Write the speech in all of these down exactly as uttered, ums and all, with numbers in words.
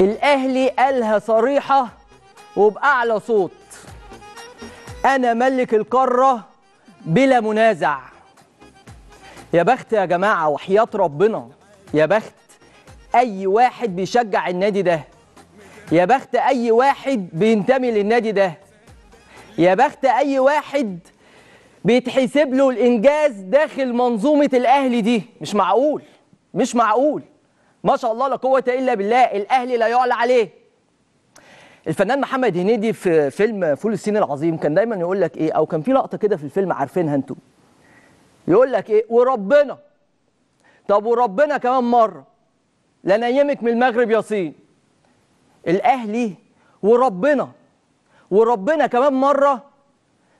الأهلي قالها صريحة وبأعلى صوت: أنا ملك القارة بلا منازع. يا بخت يا جماعة، وحياة ربنا يا بخت أي واحد بيشجع النادي ده، يا بخت أي واحد بينتمي للنادي ده، يا بخت أي واحد بيتحسب له الإنجاز داخل منظومة الأهلي دي. مش معقول، مش معقول، ما شاء الله لا قوة إلا بالله، الأهلي لا يعلى عليه. الفنان محمد هنيدي في فيلم فول الصين العظيم كان دايما يقول لك إيه، أو كان في لقطة كده في الفيلم عارفينها أنتوا، يقول لك إيه: وربنا، طب وربنا كمان مرة لا نيمك من المغرب يا صين. الأهلي وربنا وربنا كمان مرة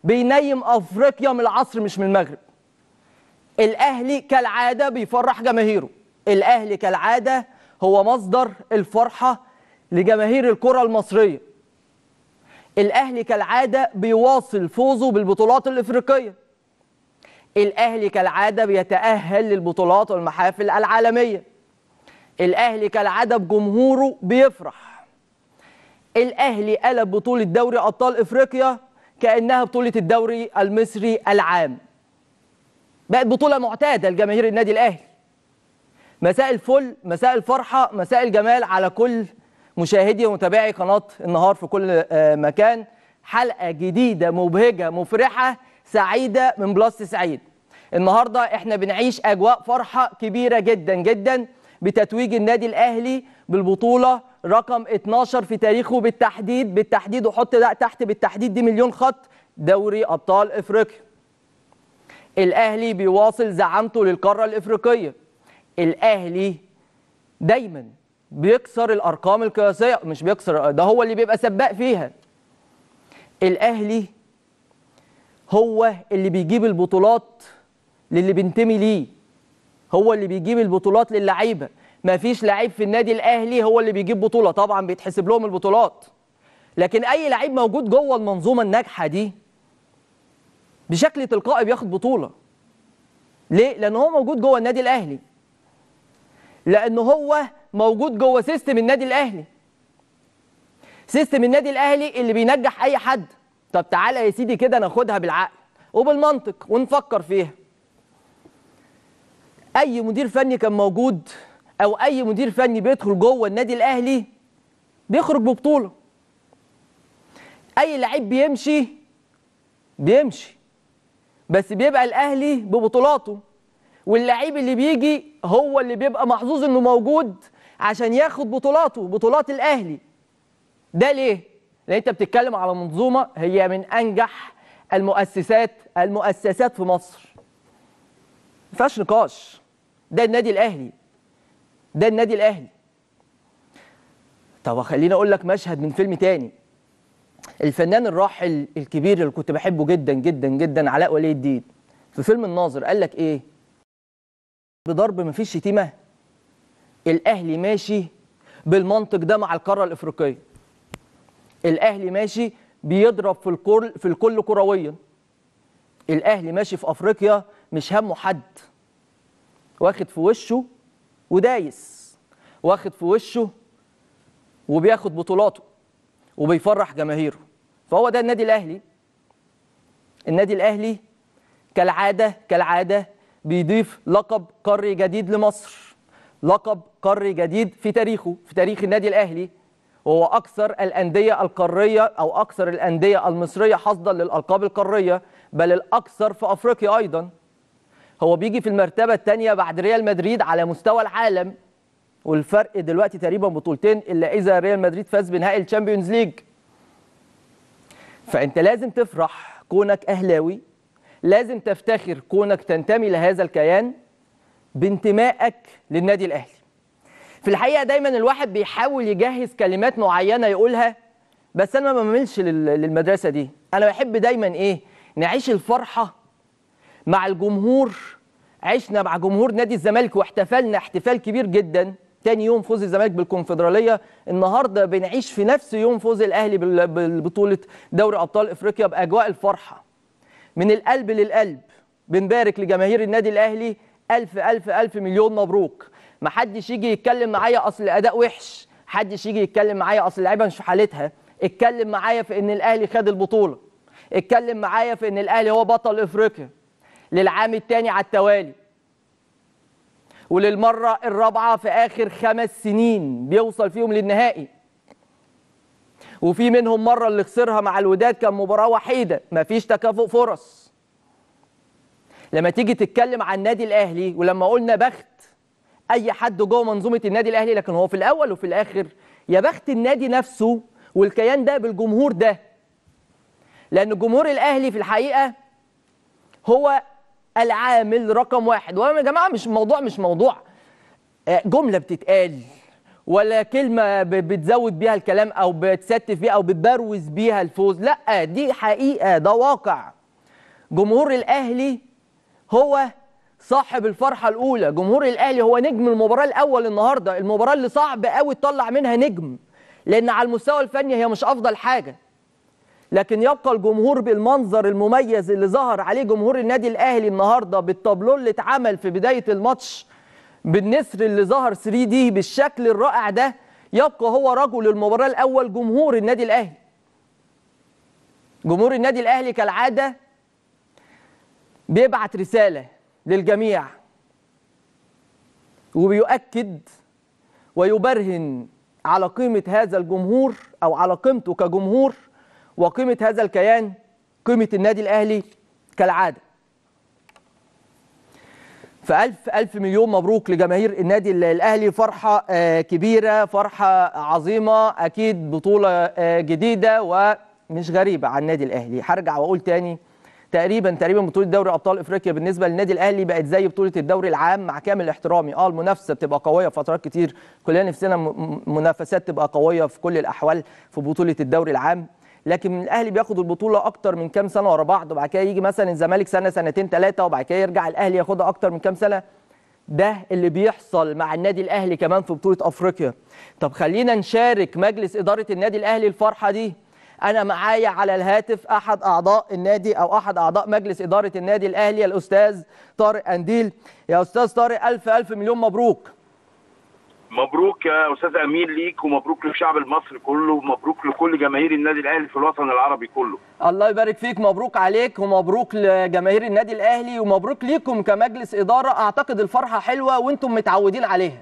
بينيم أفريقيا من العصر مش من المغرب. الأهلي كالعادة بيفرح جماهيره، الأهلي كالعادة هو مصدر الفرحة لجماهير الكرة المصرية، الأهلي كالعادة بيواصل فوزه بالبطولات الإفريقية، الأهلي كالعادة بيتأهل للبطولات والمحافل العالمية، الأهلي كالعادة بجمهوره بيفرح. الأهلي قلب بطولة دوري أبطال إفريقيا كأنها بطولة الدوري المصري العام، بقت بطولة معتادة لجماهير النادي الأهلي. مساء الفل، مساء الفرحة، مساء الجمال على كل مشاهدي ومتابعي قناة النهار في كل مكان. حلقة جديدة مبهجة مفرحة سعيدة من بلس تسعين. النهاردة احنا بنعيش أجواء فرحة كبيرة جدا جدا بتتويج النادي الأهلي بالبطولة رقم اتناشر في تاريخه بالتحديد، بالتحديد وحط ده تحت بالتحديد دي مليون خط، دوري أبطال إفريقيا. الأهلي بيواصل زعامته للقارة الإفريقية. الأهلي دايما بيكسر الأرقام القياسية، مش بيكسر، ده هو اللي بيبقى سباق فيها. الأهلي هو اللي بيجيب البطولات للي بينتمي ليه، هو اللي بيجيب البطولات للعيبه. ما فيش لعيب في النادي الاهلي هو اللي بيجيب بطوله، طبعا بيتحسب لهم البطولات، لكن اي لعيب موجود جوه المنظومه الناجحه دي بشكل تلقائي بياخد بطوله. ليه؟ لان هو موجود جوه النادي الاهلي، لان هو موجود جوه سيستم النادي الاهلي، سيستم النادي الاهلي اللي بينجح اي حد. طب تعالى يا سيدي كده ناخدها بالعقل وبالمنطق ونفكر فيها. أي مدير فني كان موجود أو أي مدير فني بيدخل جوه النادي الأهلي بيخرج ببطولة. أي لعيب بيمشي بيمشي بس بيبقى الأهلي ببطولاته، واللعيب اللي بيجي هو اللي بيبقى محظوظ إنه موجود عشان ياخد بطولاته، بطولات الأهلي. ده ليه؟ لأن أنت بتتكلم على منظومة هي من أنجح المؤسسات المؤسسات في مصر. ما فيهاش نقاش، ده النادي الاهلي، ده النادي الاهلي. طب خليني اقول لك مشهد من فيلم تاني. الفنان الراحل الكبير اللي كنت بحبه جدا جدا جدا علاء ولي الدين في فيلم الناظر قال لك ايه؟ بضرب ما فيش شتيمه. الاهلي ماشي بالمنطق ده مع القاره الافريقيه. الاهلي ماشي بيضرب في الكل في الكل كرويا. الاهلي ماشي في افريقيا مش همه حد، واخد في وشه ودايس، واخد في وشه وبياخد بطولاته وبيفرح جماهيره. فهو ده النادي الأهلي. النادي الأهلي كالعادة كالعادة بيضيف لقب قاري جديد لمصر، لقب قاري جديد في تاريخه، في تاريخ النادي الأهلي، وهو أكثر الأندية القارية أو أكثر الأندية المصرية حصدا للألقاب القارية، بل الأكثر في أفريقيا أيضا. هو بيجي في المرتبة الثانية بعد ريال مدريد على مستوى العالم، والفرق دلوقتي تقريبا بطولتين إلا إذا ريال مدريد فاز بنهائي الشامبيونز ليج. فأنت لازم تفرح كونك أهلاوي، لازم تفتخر كونك تنتمي لهذا الكيان بانتمائك للنادي الأهلي. في الحقيقة دايما الواحد بيحاول يجهز كلمات معينة يقولها، بس أنا ما بميلش للمدرسة دي. أنا بحب دايما إيه؟ نعيش الفرحة مع الجمهور. عشنا مع جمهور نادي الزمالك واحتفلنا احتفال كبير جدا تاني يوم فوز الزمالك بالكونفدرالية. النهاردة بنعيش في نفس يوم فوز الأهلي ببطولة دوري أبطال إفريقيا بأجواء الفرحة من القلب للقلب. بنبارك لجماهير النادي الأهلي ألف ألف ألف مليون مبروك. محدش يجي يتكلم معايا أصل الأداء وحش، حدش يجي يتكلم معايا اصل اللعيبه مش في حالتها، اتكلم معايا في ان الاهلي خد البطوله، اتكلم معايا في ان الاهلي هو بطل افريقيا للعام الثاني على التوالي، وللمره الرابعه في اخر خمس سنين بيوصل فيهم للنهائي، وفي منهم مره اللي خسرها مع الوداد كان مباراه وحيده مفيش تكافؤ فرص. لما تيجي تتكلم عن النادي الاهلي، ولما قلنا بخت اي حد جوه منظومه النادي الاهلي، لكن هو في الاول وفي الاخر يا بخت النادي نفسه والكيان ده بالجمهور ده، لان جمهور الاهلي في الحقيقه هو العامل رقم واحد. ويا جماعه مش موضوع مش موضوع جمله بتتقال ولا كلمه بتزود بيها الكلام او بتستف بيها او بتبروز بيها الفوز، لا دي حقيقه ده واقع. جمهور الاهلي هو صاحب الفرحه الاولى، جمهور الاهلي هو نجم المباراه الاول النهارده، المباراه اللي صعب قوي تطلع منها نجم لان على المستوى الفني هي مش افضل حاجه، لكن يبقى الجمهور بالمنظر المميز اللي ظهر عليه جمهور النادي الاهلي النهارده، بالتابلو اللي اتعمل في بدايه الماتش، بالنسر اللي ظهر ثري دي بالشكل الرائع ده، يبقى هو رجل المباراه الاول جمهور النادي الاهلي. جمهور النادي الاهلي كالعاده بيبعت رساله للجميع وبيؤكد ويبرهن على قيمة هذا الجمهور أو على قيمته كجمهور وقيمة هذا الكيان، قيمة النادي الأهلي كالعادة. فألف ألف مليون مبروك لجماهير النادي الأهلي، فرحة كبيرة فرحة عظيمة، أكيد بطولة جديدة ومش غريبة على النادي الأهلي. هرجع وأقول تاني تقريبا تقريبا بطوله دوري ابطال افريقيا بالنسبه للنادي الاهلي بقت زي بطوله الدوري العام مع كامل احترامي، اه المنافسه بتبقى قويه فترات كتير، كلنا نفسنا منافسات تبقى قويه في كل الاحوال في بطوله الدوري العام، لكن الاهلي بياخد البطوله اكتر من كام سنه ورا بعض، وبعد كده يجي مثلا الزمالك سنه سنتين ثلاثه وبعد كده يرجع الاهلي ياخدها اكتر من كام سنه. ده اللي بيحصل مع النادي الاهلي كمان في بطوله افريقيا. طب خلينا نشارك مجلس اداره النادي الاهلي الفرحه دي. أنا معايا على الهاتف أحد أعضاء النادي أو أحد أعضاء مجلس إدارة النادي الأهلي، الأستاذ طارق قنديل. يا أستاذ طارق ألف ألف مليون مبروك. مبروك يا أستاذ أمين ليك، ومبروك للشعب المصري كله، ومبروك لكل جماهير النادي الأهلي في الوطن العربي كله. الله يبارك فيك، مبروك عليك ومبروك لجماهير النادي الأهلي ومبروك ليكم كمجلس إدارة. أعتقد الفرحة حلوة وأنتم متعودين عليها.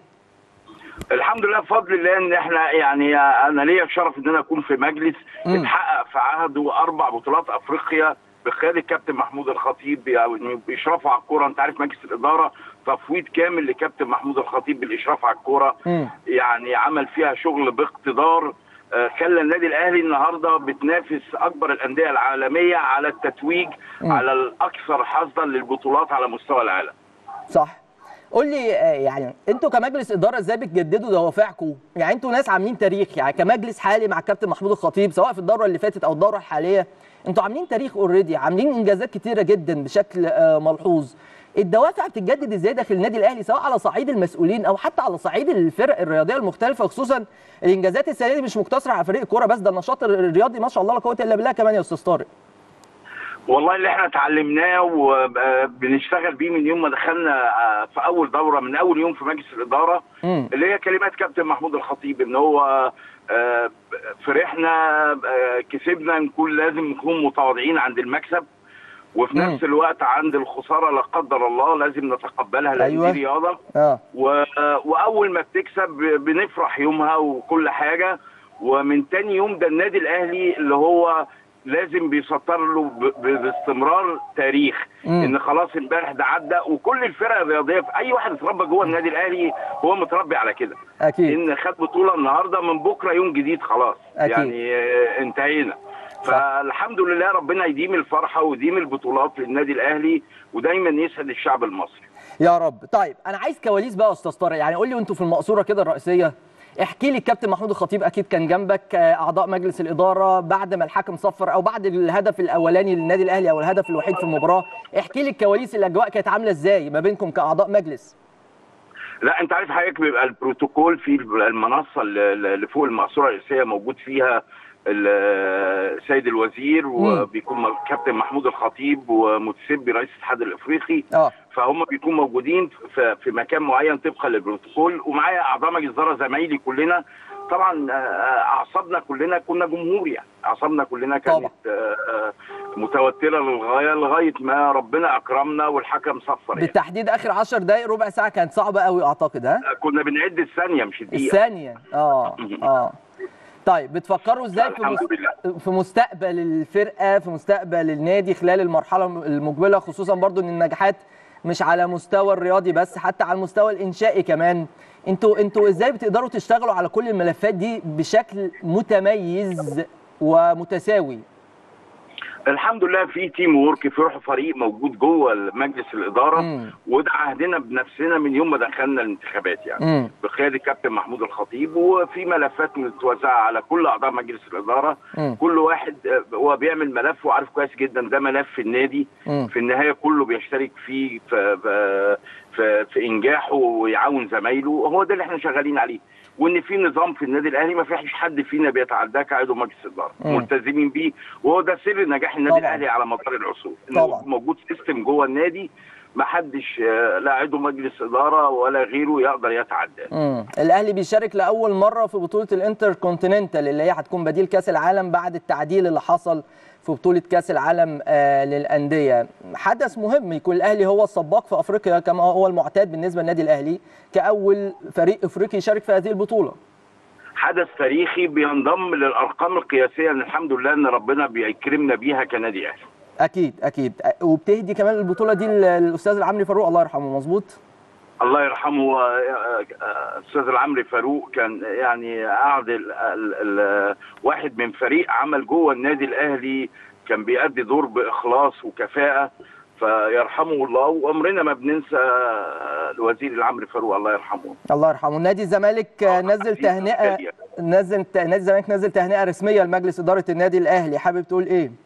الحمد لله بفضل الله ان احنا يعني انا ليا الشرف ان انا اكون في مجلس اتحقق في عهده اربع بطولات افريقيا بقياده الكابتن محمود الخطيب باشرافه على الكوره، انت عارف مجلس الاداره تفويض كامل لكابتن محمود الخطيب بالاشراف على الكوره، يعني عمل فيها شغل باقتدار خلى النادي الاهلي النهارده بتنافس اكبر الانديه العالميه على التتويج مم. على الاكثر حظا للبطولات على مستوى العالم. صح. قول لي يعني انتوا كمجلس اداره ازاي بتجددوا دوافعكم؟ يعني انتوا ناس عاملين تاريخ، يعني كمجلس حالي مع الكابتن محمود الخطيب سواء في الدوره اللي فاتت او الدوره الحاليه، انتوا عاملين تاريخ اوريدي، عاملين انجازات كتيره جدا بشكل ملحوظ. الدوافع بتتجدد ازاي داخل النادي الاهلي سواء على صعيد المسؤولين او حتى على صعيد الفرق الرياضيه المختلفه، خصوصا الانجازات السنه دي مش مقتصره على فريق كوره بس، ده النشاط الرياضي ما شاء الله لا قوه الا بالله كمان يا استاذ طارق. والله اللي احنا اتعلمناه وبنشتغل بيه من يوم ما دخلنا في اول دوره من اول يوم في مجلس الاداره م. اللي هي كلمات كابتن محمود الخطيب ان هو فرحنا كسبنا نكون لازم نكون متواضعين عند المكسب وفي نفس الوقت عند الخساره لا قدر الله لازم نتقبلها لان أيوة. دي رياضه آه. واول ما بتكسب بنفرح يومها وكل حاجه، ومن تاني يوم ده النادي الاهلي اللي هو لازم بيسطر له باستمرار تاريخ مم. ان خلاص امبارح ده عدى، وكل الفرق الرياضيه في اي واحد اتربى جوه النادي الاهلي هو متربي على كده اكيد ان خد بطوله النهارده من بكره يوم جديد خلاص أكيد. يعني انتهينا صح. فالحمد لله ربنا يديم الفرحه ويديم البطولات للنادي الاهلي ودايما يسعد الشعب المصري يا رب. طيب انا عايز كواليس بقى يا استاذ طارق، يعني قول لي وانتوا في المقصوره كده الرئيسيه، احكي لي الكابتن محمود الخطيب اكيد كان جنبك اعضاء مجلس الاداره بعد ما الحكم صفر او بعد الهدف الاولاني للنادي الاهلي او الهدف الوحيد في المباراه، احكي لي الكواليس الاجواء كانت عامله ازاي ما بينكم كاعضاء مجلس؟ لا انت عارف حضرتك بيبقى البروتوكول في المنصه اللي فوق المقصوره الرئيسيه موجود فيها السيد الوزير وبيكون الكابتن محمود الخطيب ومتسبي رئيس الاتحاد الافريقي اه فهم بيكونوا موجودين في مكان معين طبقا للبروتوكول، ومعايا اعضاء مجلس اداره زمايلي كلنا طبعا اعصابنا كلنا كنا جمهوريه، اعصابنا كلنا كانت متوتره للغايه لغايه ما ربنا اكرمنا والحكم صفر. بالتحديد يعني. اخر عشر دقائق ربع ساعه كانت صعبه قوي اعتقد. ها كنا بنعد الثانيه مش الدقيقه. الثانيه اه اه طيب بتفكروا ازاي في مستقبل الفرقه، في مستقبل النادي خلال المرحله المقبله، خصوصا برضو ان النجاحات مش على مستوى الرياضي بس، حتى على المستوى الانشائي كمان؟ انتوا انتوا ازاي بتقدروا تشتغلوا على كل الملفات دي بشكل متميز ومتساوي؟ الحمد لله في تيم وورك، في روح فريق موجود جوه مجلس الاداره، مم. وده عهدنا بنفسنا من يوم ما دخلنا الانتخابات يعني، بقياده الكابتن محمود الخطيب، وفي ملفات متوزعه على كل اعضاء مجلس الاداره، مم. كل واحد هو بيعمل ملف وعارف كويس جدا ده ملف النادي، مم. في النهايه كله بيشترك فيه في, في, في, في انجاحه ويعاون زمايله، هو ده اللي احنا شغالين عليه. وان في نظام في النادي الاهلي ما فيش حد فينا بيتعداه كعضو مجلس اداره، ملتزمين بيه، وهو ده سر نجاح النادي طبعا. الاهلي على مدار العصور، انه موجود سيستم جوه النادي ما حدش لا عضو مجلس اداره ولا غيره يقدر يتعداه. الاهلي بيشارك لاول مره في بطوله الانتر كونتيننتال اللي هي هتكون بديل كاس العالم بعد التعديل اللي حصل في بطوله كاس العالم آه للانديه. حدث مهم يكون الاهلي هو السباق في افريقيا كما هو المعتاد بالنسبه للنادي الاهلي كاول فريق افريقي يشارك في هذه البطوله. حدث تاريخي بينضم للارقام القياسيه اللي الحمد لله ان ربنا بيكرمنا بيها كنادي اهلي. اكيد اكيد، وبتهدي كمان البطوله دي للاستاذ العمري فاروق الله يرحمه. مظبوط، الله يرحمه. الاستاذ العمري فاروق كان يعني قعد ال ال ال واحد من فريق عمل جوه النادي الاهلي، كان بيأدي دور باخلاص وكفاءه، فيرحمه الله. وعمرنا ما بننسى الوزير العمري فاروق الله يرحمه. الله يرحمه. نادي الزمالك نزل تهنئه نزل نادي الزمالك نزل تهنئه رسميه لمجلس اداره النادي الاهلي، حابب تقول ايه؟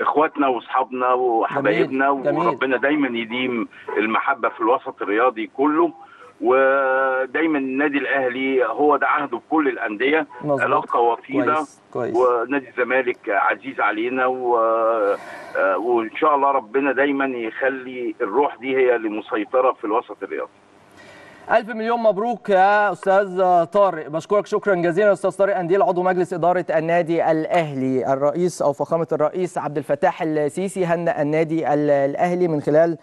اخواتنا واصحابنا وحبايبنا، وربنا دايما يديم المحبه في الوسط الرياضي كله، ودايما النادي الاهلي هو ده عهده بكل الانديه، علاقه وطيده، ونادي الزمالك عزيز علينا، و... وان شاء الله ربنا دايما يخلي الروح دي هي اللي مسيطره في الوسط الرياضي. ألف مليون مبروك يا أستاذ طارق، بشكرك شكرا جزيلا أستاذ طارق قنديل عضو مجلس إدارة النادي الأهلي. الرئيس أو فخامة الرئيس عبد الفتاح السيسي هنأ النادي الأهلي من خلال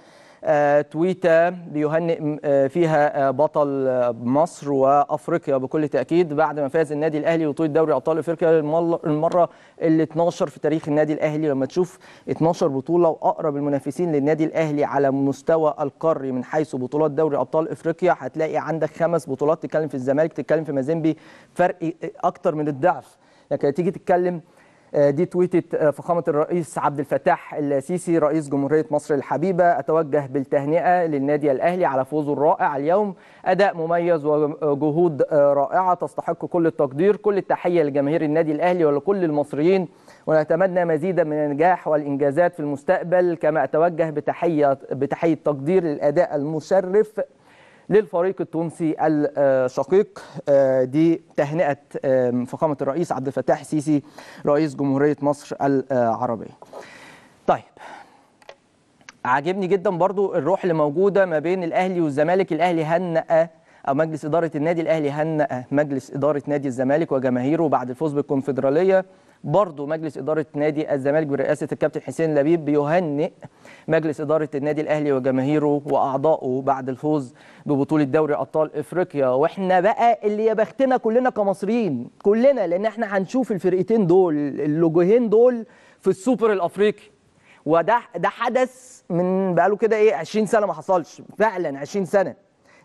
تويتة بيهنئ فيها بطل مصر وأفريقيا بكل تأكيد بعد ما فاز النادي الأهلي بطولة دوري أبطال أفريقيا المرة ال اتناشر في تاريخ النادي الأهلي. لما تشوف اتناشر بطولة وأقرب المنافسين للنادي الأهلي على مستوى القاري من حيث بطولات دوري أبطال أفريقيا، هتلاقي عندك خمس بطولات تتكلم في الزمالك، تتكلم في مازيمبي، فرق أكتر من الضعف. لكن تيجي تتكلم، دي تويتة فخامة الرئيس عبد الفتاح السيسي رئيس جمهورية مصر الحبيبة. أتوجه بالتهنئة للنادي الأهلي على فوزه الرائع اليوم، أداء مميز وجهود رائعة تستحق كل التقدير، كل التحية لجماهير النادي الأهلي ولكل المصريين، ونتمنى مزيدا من النجاح والإنجازات في المستقبل. كما أتوجه بتحية بتحية تقدير للأداء المشرف للفريق التونسي الشقيق. دي تهنئة فخامة الرئيس عبد الفتاح السيسي رئيس جمهورية مصر العربية. طيب، عاجبني جدا برضو الروح اللي موجودة ما بين الأهلي والزمالك. الأهلي هنأ أو مجلس إدارة النادي الأهلي هنأ مجلس إدارة نادي الزمالك وجماهيره بعد الفوز بالكونفدرالية. برضو مجلس إدارة نادي الزمالك برئاسة الكابتن حسين لبيب بيهنئ مجلس إدارة النادي الأهلي وجماهيره وأعضائه بعد الفوز ببطولة دوري أبطال إفريقيا. وإحنا بقى اللي يا بختنا كلنا كمصريين كلنا، لأن إحنا هنشوف الفرقتين دول اللوجوهين دول في السوبر الأفريقي، وده ده حدث من بقاله كده إيه عشرين سنة ما حصلش فعلا، عشرين سنة.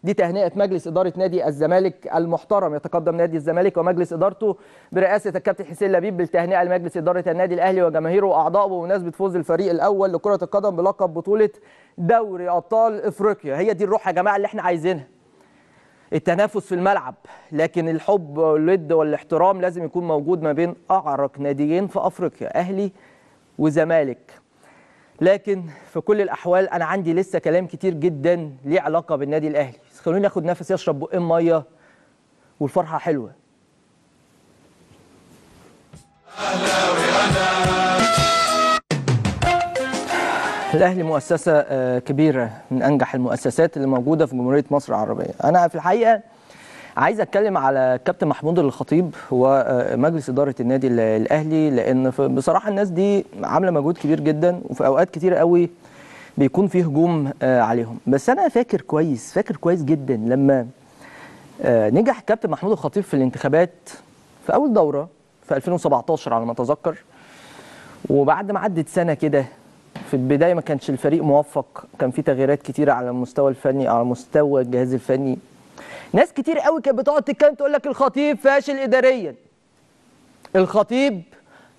دي تهنئة مجلس إدارة نادي الزمالك المحترم. يتقدم نادي الزمالك ومجلس إدارته برئاسة الكابتن حسين لبيب بالتهنئة لمجلس إدارة النادي الأهلي وجماهيره وأعضائه بمناسبة فوز الفريق الأول لكرة القدم بلقب بطولة دوري أبطال إفريقيا. هي دي الروح يا جماعة اللي احنا عايزينها، التنافس في الملعب، لكن الحب والود والاحترام لازم يكون موجود ما بين أعرق ناديين في أفريقيا، أهلي وزمالك. لكن في كل الأحوال أنا عندي لسه كلام كتير جدا ليه علاقة بالنادي الأهلي. خلوني اخد نفس، يشرب بقين ميه والفرحه حلوه. الاهلي مؤسسه كبيره من انجح المؤسسات اللي موجوده في جمهوريه مصر العربيه. انا في الحقيقه عايز اتكلم على كابتن محمود الخطيب ومجلس اداره النادي الاهلي، لان بصراحه الناس دي عامله مجهود كبير جدا، وفي اوقات كتير قوي بيكون فيه هجوم عليهم. بس انا فاكر كويس فاكر كويس جدا لما نجح الكابتن محمود الخطيب في الانتخابات في اول دوره في ألفين وسبعتاشر على ما اتذكر، وبعد ما عدت سنه كده في البدايه ما كانش الفريق موفق، كان في تغييرات كتيره على المستوى الفني، على مستوى الجهاز الفني. ناس كتير قوي كانت بتقعد تتكلم تقول لك الخطيب فاشل اداريا، الخطيب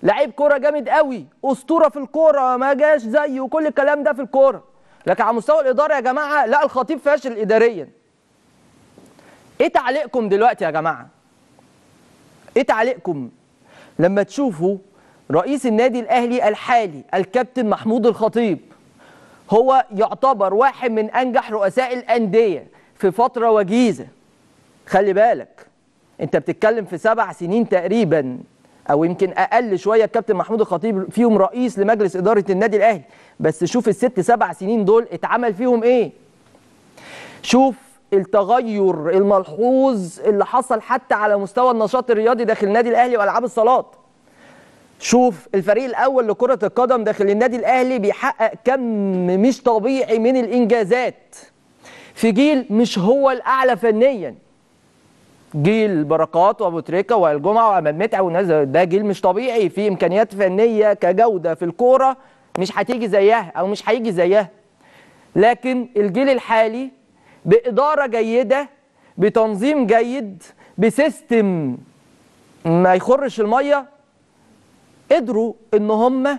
لعيب كوره جامد قوي، اسطوره في الكوره، ما جاش زيه، وكل الكلام ده في الكوره، لكن على مستوى الاداره يا جماعه لا، الخطيب فاشل اداريا. ايه تعليقكم دلوقتي يا جماعه؟ ايه تعليقكم لما تشوفوا رئيس النادي الاهلي الحالي الكابتن محمود الخطيب هو يعتبر واحد من انجح رؤساء الانديه في فتره وجيزه؟ خلي بالك انت بتتكلم في سبع سنين تقريبا او يمكن اقل شويه، الكابتن محمود الخطيب فيهم رئيس لمجلس اداره النادي الاهلي، بس شوف الست سبع سنين دول اتعمل فيهم ايه. شوف التغير الملحوظ اللي حصل حتى على مستوى النشاط الرياضي داخل النادي الاهلي والعاب الصالات. شوف الفريق الاول لكره القدم داخل النادي الاهلي بيحقق كم مش طبيعي من الانجازات في جيل مش هو الاعلى فنيا، جيل بركات وابو تريكه ووائل جمعه وعماد متعب والناس ده جيل مش طبيعي، في امكانيات فنيه كجوده في الكوره مش هتيجي زيها او مش هيجي زيها، لكن الجيل الحالي باداره جيده، بتنظيم جيد، بسيستم ما يخرش الميه، قدروا ان هم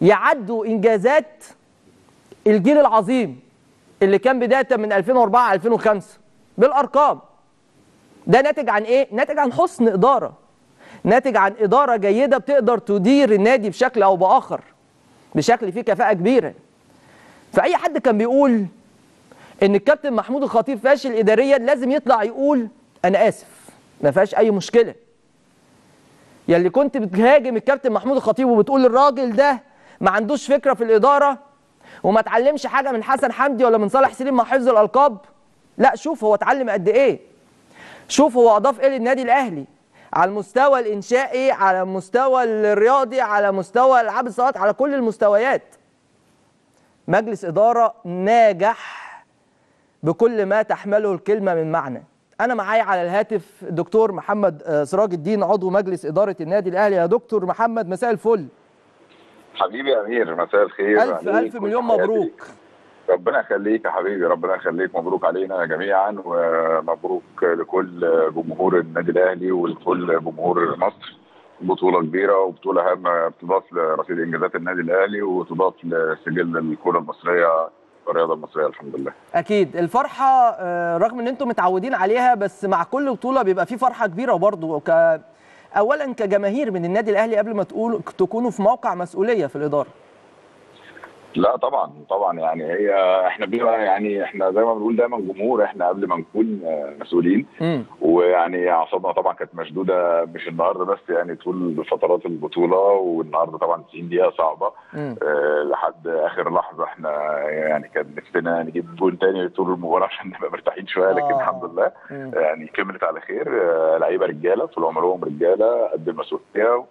يعدوا انجازات الجيل العظيم اللي كان بدايه من ألفين وأربعة ألفين وخمسة بالارقام. ده ناتج عن ايه؟ ناتج عن حسن اداره، ناتج عن اداره جيده بتقدر تدير النادي بشكل او باخر، بشكل فيه كفاءه كبيره. فاي حد كان بيقول ان الكابتن محمود الخطيب فاشل اداريا لازم يطلع يقول انا اسف، ما فيهاش اي مشكله. يلي كنت بتهاجم الكابتن محمود الخطيب وبتقول الراجل ده ما عندوش فكره في الاداره وما اتعلمش حاجه من حسن حمدي ولا من صالح سليم مع حفظ الالقاب، لا شوف هو اتعلم قد ايه، شوف هو اضاف ايه للنادي الاهلي على المستوى الانشائي، على المستوى الرياضي، على مستوى العاب الصالات، على كل المستويات. مجلس اداره ناجح بكل ما تحمله الكلمه من معنى. انا معايا على الهاتف دكتور محمد سراج الدين عضو مجلس اداره النادي الاهلي. يا دكتور محمد مساء الفل. حبيبي يا امير مساء الخير. الف الف مليون مبروك. ربنا يخليك يا حبيبي، ربنا يخليك، مبروك علينا جميعا ومبروك لكل جمهور النادي الاهلي ولكل جمهور مصر. بطوله كبيره وبطوله هامه بتضاف لرصيد انجازات النادي الاهلي وتضاف لسجل الكره المصريه الرياضه المصريه الحمد لله. اكيد الفرحه رغم ان انتم متعودين عليها، بس مع كل بطوله بيبقى في فرحه كبيره برضه ك... اولا كجماهير من النادي الاهلي قبل ما تقولوا تكونوا في موقع مسؤوليه في الاداره. لا طبعا طبعا، يعني هي احنا بيبقى يعني احنا زي ما بنقول دايما جمهور، احنا قبل ما نكون مسؤولين م. ويعني اعصابنا طبعا كانت مشدوده مش النهارده بس، يعني طول فترات البطوله والنهارده طبعا تسعين دقيقه صعبه اه لحد اخر لحظه، احنا يعني كان نفسنا نجيب جول تاني طول المباراه عشان نبقى مرتاحين شويه، لكن آه. الحمد لله م. يعني كملت على خير. اه لعيبه رجاله طول عمرهم رجاله قد المسؤوليه،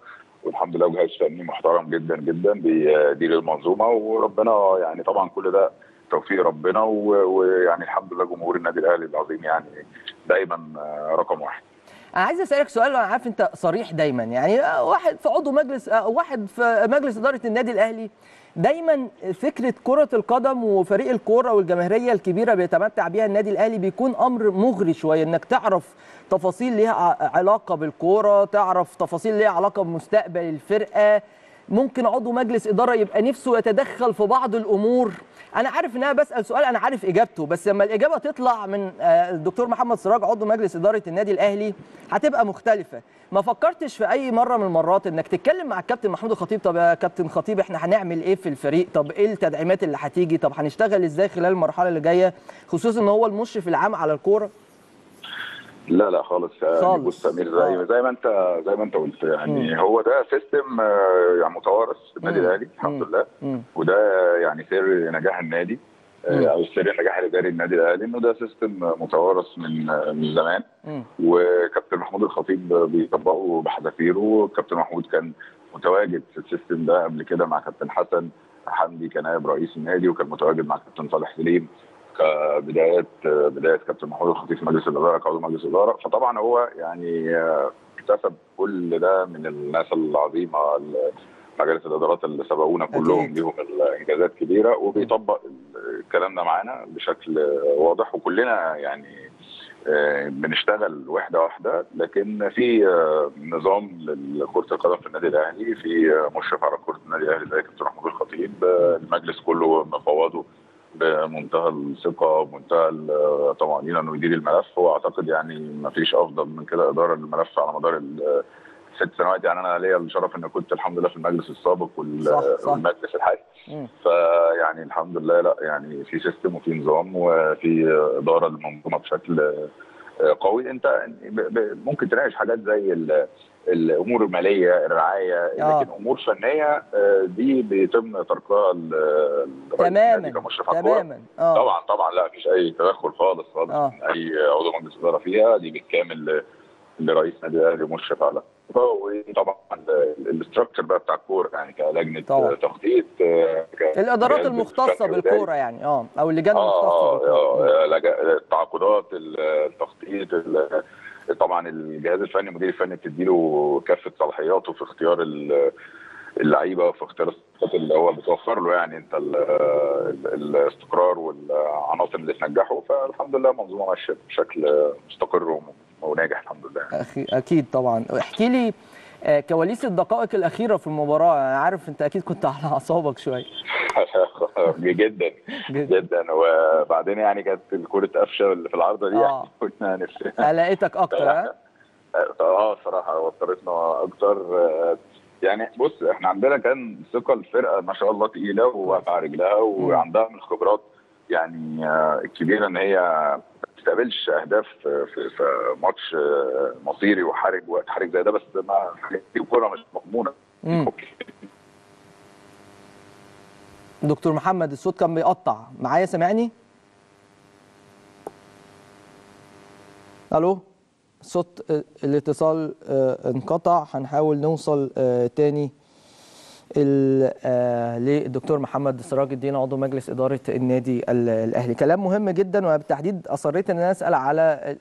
والحمد لله جهاز فني محترم جدا جدا بيدير المنظومه، وربنا يعني طبعا كل ده توفيق ربنا، ويعني الحمد لله جمهور النادي الاهلي العظيم يعني دايما رقم واحد. انا عايز اسالك سؤال، انا عارف انت صريح دايما، يعني واحد في عضو مجلس واحد في مجلس اداره النادي الاهلي دايما فكره كره القدم وفريق الكوره والجماهيريه الكبيره بيتمتع بيها النادي الاهلي بيكون امر مغري شويه، انك تعرف تفاصيل ليها علاقه بالكوره، تعرف تفاصيل ليها علاقه بمستقبل الفرقه، ممكن عضو مجلس اداره يبقى نفسه يتدخل في بعض الامور. انا عارف ان انا بسال سؤال انا عارف اجابته، بس لما الاجابه تطلع من الدكتور محمد سراج عضو مجلس اداره النادي الاهلي هتبقى مختلفه. ما فكرتش في اي مره من المرات انك تتكلم مع الكابتن محمود الخطيب، طب يا كابتن خطيب احنا هنعمل ايه في الفريق، طب ايه التدعيمات اللي هتيجي، طب هنشتغل ازاي خلال المرحله اللي جايه، خصوصا ان هو المشرف العام على الكوره؟ لا لا خالص خالص. بص امير، زي زي ما انت زي ما انت قلت يعني م. هو ده سيستم يعني متوارث في النادي الاهلي الحمد لله، وده يعني سر نجاح النادي او سر النجاح الاداري للنادي الاهلي انه ده سيستم متوارث من من زمان، وكابتن محمود الخطيب بيطبقه بحذافيره، وكابتن محمود كان متواجد في السيستم ده قبل كده مع كابتن حسن حمدي كنائب رئيس النادي، وكان متواجد مع كابتن صالح سليم كبدايات بدايه كابتن محمود الخطيب في مجلس الاداره كعضو مجلس الاداره. فطبعا هو يعني اكتسب كل ده من الناس العظيمه مجالس الادارات اللي سبقونا كلهم ليهم انجازات كبيره، وبيطبق الكلام ده معانا بشكل واضح، وكلنا يعني بنشتغل وحده واحده. لكن في نظام لكره القدم في النادي الاهلي، في مشرف على كره النادي الاهلي زي كابتن محمود الخطيب، المجلس كله مفوضه بمنتهى الثقه ومنتهى الطمانينه انه يدير الملف، واعتقد يعني ما فيش افضل من كده اداره الملف على مدار ست سنوات. يعني انا ليا الشرف ان كنت الحمد لله في المجلس السابق والمجلس الحالي، فيعني الحمد لله لا يعني في سيستم وفي نظام وفي اداره للمنظومه بشكل قوي. انت ممكن تناقش حاجات زي الامور الماليه، الرعايه، لكن امور فنيه دي بيتم تركها تماما تماما. آه. طبعا طبعا لا مفيش اي تدخل خالص خالص آه. من اي عضو مجلس اداره فيها، دي بالكامل لرئيس نادي الاهلي مشرف على. وطبعا الاستراكشر بقى بتاع الكوره يعني كلجنه تخطيط، الادارات المختصه بالكوره يعني اه او اللجان المختصه بالكوره، التعاقدات، التخطيط، طبعا الجهاز الفني، المدير الفني بتديله كافه صلاحياته في اختيار اللعيبه وفي اختيار الصفقات اللي هو بتوفر له يعني انت الاستقرار والعناصر اللي تنجحه. فالحمد لله منظومه ماشيه بشكل مستقر وممكن وناجح الحمد لله. اكيد طبعا. احكي لي كواليس الدقائق الاخيره في المباراه، انا عارف انت اكيد كنت على اعصابك شويه. جدا جدا. وبعدين يعني كانت كره قفشه اللي في العارضه دي آه. كنا نفسنا قلقتك اكتر ها؟ اه صراحه وترتنا اكتر يعني. بص احنا عندنا كان ثقه، الفرقه ما شاء الله تقيله وواقفه على رجلها وعندها من الخبرات يعني الكبيره ان هي ما تستقبلش اهداف في ماتش مصيري وحرج وحرج زي ده، بس ما الكوره مش مضمونه. دكتور محمد الصوت كان بيقطع معايا، سامعني؟ الو الصوت، الاتصال انقطع، هنحاول نوصل تاني للدكتور محمد سراج الدين عضو مجلس إدارة النادي الأهلي. كلام مهم جدا، وبالتحديد أصريت إن أنا أسأل على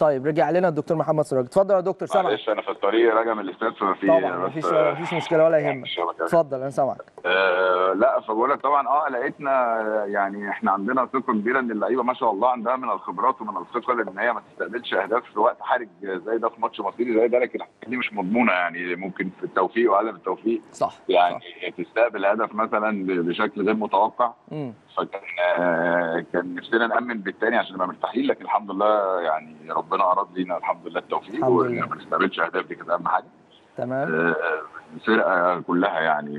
طيب رجع لنا الدكتور محمد سراج. اتفضل يا دكتور سامعك. معلش أنا في الطريق راجع من الاستاد ففي طبعا مفيش مفيش مشكلة ولا يهمك، اتفضل أنا سامعك. أه لا فبقول لك طبعا اه لقيتنا يعني احنا عندنا ثقة كبيرة إن اللعيبة ما شاء الله عندها من الخبرات ومن الثقة إن هي ما تستقبلش أهداف في وقت حرج زي ده في ماتش مصيري زي ده، لكن الحاجات دي مش مضمونة يعني ممكن في التوفيق وعدم التوفيق صح يعني صح. تستقبل هدف مثلا بشكل غير متوقع. امم فكان كان نفسنا نأمن بالتاني عشان نبقى مرتاحين، لكن الحمد لله يعني ربنا أراد لينا الحمد لله التوفيق وما نستقبلش أهداف، دي كانت أهم حاجة. تمام. الفرقة كلها يعني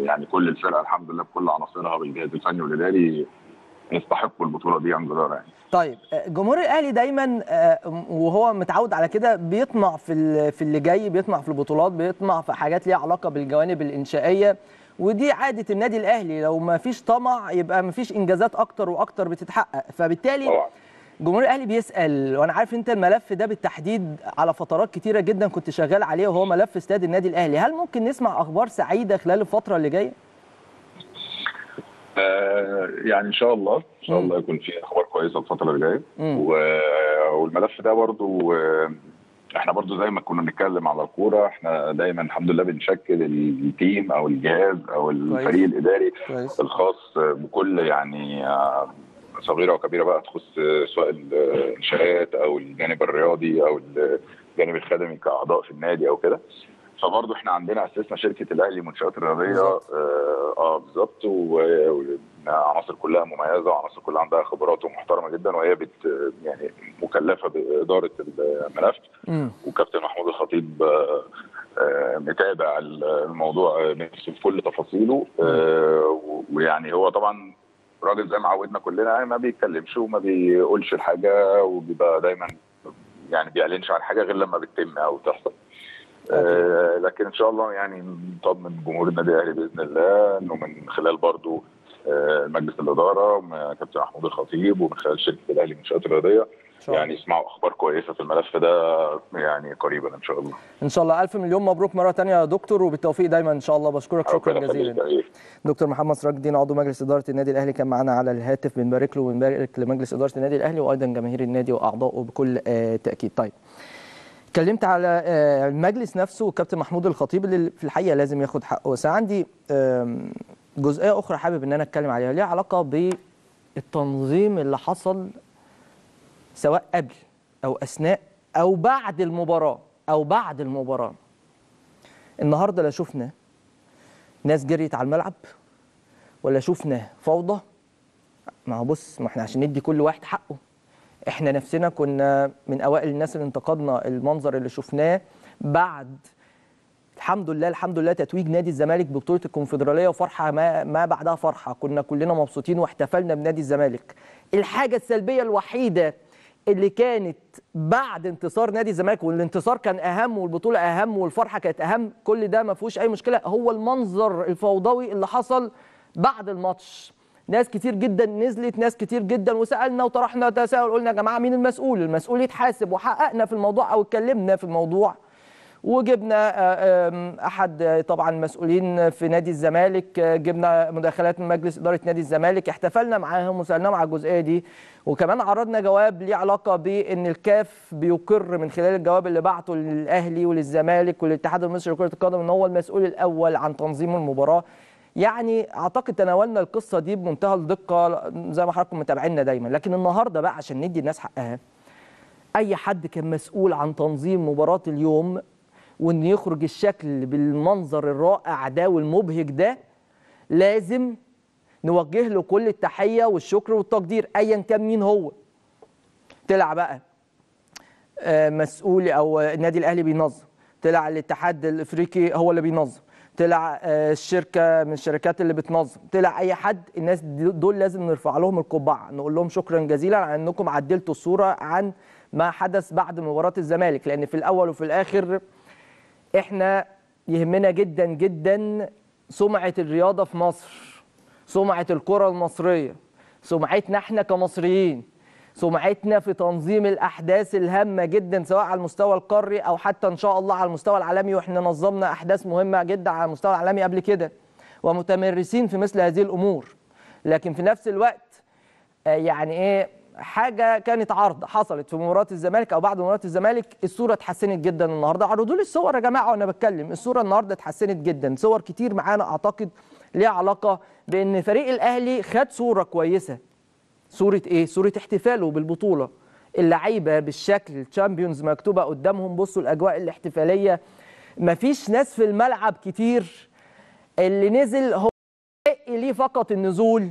يعني كل الفرقة الحمد لله بكل عناصرها بالجهاز الفني والإداري يستحقوا البطولة دي عن جدارة يعني. طيب جمهور الأهلي دايما وهو متعود على كده بيطمع في في اللي جاي، بيطمع في البطولات، بيطمع في حاجات ليها علاقة بالجوانب الإنشائية، ودي عادة النادي الأهلي، لو ما فيش طمع يبقى ما فيش إنجازات أكتر وأكتر بتتحقق. فبالتالي طبعا جمهور الأهلي بيسأل، وأنا عارف أنت الملف ده بالتحديد على فترات كتيرة جدا كنت شغال عليه وهو ملف استاد النادي الأهلي، هل ممكن نسمع أخبار سعيدة خلال الفترة اللي جاية؟ آه يعني إن شاء الله إن شاء الله يكون في أخبار كويسة الفترة اللي جاية، والملف ده برضو احنا برضو زي ما كنا بنتكلم على الكوره احنا دايما الحمد لله بنشكل التيم او الجهاز او الفريق الاداري الخاص بكل يعني صغيره وكبيره بقى تخص سواء الانشاءات او الجانب الرياضي او الجانب الخدمي كاعضاء في النادي او كده. فبرضو احنا عندنا اسسنا شركه الاهلي للمنشآت الرياضيه اه, آه بالظبط، وعناصر كلها مميزه وعناصر كلها عندها خبرات ومحترمه جدا، وهي بت يعني مكلفه باداره الملف. وكابتن محمود الخطيب آه آه متابع الموضوع بنفسه في كل تفاصيله، آه ويعني هو طبعا راجل زي ما عودنا كلنا ما بيتكلمش وما بيقولش الحاجه، وبيبقى دايما يعني بيعلنش عن حاجه غير لما بتتم او تحصل. آه لكن ان شاء الله يعني نطمن جمهور النادي الاهلي باذن الله انه من خلال برضو مجلس الاداره كابتن محمود الخطيب ومن خلال شركه الاهلي للمنشات الرياضيه، يعني اسمعوا اخبار كويسه في الملف ده يعني قريبا ان شاء الله. ان شاء الله. الف مليون مبروك مره ثانيه يا دكتور، وبالتوفيق دايما ان شاء الله. بشكرك شكرا جزيلا. دكتور محمد سراج الدين عضو مجلس اداره النادي الاهلي كان معانا على الهاتف، بنبارك له وبنبارك لمجلس اداره النادي الاهلي وايضا جماهير النادي واعضائه بكل تاكيد. طيب، اتكلمت على المجلس نفسه والكابتن محمود الخطيب اللي في الحقيقه لازم ياخد حقه، بس عندي جزئيه اخرى حابب ان انا اتكلم عليها، ليها علاقه بالتنظيم اللي حصل سواء قبل او اثناء او بعد المباراه او بعد المباراه. النهارده لا شفنا ناس جريت على الملعب ولا شفنا فوضى. ما هو بص، ما احنا عشان ندي كل واحد حقه، احنا نفسنا كنا من اوائل الناس اللي انتقدنا المنظر اللي شفناه بعد الحمد لله الحمد لله تتويج نادي الزمالك ببطوله الكونفدراليه، وفرحه ما, ما بعدها فرحه، كنا كلنا مبسوطين واحتفلنا بنادي الزمالك. الحاجه السلبيه الوحيده اللي كانت بعد انتصار نادي الزمالك، والانتصار كان اهم والبطوله اهم والفرحه كانت اهم، كل ده ما فيهوش اي مشكله، هو المنظر الفوضوي اللي حصل بعد الماتش. ناس كتير جدا نزلت، ناس كتير جدا، وسالنا وطرحنا تساؤل، قلنا يا جماعه مين المسؤول؟ المسؤول يتحاسب، وحققنا في الموضوع او اتكلمنا في الموضوع، وجبنا احد طبعا مسؤولين في نادي الزمالك، جبنا مداخلات من مجلس اداره نادي الزمالك، احتفلنا معاهم وسالناهم على الجزئيه دي، وكمان عرضنا جواب ليه علاقه بان الكاف بيقر من خلال الجواب اللي بعته للاهلي وللزمالك وللاتحاد المصري لكره القدم ان هو المسؤول الاول عن تنظيم المباراه. يعني اعتقد تناولنا القصه دي بمنتهى الدقه زي ما حضراتكم متابعينا دايما، لكن النهارده بقى عشان ندي الناس حقها، اي حد كان مسؤول عن تنظيم مباراه اليوم وان يخرج الشكل بالمنظر الرائع ده والمبهج ده، لازم نوجه له كل التحيه والشكر والتقدير ايا كان مين هو. طلع بقى مسؤول او النادي الاهلي بينظم، طلع الاتحاد الافريقي هو اللي بينظم، طلع الشركه من الشركات اللي بتنظم، طلع اي حد، الناس دول لازم نرفع لهم القبعه، نقول لهم شكرا جزيلا على انكم عدلتوا الصوره عن ما حدث بعد مباراه الزمالك، لان في الاول وفي الاخر احنا يهمنا جدا جدا سمعه الرياضه في مصر، سمعه الكره المصريه، سمعتنا احنا كمصريين، سمعتنا في تنظيم الاحداث الهامه جدا سواء على المستوى القاري او حتى ان شاء الله على المستوى العالمي، واحنا نظمنا احداث مهمه جدا على المستوى العالمي قبل كده ومتمرسين في مثل هذه الامور. لكن في نفس الوقت يعني ايه، حاجه كانت عرض حصلت في مباراه الزمالك او بعد مباراه الزمالك، الصوره اتحسنت جدا النهارده. عرضوا لي الصور يا جماعه وانا بتكلم، الصوره النهارده اتحسنت جدا، صور كتير معانا اعتقد ليها علاقه بان فريق الاهلي خد صوره كويسه. صوره ايه؟ صوره احتفاله بالبطوله، اللعيبه بالشكل، الشامبيونز مكتوبه قدامهم، بصوا الاجواء الاحتفاليه، مفيش ناس في الملعب كتير، اللي نزل هو ليه فقط النزول،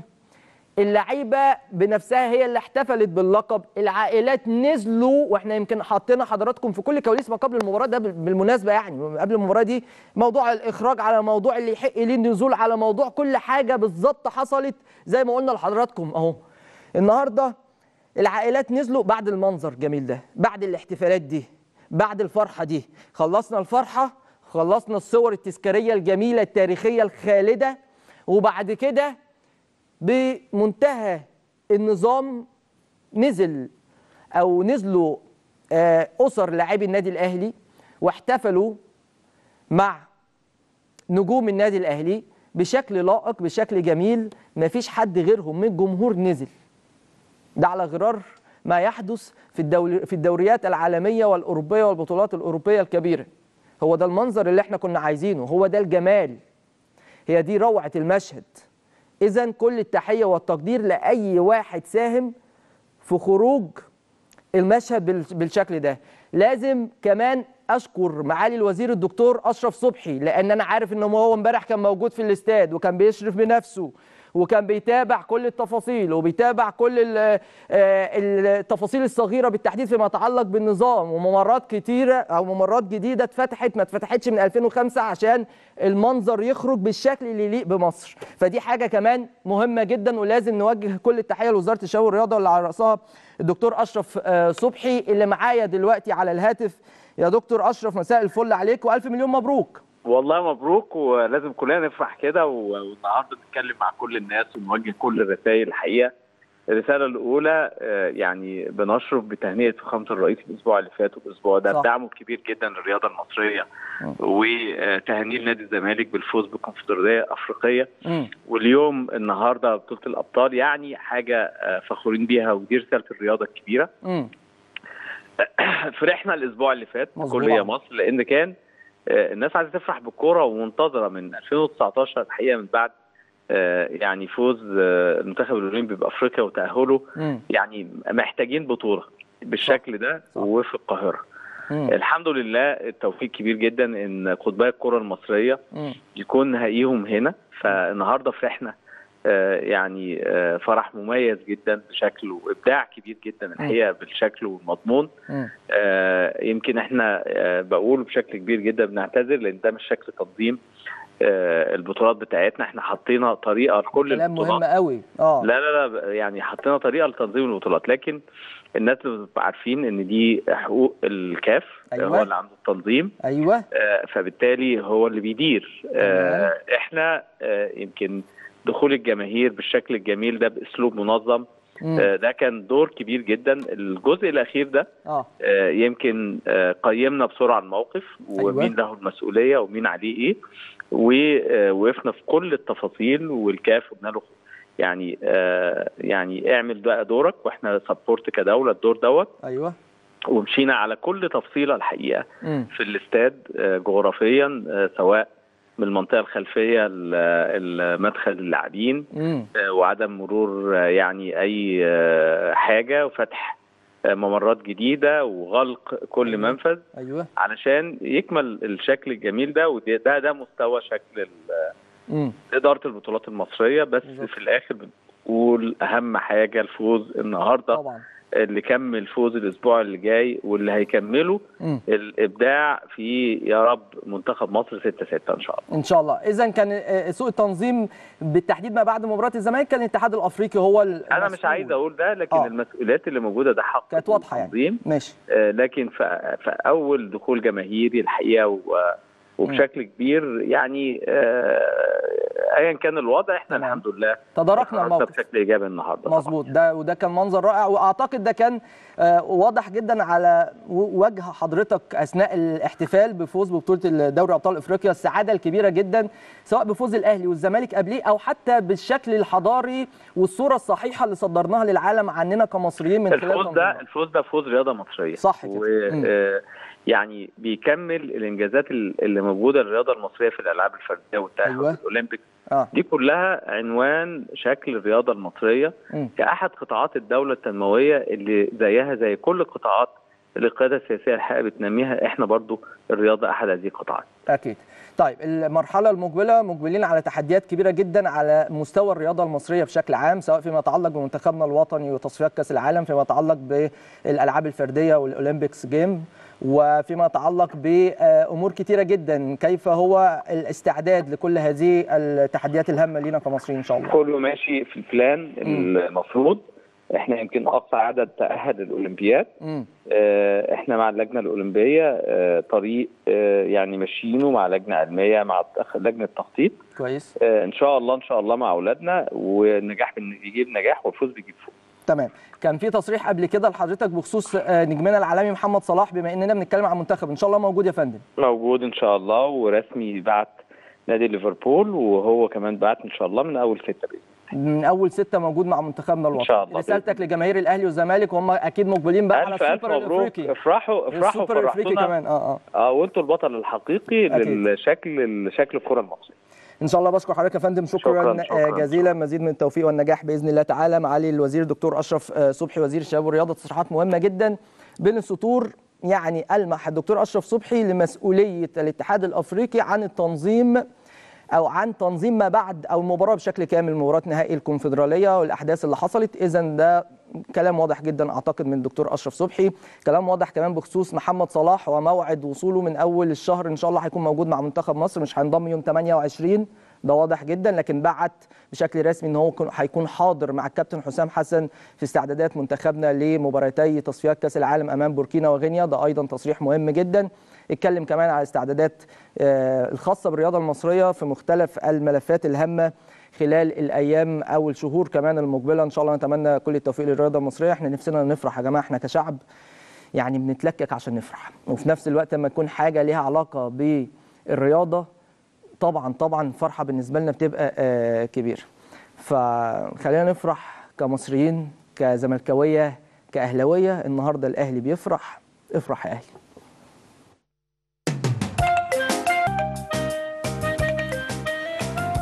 اللعيبه بنفسها هي اللي احتفلت باللقب، العائلات نزلوا، واحنا يمكن حطينا حضراتكم في كل كواليس ما قبل المباراه ده بالمناسبه، يعني قبل المباراه دي موضوع الاخراج على موضوع اللي يحق ليه النزول على موضوع كل حاجه بالظبط حصلت زي ما قلنا لحضراتكم اهو. النهارده العائلات نزلوا بعد المنظر الجميل ده، بعد الاحتفالات دي، بعد الفرحه دي، خلصنا الفرحه، خلصنا الصور التذكاريه الجميله التاريخيه الخالده، وبعد كده بمنتهى النظام نزل او نزلوا اسر لاعبي النادي الاهلي واحتفلوا مع نجوم النادي الاهلي بشكل لائق بشكل جميل، مفيش حد غيرهم من الجمهور نزل. ده على غرار ما يحدث في الدول في الدوريات العالميه والاوروبيه والبطولات الاوروبيه الكبيره. هو ده المنظر اللي احنا كنا عايزينه، هو ده الجمال، هي دي روعه المشهد. إذن كل التحية والتقدير لأي واحد ساهم في خروج المشهد بالشكل ده. لازم كمان أشكر معالي الوزير الدكتور أشرف صبحي، لأن أنا عارف إن هو امبارح كان موجود في الاستاد وكان بيشرف بنفسه وكان بيتابع كل التفاصيل وبيتابع كل التفاصيل الصغيرة بالتحديد فيما يتعلق بالنظام، وممرات كتيرة أو ممرات جديدة اتفتحت ما اتفتحتش من ألفين وخمسة عشان المنظر يخرج بالشكل اللي يليق بمصر. فدي حاجة كمان مهمة جدا، ولازم نوجه كل التحية لوزارة الشباب والرياضة اللي على رأسها الدكتور أشرف صبحي اللي معايا دلوقتي على الهاتف. يا دكتور أشرف مساء الفل عليك وألف مليون مبروك. والله مبروك، ولازم كلنا نفرح كده، والنهارده نتكلم مع كل الناس ونوجه كل الرسائل. الحقيقه الرساله الاولى يعني بنشرف بتهنئه فخامه الرئيس الاسبوع اللي فات والاسبوع ده، دعمه الكبير جدا للرياضه المصريه وتهنئه نادي الزمالك بالفوز بالكونفدراليه الافريقيه، واليوم النهارده بطوله الابطال، يعني حاجه فخورين بيها ودي رساله الرياضه الكبيره. فرحنا الاسبوع اللي فات كلية مصر لان كان الناس عايزه تفرح بالكوره ومنتظره من ألفين وتسعتاشر الحقيقه، من بعد يعني فوز المنتخب الاولمبي بافريقيا وتاهله، يعني محتاجين بطوله بالشكل ده وفي القاهره. الحمد لله التوفيق كبير جدا ان قطبي الكره المصريه يكون هاقيهم هنا، فالنهارده فرحنا يعني فرح مميز جدا بشكل وابداع كبير جدا الحقيقه بالشكل والمضمون. يمكن احنا بقول بشكل كبير جدا بنعتذر لان ده مش شكل تنظيم البطولات بتاعتنا، احنا حطينا طريقه لكل البطولات. مهم قوي. اه لا لا لا يعني حطينا طريقه لتنظيم البطولات، لكن الناس بتبقى عارفين ان دي حقوق الكاف. أيوة. هو اللي عنده التنظيم. ايوه آه فبالتالي هو اللي بيدير. آه احنا آه يمكن دخول الجماهير بالشكل الجميل ده باسلوب منظم، آه ده كان دور كبير جدا. الجزء الاخير ده آه. آه يمكن آه قيمنا بسرعه الموقف ومين أيوة. له المسؤوليه ومين عليه ايه، ووقفنا في كل التفاصيل، والكاف قلنا له يعني آه يعني اعمل بقى دورك واحنا سبورت كدوله الدور دوت. ايوه ومشينا على كل تفصيله الحقيقه م. في الاستاد آه جغرافيا، آه سواء من المنطقه الخلفيه المدخل اللاعبين آه وعدم مرور آه يعني اي آه حاجه، وفتح ممرات جديده وغلق كل منفذ. أيوة. علشان يكمل الشكل الجميل ده، وده ده, ده مستوى شكل اداره البطولات المصريه. بس بالضبط. في الاخر بنقول اهم حاجه الفوز النهارده طبعا. اللي كمل فوز الاسبوع اللي جاي واللي هيكمله م. الابداع في يا رب منتخب مصر ستة ستة ان شاء الله. ان شاء الله. اذا كان سوء التنظيم بالتحديد ما بعد مباراه الزمالك، كان الاتحاد الافريقي هو المسؤول. انا مش عايز اقول ده، لكن آه. المسؤوليات اللي موجوده ده حق كانت واضحه يعني. ماشي. آه لكن في اول دخول جماهيري الحقيقه وبشكل كبير يعني آه ايا كان الوضع احنا تمام. الحمد لله تداركنا الموقف بشكل ايجابي النهارده. مظبوط. ده وده كان منظر رائع، واعتقد ده كان آه واضح جدا على وجه حضرتك اثناء الاحتفال بفوز ببطوله دوري ابطال افريقيا. السعاده الكبيره جدا سواء بفوز الاهلي والزمالك قبليه، او حتى بالشكل الحضاري والصوره الصحيحه اللي صدرناها للعالم عننا كمصريين من خلال الفوز ده. الفوز ده فوز رياضه مصريه صح كده، يعني بيكمل الانجازات اللي موجوده للرياضه المصريه في الالعاب الفرديه والتاهل والاولمبيك. آه. دي كلها عنوان شكل الرياضه المصريه م. كاحد قطاعات الدوله التنمويه اللي زيها زي كل القطاعات اللي القياده السياسيه الحقيقه بتنميها، احنا برضو الرياضه احد هذه القطاعات. اكيد. طيب المرحله المقبله مقبلين على تحديات كبيره جدا على مستوى الرياضه المصريه بشكل عام، سواء فيما يتعلق بمنتخبنا الوطني وتصفيات كاس العالم، فيما يتعلق بالالعاب الفرديه والاولمبيكس جيم، وفيما يتعلق بامور كثيره جدا. كيف هو الاستعداد لكل هذه التحديات الهامه لينا كمصريين ان شاء الله؟ كله ماشي في البلان المفروض. احنا يمكن اقصى عدد تاهل للاولمبياد. اه احنا مع اللجنه الاولمبيه اه طريق اه يعني ماشيينه مع لجنه علميه مع لجنه تخطيط. كويس. اه ان شاء الله ان شاء الله مع اولادنا، والنجاح بيجيب نجاح والفوز بيجيب فوز. تمام. كان في تصريح قبل كده لحضرتك بخصوص نجمنا العالمي محمد صلاح، بما اننا بنتكلم عن منتخب ان شاء الله موجود يا فندم. موجود ان شاء الله، ورسمي بعت نادي ليفربول، وهو كمان بعت ان شاء الله من اول سته باذن من اول سته موجود مع منتخبنا الوطني. ان شاء الله. رسالتك لجماهير الاهلي والزمالك، وهم اكيد مقبلين بقى على السوبر الافريقي. افرحوا افرحوا السوبر الافريقي كمان. اه اه اه وانتوا البطل الحقيقي للشكل شكل الكره المصريه. ان شاء الله. بشكر حضرتك يا فندم، شكرا, شكرا جزيلا، مزيد من التوفيق والنجاح باذن الله تعالى. معالي الوزير دكتور اشرف صبحي وزير الشباب والرياضه، تصريحات مهمه جدا بين السطور. يعني ألمح الدكتور اشرف صبحي لمسؤوليه الاتحاد الافريقي عن التنظيم او عن تنظيم ما بعد او المباراه بشكل كامل، مباراه نهائي الكونفدراليه والاحداث اللي حصلت. اذا ده كلام واضح جدا اعتقد من الدكتور اشرف صبحي. كلام واضح كمان بخصوص محمد صلاح وموعد وصوله من اول الشهر ان شاء الله هيكون موجود مع منتخب مصر، مش هينضم يوم تمنية وعشرين، ده واضح جدا. لكن بعت بشكل رسمي ان هو هيكون حاضر مع الكابتن حسام حسن في استعدادات منتخبنا لمباراتي تصفيات كاس العالم امام بوركينا وغينيا، ده ايضا تصريح مهم جدا. اتكلم كمان على الاستعدادات الخاصة بالرياضة المصرية في مختلف الملفات الهامة خلال الايام او الشهور كمان المقبله. ان شاء الله نتمنى كل التوفيق للرياضه المصريه. احنا نفسنا نفرح يا جماعه، احنا كشعب يعني بنتلكك عشان نفرح، وفي نفس الوقت لما تكون حاجه ليها علاقه بالرياضه طبعا طبعا الفرحه بالنسبه لنا بتبقى آه كبيره. فخلينا نفرح كمصريين، كزملكاويه، كاهلاويه. النهارده الاهلي بيفرح، افرح يا اهلي.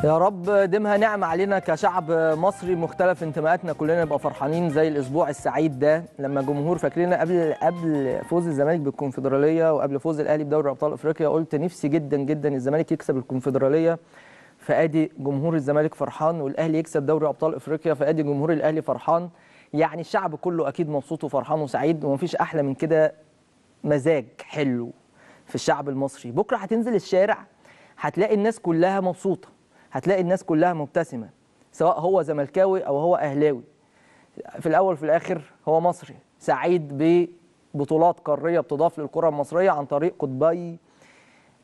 يا رب ديمها نعمة علينا كشعب مصري مختلف انتماءاتنا، كلنا نبقى فرحانين زي الاسبوع السعيد ده لما جمهور فاكريننا قبل قبل فوز الزمالك بالكونفدراليه وقبل فوز الاهلي بدوري ابطال افريقيا. قلت نفسي جدا جدا الزمالك يكسب الكونفدراليه، فادي جمهور الزمالك فرحان، والاهلي يكسب دوري ابطال افريقيا، فادي جمهور الاهلي فرحان. يعني الشعب كله اكيد مبسوط وفرحان وسعيد، ومفيش احلى من كده مزاج حلو في الشعب المصري. بكره هتنزل الشارع هتلاقي الناس كلها مبسوطه، هتلاقي الناس كلها مبتسمة، سواء هو زملكاوي أو هو أهلاوي. في الأول وفي الآخر هو مصري سعيد ببطولات قارية بتضاف للكرة المصرية عن طريق قطبي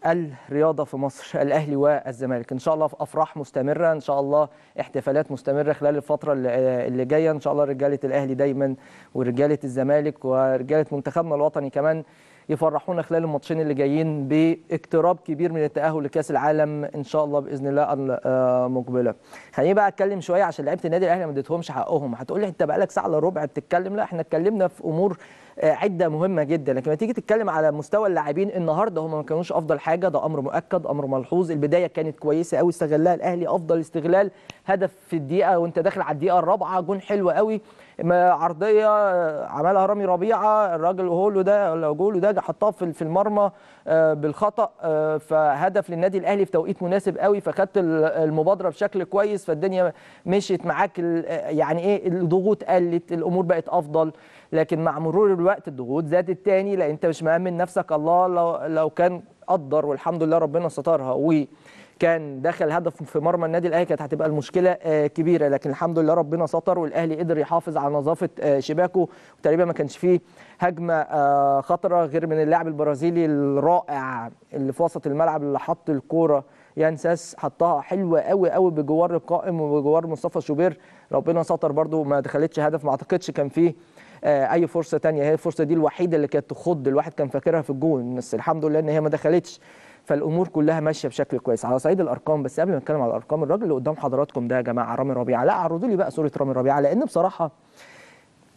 الرياضة في مصر، الأهلي والزمالك. إن شاء الله في أفراح مستمرة، إن شاء الله احتفالات مستمرة خلال الفترة اللي جاية. إن شاء الله رجالة الأهلي دايما ورجالة الزمالك ورجالة منتخبنا الوطني كمان يفرحونا خلال الماتشين اللي جايين باقتراب كبير من التأهل لكأس العالم إن شاء الله بإذن الله المقبلة. خليني بقى أتكلم شوية عشان لعيبة النادي الأهلي ما اديتهمش حقهم. هتقول لي أنت بقالك ساعة إلا ربع بتتكلم، لا إحنا اتكلمنا في أمور عدة مهمة جدا، لكن لما تيجي تتكلم على مستوى اللاعبين النهارده هم ما كانوش أفضل حاجة، ده أمر مؤكد، أمر ملحوظ. البداية كانت كويسة قوي استغلها الأهلي أفضل استغلال، هدف في الدقيقة وأنت داخل على الدقيقة الرابعة، جون حلو قوي، عرضيه عملها رامي ربيعه الراجل هولو ده ولا جوله ده حطها في المرمى بالخطا، فهدف للنادي الاهلي في توقيت مناسب قوي، فخدت المبادره بشكل كويس، فالدنيا مشيت معاك. يعني ايه الضغوط قلت، الامور بقت افضل، لكن مع مرور الوقت الضغوط زادت تاني، لان انت مش مأمن نفسك. الله لو لو كان قدر والحمد لله ربنا سترها و كان دخل هدف في مرمى النادي الاهلي كانت هتبقى المشكله كبيره، لكن الحمد لله ربنا ستر والاهلي قدر يحافظ على نظافه شباكه، وتقريبا ما كانش فيه هجمه خطره غير من اللاعب البرازيلي الرائع اللي في وسط الملعب اللي حط الكوره ينساس، حطها حلوه قوي قوي بجوار القائم وبجوار مصطفى شوبير، ربنا ستر برده ما دخلتش هدف. ما اعتقدش كان فيه اي فرصه ثانيه، هي الفرصه دي الوحيده اللي كانت تخض الواحد كان فاكرها في الجون، بس الحمد لله ان هي ما دخلتش. فالامور كلها ماشيه بشكل كويس على صعيد الارقام. بس قبل ما نتكلم على الارقام، الراجل اللي قدام حضراتكم ده يا جماعه رامي ربيعه، لا عرضوا لي بقى صوره رامي ربيعه، لان بصراحه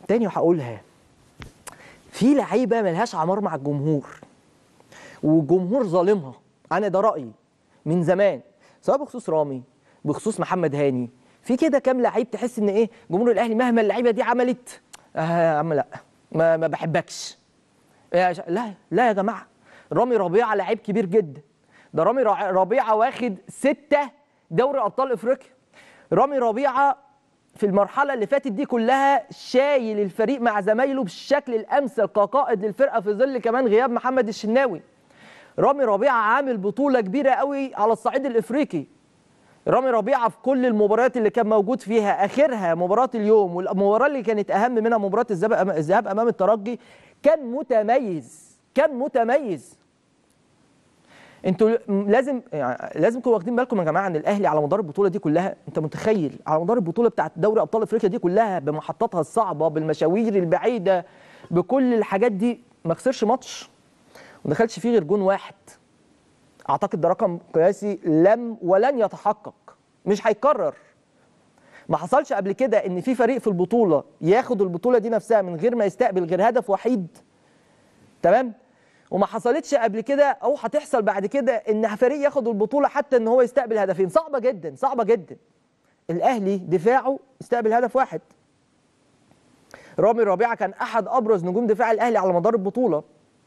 تاني وهقولها، في لعيبه ملهاش عمار مع الجمهور والجمهور ظالمها، انا ده رايي من زمان، سواء بخصوص رامي بخصوص محمد هاني، في كده كام لعيب تحس ان ايه جمهور الاهلي مهما اللعيبه دي عملت اه يا عم لا ما, ما بحبكش. لا لا يا جماعه، رامي ربيعه لعيب كبير جدا، ده رامي ربيعه واخد ستة دوري ابطال افريقيا، رامي ربيعه في المرحله اللي فاتت دي كلها شايل الفريق مع زمايله بالشكل الامثل كقائد للفرقه في ظل كمان غياب محمد الشناوي. رامي ربيعه عامل بطوله كبيره قوي على الصعيد الافريقي. رامي ربيعه في كل المباريات اللي كان موجود فيها، اخرها مباراه اليوم والمباراه اللي كانت اهم منها مباراه الذهاب امام الترجي، كان متميز كان متميز. انتوا لازم يعني لازم تكونوا واخدين بالكم يا جماعه ان الاهلي على مدار البطوله دي كلها، انت متخيل على مدار البطوله بتاعت دوري ابطال افريقيا دي كلها بمحطاتها الصعبه بالمشاوير البعيده بكل الحاجات دي ما خسرش ماتش وما دخلش فيه غير جون واحد. اعتقد ده رقم قياسي لم ولن يتحقق، مش هيتكرر. ما حصلش قبل كده ان في فريق في البطوله ياخد البطوله دي نفسها من غير ما يستقبل غير هدف وحيد، تمام؟ وما حصلتش قبل كده او هتحصل بعد كده ان فريق ياخد البطوله حتى ان هو يستقبل هدفين، صعبه جدا صعبه جدا. الاهلي دفاعه استقبل هدف واحد. رامي ربيعه كان احد ابرز نجوم دفاع الاهلي على مدار البطوله،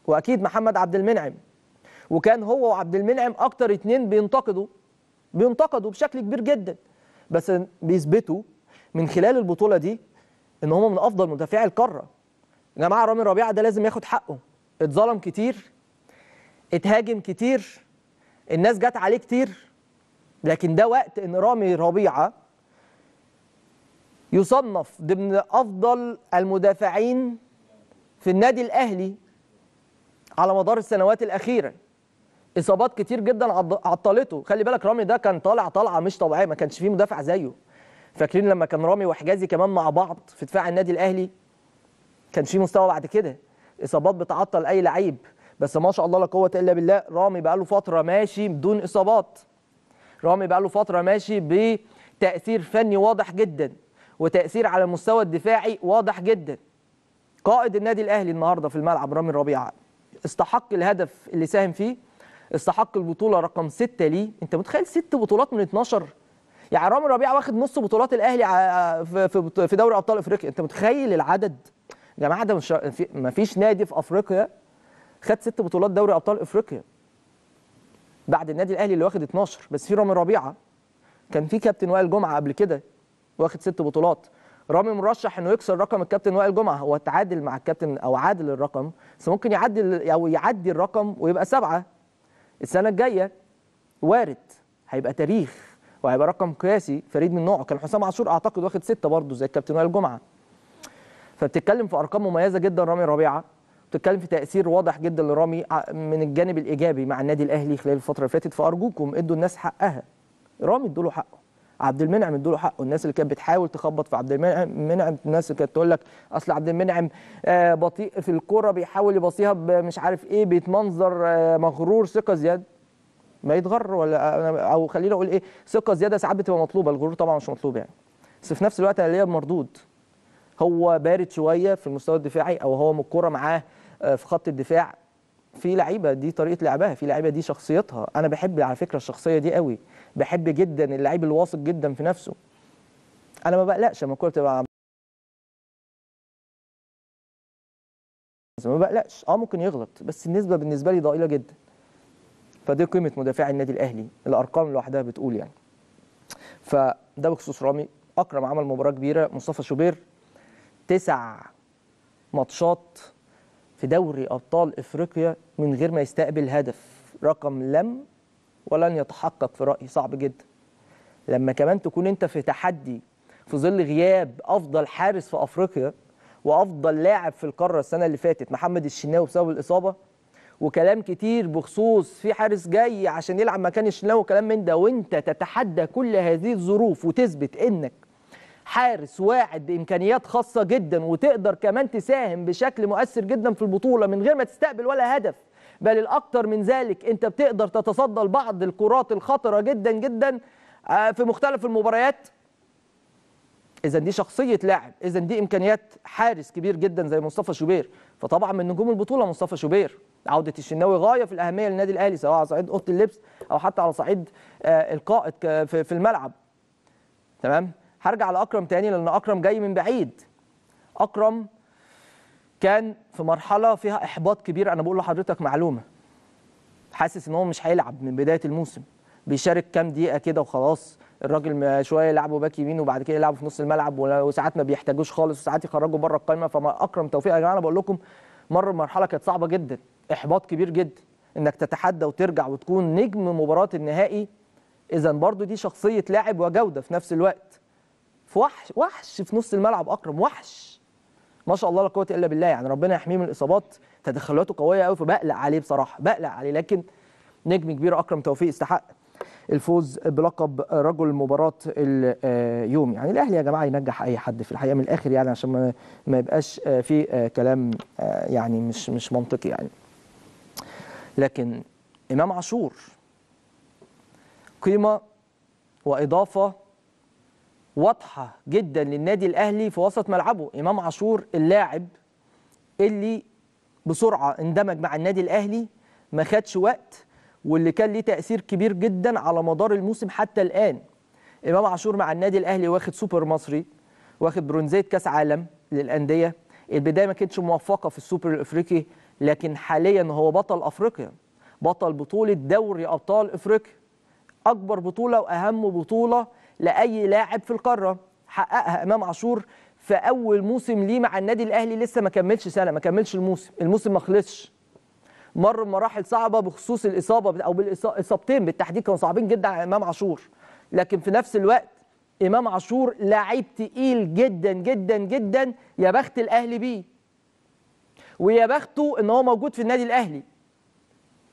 واكيد محمد عبد المنعم، وكان هو وعبد المنعم اكتر اتنين بينتقدوا بينتقدوا بشكل كبير جدا، بس بيثبتوا من خلال البطوله دي ان هم من افضل مدافعي القاره. يا جماعه رامي ربيعه ده لازم ياخد حقه، اتظلم كتير، اتهاجم كتير، الناس جت عليه كتير، لكن ده وقت ان رامي ربيعه يصنف ضمن افضل المدافعين في النادي الاهلي على مدار السنوات الأخيرة. إصابات كتير جدا عطلته، خلي بالك رامي ده كان طالع طالعة مش طبيعية، ما كانش فيه مدافع زيه. فاكرين لما كان رامي وحجازي كمان مع بعض في دفاع النادي الأهلي؟ كانش فيه مستوى بعد كده، إصابات بتعطل أي لعيب. بس ما شاء الله لا قوة إلا بالله، رامي بقى له فترة ماشي بدون إصابات، رامي بقى له فترة ماشي بتأثير فني واضح جدا وتأثير على المستوى الدفاعي واضح جدا. قائد النادي الأهلي النهارده في الملعب رامي ربيعة استحق الهدف اللي ساهم فيه، استحق البطولة رقم ستة ليه. أنت متخيل ست بطولات من اتناشر؟ يعني رامي ربيعة واخد نص بطولات الأهلي في دوري أبطال أفريقيا، أنت متخيل العدد؟ يا جماعة ده مش مفيش نادي في أفريقيا خد ست بطولات دوري أبطال أفريقيا بعد النادي الأهلي اللي واخد اتناشر، بس في رامي ربيعة. كان في كابتن وائل جمعة قبل كده واخد ست بطولات. رامي مرشح انه يكسر رقم الكابتن وائل جمعه، هو تعادل مع الكابتن او عادل الرقم، بس ممكن يعدل او يعدي الرقم ويبقى سبعه السنه الجايه، وارد. هيبقى تاريخ وهيبقى رقم قياسي فريد من نوعه. كان حسام عاشور اعتقد واخد سته برضه زي الكابتن وائل جمعه. فبتتكلم في ارقام مميزه جدا رامي ربيعه، بتتكلم في تاثير واضح جدا لرامي من الجانب الايجابي مع النادي الاهلي خلال الفتره اللي فاتت. فارجوكم ادوا الناس حقها، رامي ادوا له حقه، عبد المنعم ادوا له حقه. الناس اللي كانت بتحاول تخبط في عبد المنعم، الناس اللي كانت تقول لك اصل عبد المنعم بطيء في الكوره بيحاول يبصيها مش عارف ايه، بيتمنظر مغرور، ثقه زياده. ما يتغر ولا او خلينا اقول ايه، ثقه زياده ساعات بتبقى مطلوبه، الغرور طبعا مش مطلوب يعني، بس في نفس الوقت هلاقيها بمردود. هو بارد شويه في المستوى الدفاعي، او هو من الكوره معاه في خط الدفاع. في لعيبه دي طريقه لعبها، في لعيبه دي شخصيتها. انا بحب على فكره الشخصيه دي قوي، بحب جدا اللعيب الواثق جدا في نفسه. انا ما بقلقش لما الكوره تبقى، ما بقلقش. اه ممكن يغلط، بس النسبه بالنسبه لي ضئيله جدا. فدي قيمه مدافع النادي الاهلي، الارقام لوحدها بتقول يعني. فده بخصوص رامي. اكرم عمل مباراه كبيره. مصطفى شوبير تسع ماتشات في دوري ابطال افريقيا من غير ما يستقبل هدف، رقم لم ولن يتحقق في رايي، صعب جدا. لما كمان تكون انت في تحدي في ظل غياب افضل حارس في افريقيا وافضل لاعب في القاره السنه اللي فاتت محمد الشناوي بسبب الاصابه، وكلام كتير بخصوص في حارس جاي عشان يلعب مكان الشناوي وكلام من ده، وانت تتحدى كل هذه الظروف وتثبت انك حارس واعد بامكانيات خاصه جدا وتقدر كمان تساهم بشكل مؤثر جدا في البطوله من غير ما تستقبل ولا هدف، بل الاكثر من ذلك انت بتقدر تتصدى لبعض الكرات الخطره جدا جدا في مختلف المباريات. اذا دي شخصيه لاعب، اذا دي امكانيات حارس كبير جدا زي مصطفى شوبير. فطبعا من نجوم البطوله مصطفى شوبير، عوده الشناوي غايه في الاهميه للنادي الاهلي سواء على صعيد اوضه اللبس او حتى على صعيد القائد في الملعب. تمام؟ هرجع لأكرم تاني لأن أكرم جاي من بعيد. أكرم كان في مرحلة فيها إحباط كبير، أنا بقول لحضرتك معلومة. حاسس إن هو مش هيلعب من بداية الموسم، بيشارك كام دقيقة كده وخلاص، الراجل شوية يلعبه باك يمين وبعد كده يلعبه في نص الملعب، وساعات ما بيحتاجوش خالص وساعات يخرجوا بره القايمة. فأكرم توفيق يا جماعة أنا بقول لكم مر بمرحلة كانت صعبة جدا، إحباط كبير جدا، إنك تتحدى وترجع وتكون نجم مباراة النهائي. إذا برضو دي شخصية لاعب وجودة في نفس الوقت. وحش وحش في نص الملعب، اكرم وحش ما شاء الله لا قوه الا بالله، يعني ربنا يحميه من الاصابات. تدخلاته قويه قوي، فبقلق عليه بصراحه، بقلق عليه. لكن نجم كبير اكرم توفيق استحق الفوز بلقب رجل مباراه اليوم. يعني الاهلي يا جماعه ينجح اي حد في الحقيقه من الاخر، يعني عشان ما يبقاش في كلام يعني مش مش منطقي يعني. لكن امام عاشور قيمه واضافه واضحة جدا للنادي الأهلي في وسط ملعبه. إمام عاشور اللاعب اللي بسرعة اندمج مع النادي الأهلي، ما خدش وقت، واللي كان ليه تأثير كبير جدا على مدار الموسم حتى الآن. إمام عاشور مع النادي الأهلي واخد سوبر مصري، واخد برونزية كأس عالم للأندية. البداية ما كانتش موفقة في السوبر الأفريقي، لكن حاليا هو بطل أفريقيا، بطل بطولة دوري أبطال أفريقيا، أكبر بطولة وأهم بطولة لأي لاعب في القارة حققها إمام عاشور في أول موسم ليه مع النادي الأهلي. لسه ما كملش سنة، ما كملش الموسم، الموسم ما خلصش. مر بمراحل صعبة بخصوص الإصابة أو بالإصابتين بالتحديد كانوا صعبين جدا على إمام عاشور، لكن في نفس الوقت إمام عاشور لاعب تقيل جدا جدا جدا، يا بخت الأهلي بيه. ويا بخته ان هو موجود في النادي الاهلي،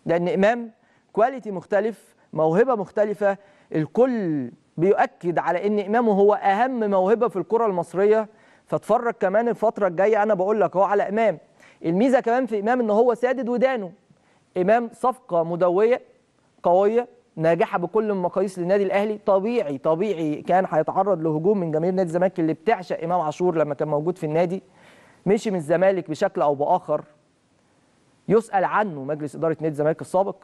لان امام كواليتي مختلف، موهبه مختلفه، الكل بيؤكد على ان امام هو اهم موهبه في الكره المصريه، فاتفرج كمان الفتره الجايه. انا بقول لك اهو على امام. الميزه كمان في امام ان هو سادد ودانه. امام صفقه مدويه قويه ناجحه بكل المقاييس للنادي الاهلي. طبيعي طبيعي كان هيتعرض لهجوم من جماهير نادي الزمالك اللي بتعشق امام عاشور لما كان موجود في النادي. مشي من الزمالك بشكل او باخر، يسال عنه مجلس اداره نادي الزمالك السابق.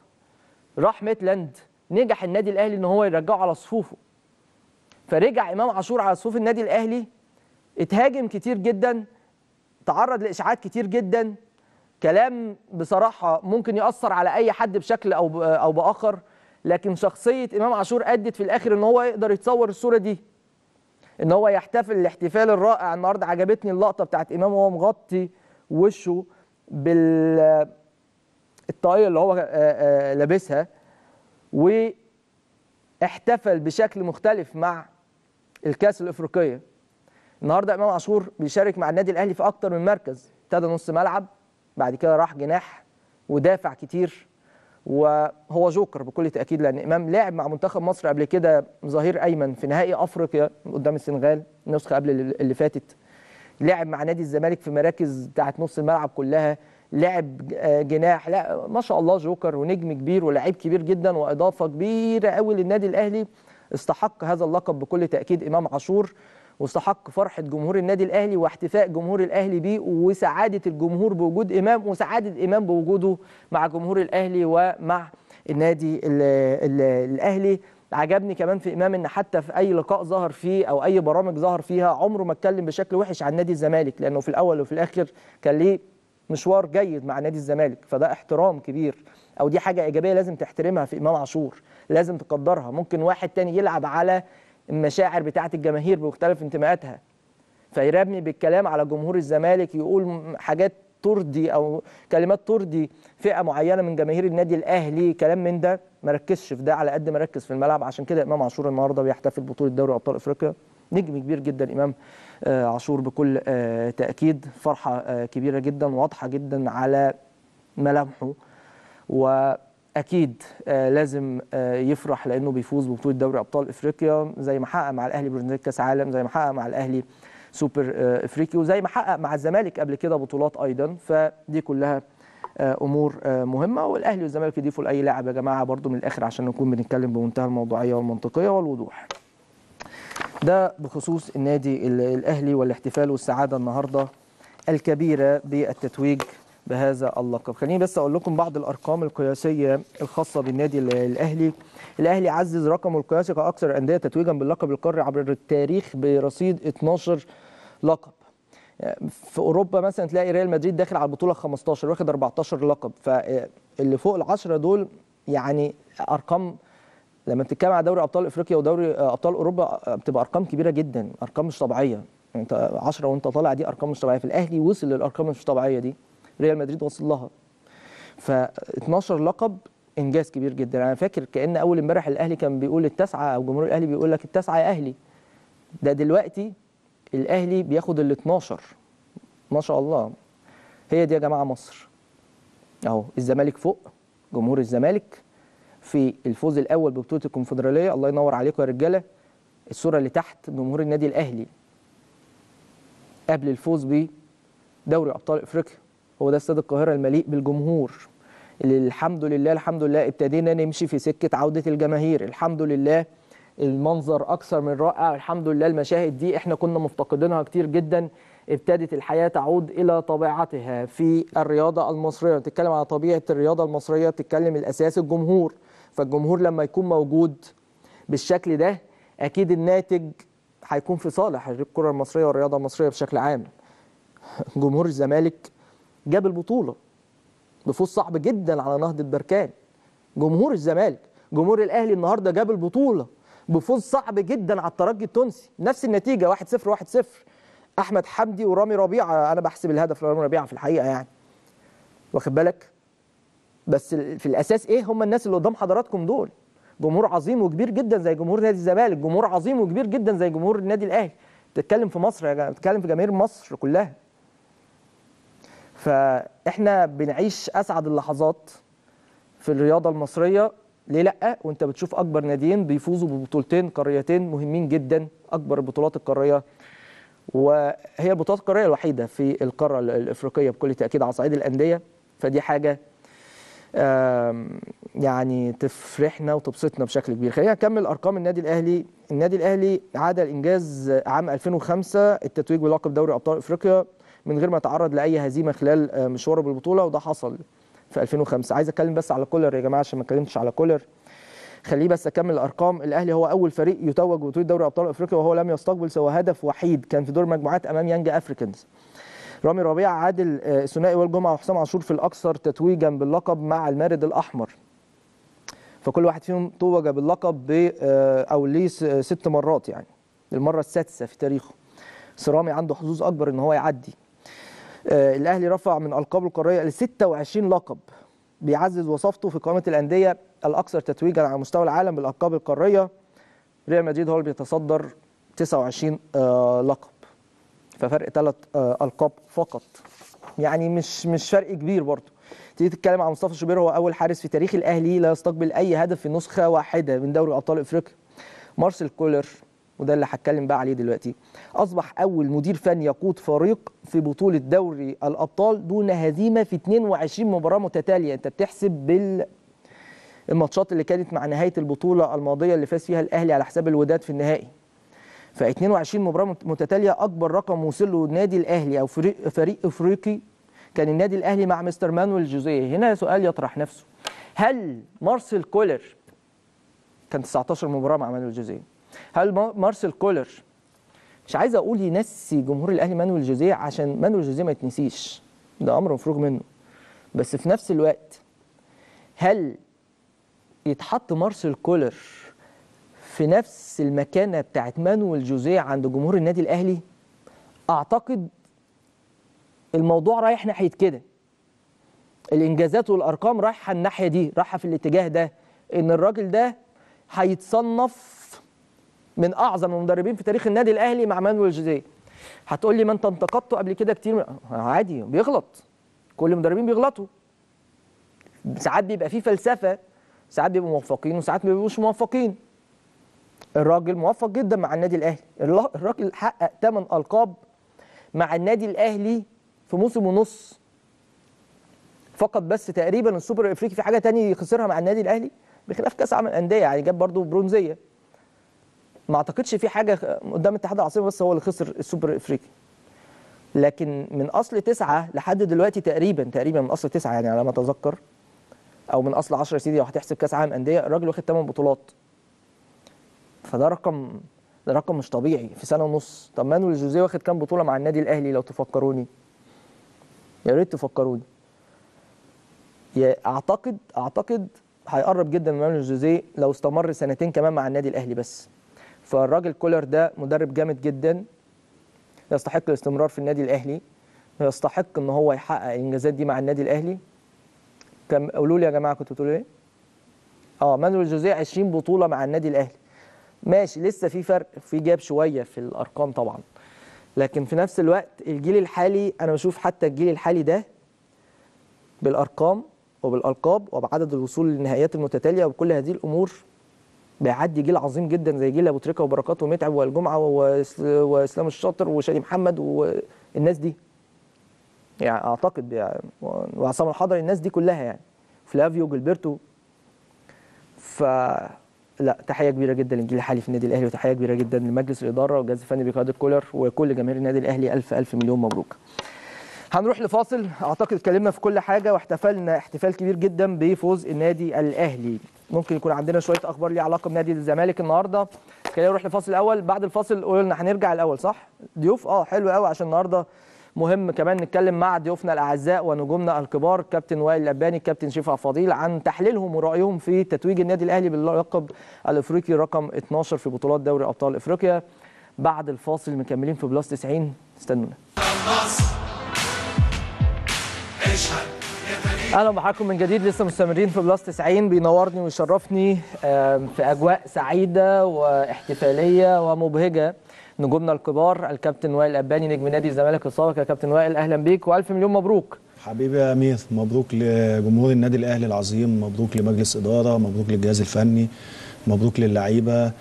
راح ميتلاند، نجح النادي الاهلي ان هو يرجعه على صفوفه. فرجع امام عاشور على صفوف النادي الاهلي، اتهاجم كتير جدا، تعرض لاشاعات كتير جدا، كلام بصراحه ممكن ياثر على اي حد بشكل او او باخر. لكن شخصيه امام عاشور ادت في الاخر ان هو يقدر يتصور الصوره دي، ان هو يحتفل الاحتفال الرائع النهارده. عجبتني اللقطه بتاعت امام وهو مغطي وشه بالطاقيه اللي هو لابسها، واحتفل بشكل مختلف مع الكاس الافريقيه. النهارده امام عاشور بيشارك مع النادي الاهلي في اكتر من مركز، ابتدى نص ملعب، بعد كده راح جناح ودافع كتير، وهو جوكر بكل تاكيد، لان امام لاعب مع منتخب مصر قبل كده ظهير ايمن في نهائي افريقيا قدام السنغال النسخه قبل اللي فاتت. لعب مع نادي الزمالك في مراكز بتاعت نص الملعب كلها، لعب جناح، لا ما شاء الله جوكر ونجم كبير ولاعيب كبير جدا واضافه كبيره قوي للنادي الاهلي. استحق هذا اللقب بكل تاكيد امام عاشور، واستحق فرحه جمهور النادي الاهلي واحتفاء جمهور الاهلي بيه، وسعاده الجمهور بوجود امام، وسعاده امام بوجوده مع جمهور الاهلي ومع النادي ال ال الاهلي. عجبني كمان في امام ان حتى في اي لقاء ظهر فيه او اي برامج ظهر فيها عمره ما اتكلم بشكل وحش عن نادي الزمالك، لانه في الاول وفي الاخر كان ليه مشوار جيد مع نادي الزمالك، فده احترام كبير، او دي حاجه ايجابيه لازم تحترمها في امام عاشور، لازم تقدرها. ممكن واحد تاني يلعب على المشاعر بتاعت الجماهير بمختلف انتماءاتها، فيرمي بالكلام على جمهور الزمالك، يقول حاجات ترضي او كلمات ترضي فئه معينه من جماهير النادي الاهلي، كلام من ده. ما ركزش في ده على قد ما ركز في الملعب. عشان كده امام عاشور النهارده بيحتفل بطوله دوري ابطال افريقيا. نجم كبير جدا امام عاشور بكل تاكيد. فرحه كبيره جدا واضحه جدا على ملامحه، و أكيد لازم يفرح لأنه بيفوز ببطولة دوري أبطال إفريقيا، زي ما حقق مع الأهلي برنامج كأس عالم، زي ما حقق مع الأهلي سوبر إفريقي، وزي ما حقق مع الزمالك قبل كده بطولات أيضا. فدي كلها أمور مهمة، والأهلي والزمالك يضيفوا لأي لاعب يا جماعة برضو من الآخر عشان نكون بنتكلم بمنتهى الموضوعية والمنطقية والوضوح. ده بخصوص النادي الأهلي والاحتفال والسعادة النهاردة الكبيرة بالتتويج بهذا اللقب. خليني بس اقول لكم بعض الارقام القياسيه الخاصه بالنادي الاهلي. الاهلي عزز رقمه القياسي كاكثر الانديه تتويجا باللقب القاري عبر التاريخ برصيد اتناشر لقب. في اوروبا مثلا تلاقي ريال مدريد داخل على البطوله خمستاشر واخد اربعتاشر لقب، فاللي فوق العشرة دول يعني ارقام لما بتتكلم على دوري ابطال افريقيا ودوري ابطال اوروبا بتبقى ارقام كبيره جدا، ارقام مش طبيعيه. انت عشرة وانت طالع دي ارقام مش طبيعيه. في الاهلي وصل للارقام مش طبيعيه دي، ريال مدريد وصل لها. ف اتناشر لقب انجاز كبير جدا. انا فاكر كان اول امبارح الاهلي كان بيقول التسعه، او جمهور الاهلي بيقول لك التسعه يا اهلي. ده دلوقتي الاهلي بياخد ال اتناشر. ما شاء الله. هي دي يا جماعه مصر. اهو الزمالك فوق، جمهور الزمالك في الفوز الاول ببطوله الكونفدراليه، الله ينور عليكم يا رجاله. الصوره اللي تحت جمهور النادي الاهلي قبل الفوز بدوري ابطال افريقيا. هو ده استاد القاهرة المليء بالجمهور. الحمد لله الحمد لله ابتدينا نمشي في سكة عودة الجماهير، الحمد لله المنظر أكثر من رائع، الحمد لله المشاهد دي احنا كنا مفتقدينها كتير جدا. ابتدت الحياة تعود إلى طبيعتها في الرياضة المصرية. بتتكلم على طبيعة الرياضة المصرية، بتتكلم الأساس الجمهور. فالجمهور لما يكون موجود بالشكل ده أكيد الناتج هيكون في صالح الكرة المصرية والرياضة المصرية بشكل عام. جمهور الزمالك جاب البطولة بفوز صعب جدا على نهضة بركان. جمهور الزمالك، جمهور الأهلي النهارده جاب البطولة بفوز صعب جدا على الترجي التونسي، نفس النتيجة واحد صفر واحد صفر. أحمد حمدي ورامي ربيعة، أنا بحسب الهدف لرامي ربيعة في الحقيقة يعني. واخد بالك؟ بس في الأساس إيه؟ هم الناس اللي قدام حضراتكم دول. جمهور عظيم وكبير جدا زي جمهور نادي الزمالك، جمهور عظيم وكبير جدا زي جمهور النادي الأهلي. بتتكلم في مصر يا جماعة، بتتكلم في جماهير مصر كلها. فاحنا بنعيش اسعد اللحظات في الرياضه المصريه، ليه لا؟ وانت بتشوف اكبر ناديين بيفوزوا ببطولتين قاريتين مهمين جدا، اكبر البطولات القاريه، وهي البطولات القاريه الوحيده في القاره الافريقيه بكل تاكيد على صعيد الانديه، فدي حاجه يعني تفرحنا وتبسطنا بشكل كبير. خلينا نكمل ارقام النادي الاهلي. النادي الاهلي عاد الانجاز عام ألفين وخمسة التتويج بلقب دوري ابطال افريقيا من غير ما يتعرض لاي هزيمه خلال مشواره بالبطوله، وده حصل في ألفين وخمسة. عايز اتكلم بس على كولر يا جماعه عشان ما اتكلمتش على كولر، خليه بس اكمل الارقام. الاهلي هو اول فريق يتوج ببطوله دوري ابطال افريقيا وهو لم يستقبل سوى هدف وحيد، كان في دور مجموعات امام يانج افريكانز. رامي ربيعة عادل الثنائي وائل جمعة وحسام عاشور في الاكثر تتويجا باللقب مع المارد الاحمر، فكل واحد فيهم توج باللقب ب او ليه ست مرات، يعني المره السادسه في تاريخه. سرامي عنده حظوظ اكبر ان هو يعدي. الاهلي رفع من القابه القاريه ل ستة وعشرين لقب، بيعزز وصفته في قائمه الانديه الاكثر تتويجا على مستوى العالم بالالقاب القاريه. ريال مدريد هو اللي بيتصدر تسعة وعشرين لقب، ففرق ثلاث القاب فقط، يعني مش مش فرق كبير برضه. تيجي تتكلم عن مصطفى شوبير، هو اول حارس في تاريخ الاهلي لا يستقبل اي هدف في نسخه واحده من دوري ابطال افريقيا. مارسيل كولر، وده اللي هتكلم بقى عليه دلوقتي، اصبح اول مدير فني يقود فريق في بطوله دوري الابطال دون هزيمه في اثنين وعشرين مباراه متتاليه. انت بتحسب بال الماتشات اللي كانت مع نهايه البطوله الماضيه اللي فاز فيها الاهلي على حساب الوداد في النهائي، ف اثنين وعشرين مباراه متتاليه اكبر رقم وصل له النادي الاهلي او فريق فريق افريقي كان النادي الاهلي مع مستر مانويل جوزيه. هنا سؤال يطرح نفسه، هل مارسيل كولر كان تسعة عشر مباراه مع مانويل جوزيه، هل مارسيل كولر مش عايز اقول ينسي جمهور الاهلي مانويل جوزيه عشان مانويل جوزيه ما يتنسيش، ده امر مفروغ منه، بس في نفس الوقت هل يتحط مارسيل كولر في نفس المكانه بتاعت مانويل جوزيه عند جمهور النادي الاهلي؟ اعتقد الموضوع رايح ناحيه كده، الانجازات والارقام رايحه الناحيه دي، رايحه في الاتجاه ده، ان الراجل ده هيتصنف من اعظم المدربين في تاريخ النادي الاهلي مع مانويل جوزيه. هتقول لي ما انت انتقدته قبل كده كتير، عادي بيغلط، كل المدربين بيغلطوا، ساعات بيبقى فيه فلسفه، ساعات بيبقوا موفقين وساعات ما بيبقوش موفقين. الراجل موفق جدا مع النادي الاهلي، الراجل حقق ثمان القاب مع النادي الاهلي في موسم ونص فقط بس تقريبا. السوبر الافريقي في حاجه ثانيه خسرها مع النادي الاهلي بخلاف كاس عالم الانديه، يعني جاب برضه برونزيه، ما اعتقدش في حاجه قدام اتحاد العاصمه، بس هو اللي خسر السوبر الافريقي. لكن من اصل تسعه لحد دلوقتي تقريبا تقريبا من اصل تسعه يعني على ما اتذكر، او من اصل عشرة سيدي لو هتحسب كاس عالم انديه، الراجل واخد ثمان بطولات، فده رقم ده رقم مش طبيعي في سنه ونص. طب مانويل جوزيه واخد كام بطوله مع النادي الاهلي لو تفكروني؟ يا ريت تفكروني. اعتقد اعتقد هيقرب جدا من مانويل جوزيه لو استمر سنتين كمان مع النادي الاهلي بس. فالراجل كولر ده مدرب جامد جدا، يستحق الاستمرار في النادي الاهلي، يستحق ان هو يحقق الانجازات دي مع النادي الاهلي. كم قولوا لي يا جماعه كنتوا بتقولوا ايه؟ اه مانويل جوزيه عشرين بطوله مع النادي الاهلي. ماشي، لسه في فرق، في جاب شويه في الارقام طبعا، لكن في نفس الوقت الجيل الحالي انا بشوف حتى الجيل الحالي ده بالارقام وبالالقاب وبعدد الوصول للنهائيات المتتاليه وبكل هذه الامور بيعدي جيل عظيم جدا زي جيل ابو تريكه وبركات ومتعب وائل جمعه واسلام الشاطر وشادي محمد والناس دي، يعني اعتقد يعني وعصام الحضري، الناس دي كلها يعني فلافيو جلبرتو. ف لا، تحيه كبيره جدا للجيل الحالي في النادي الاهلي، وتحيه كبيره جدا لمجلس الاداره والجهاز الفني بقياده كولر وكل جماهير النادي الاهلي. الف الف مليون مبروك. هنروح لفاصل، اعتقد اتكلمنا في كل حاجه واحتفلنا احتفال كبير جدا بفوز النادي الاهلي. ممكن يكون عندنا شويه اخبار ليها علاقه بنادي الزمالك النهارده، خلينا نروح لفاصل الاول. بعد الفاصل قولوا لنا هنرجع الاول صح ضيوف؟ اه حلو قوي، عشان النهارده مهم كمان نتكلم مع ضيوفنا الاعزاء ونجومنا الكبار، كابتن وائل القباني، كابتن شفيع فضيل، عن تحليلهم ورايهم في تتويج النادي الاهلي باللقب الافريقي رقم اثناشر في بطولات دوري ابطال افريقيا. بعد الفاصل مكملين في بلس تسعين، استنونا. اهلا بحضراتكم من جديد، لسه مستمرين في بلس تسعين. بينورني ويشرفني في اجواء سعيده واحتفاليه ومبهجه نجومنا الكبار الكابتن وائل القباني نجم نادي الزمالك السابق. يا كابتن وائل اهلا بيك والف مليون مبروك. حبيبي يا امير، مبروك لجمهور النادي الاهلي العظيم، مبروك لمجلس اداره، مبروك للجهاز الفني، مبروك للعيبه.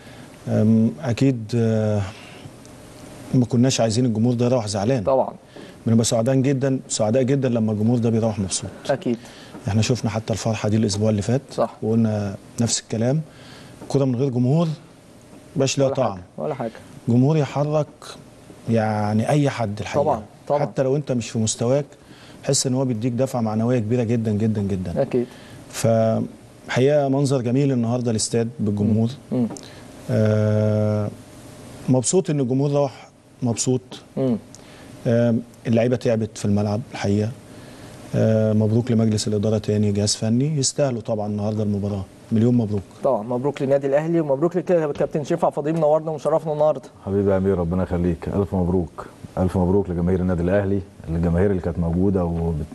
اكيد ما كناش عايزين الجمهور ده يروح زعلان طبعا، بنبقى سعداء جدا سعداء جدا لما الجمهور ده بيروح مبسوط. اكيد احنا شفنا حتى الفرحه دي الاسبوع اللي فات صح، وقلنا نفس الكلام، كرة من غير جمهور مش لها طعم ولا حاجه. جمهور يحرك يعني اي حد الحقيقه طبعا. طبعا حتى لو انت مش في مستواك تحس ان هو بيديك دفعه معنويه كبيره جدا جدا جدا. اكيد فحقيقه منظر جميل النهارده الاستاد بالجمهور. م. م. آه مبسوط ان الجمهور راح مبسوط. م. آه اللعيبه تعبت في الملعب الحقيقه. آه مبروك لمجلس الاداره تاني، جهاز فني يستاهلوا طبعا النهارده المباراه. مليون مبروك طبعا، مبروك للنادي الاهلي ومبروك لك يا كابتن شفع فضيل، منورنا ومشرفنا النهارده. حبيبي يا امير ربنا يخليك، الف مبروك الف مبروك لجماهير النادي الاهلي، الجماهير اللي كانت موجوده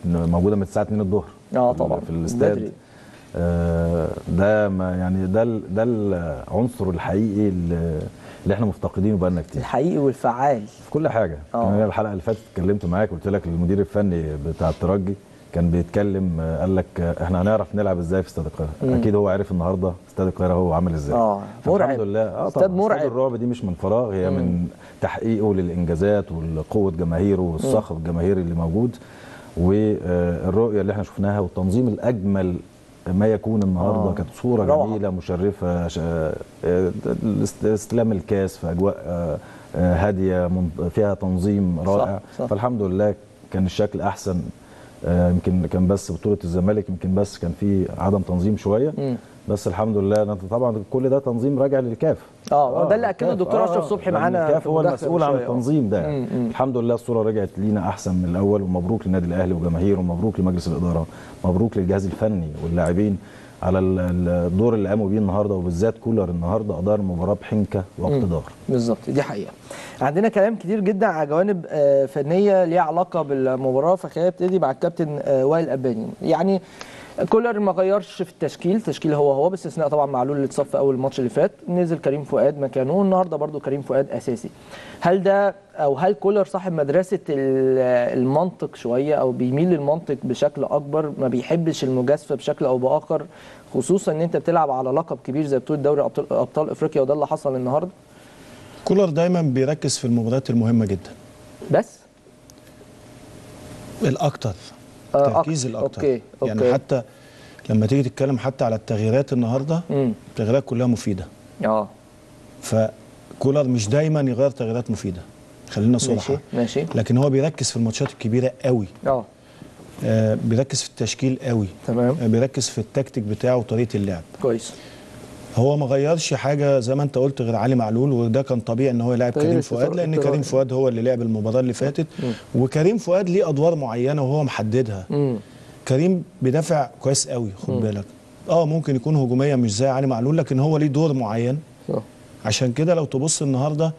وموجوده من الساعه اتنين الظهر اه طبعا في الاستاد. آه ده يعني ده ده العنصر الحقيقي اللي احنا مفتقدينه بقالنا كتير، الحقيقي والفعال في كل حاجه. انا الحلقه اللي فاتت اتكلمت معاك وقلت لك المدير الفني بتاع الترجي كان بيتكلم قال لك احنا هنعرف نلعب ازاي في استاد القاهره. اكيد هو عارف النهارده استاد القاهره هو عامل ازاي. اه مرعب الحمد لله. اه استاد مرعب، استاد الرعب دي مش من فراغ، هي مم. من تحقيقه للانجازات وقوه جماهيره والصخب الجماهيري اللي موجود والرؤيه اللي احنا شفناها والتنظيم الاجمل ما يكون النهارده. آه. كانت صوره روح. جميله مشرفه، استلام الكاس في اجواء هاديه فيها تنظيم رائع. صح. صح. فالحمد لله كان الشكل احسن، يمكن كان بس بطولة الزمالك يمكن بس كان في عدم تنظيم شوية. م. بس الحمد لله طبعا كل ده تنظيم راجع للكاف. اه وده آه اللي اكده الدكتور اشرف صبحي معانا، الكاف هو المسؤول عن التنظيم ده. م. م. الحمد لله الصورة رجعت لينا احسن من الاول، ومبروك للنادي الاهلي وجماهيره، ومبروك لمجلس الادارة، مبروك للجهاز الفني واللاعبين على الدور اللي قاموا بيه النهارده، وبالذات كولر النهارده ادار المباراه بحنكه واقتدار. بالظبط دي حقيقه. عندنا كلام كتير جدا على جوانب فنيه ليها علاقه بالمباراه، فخلينا نبتدي مع الكابتن وائل القباني. يعني كولر ما غيرش في التشكيل، تشكيل هو هو باستثناء طبعا معلول اللي اتصاب في اول ماتش اللي فات، نزل كريم فؤاد مكانه، والنهارده برده كريم فؤاد اساسي. هل ده او هل كولر صاحب مدرسه المنطق شويه او بيميل للمنطق بشكل اكبر، ما بيحبش المجازفه بشكل او باخر، خصوصا ان انت بتلعب على لقب كبير زي بطوله دوري ابطال ابطال افريقيا وده اللي حصل النهارده؟ كولر دايما بيركز في المباريات المهمه جدا بس الاكتر التركيز الاكتر. أوكي. أوكي. يعني حتى لما تيجي تتكلم حتى على التغييرات النهارده، مم. التغييرات كلها مفيده. اه فكولر مش دايما يغير تغييرات مفيده، خلينا صراحه. ماشي. ماشي. لكن هو بيركز في الماتشات الكبيره قوي. اه بيركز في التشكيل قوي. تمام. آه بيركز في التكتيك بتاعه وطريقه اللعب. كويس. هو ما غيرش حاجه زي ما انت قلت غير علي معلول، وده كان طبيعي ان هو يلعب كريم فؤاد، لان كريم فؤاد هو اللي لعب المباراه اللي فاتت، وكريم فؤاد ليه ادوار معينه وهو محددها. مم. كريم بيدافع كويس قوي، خد بالك. اه ممكن يكون هجوميه مش زي علي معلول، لكن هو ليه دور معين. صح. عشان كده لو تبص النهارده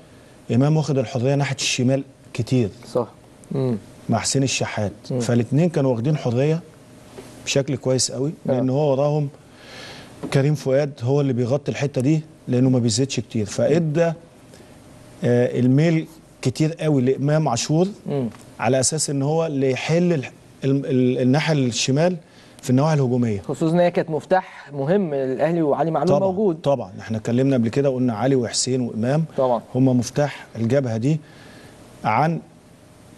امام واخد الحريه ناحيه الشمال كتير. صح. مم. مع حسين الشحات، فالاثنين كانوا واخدين حريه بشكل كويس قوي، لان هو وراهم كريم فؤاد هو اللي بيغطي الحته دي لانه ما بيزيدش كتير، فادى آه الميل كتير قوي لامام عاشور. مم. على اساس ان هو اللي يحل الناحيه الشمال في النواحي الهجوميه، خصوصا ان هي كانت مفتاح مهم للاهلي وعلي معلول موجود. طبعا احنا اتكلمنا قبل كده وقلنا علي وحسين وامام طبعا هم مفتاح الجبهه دي عن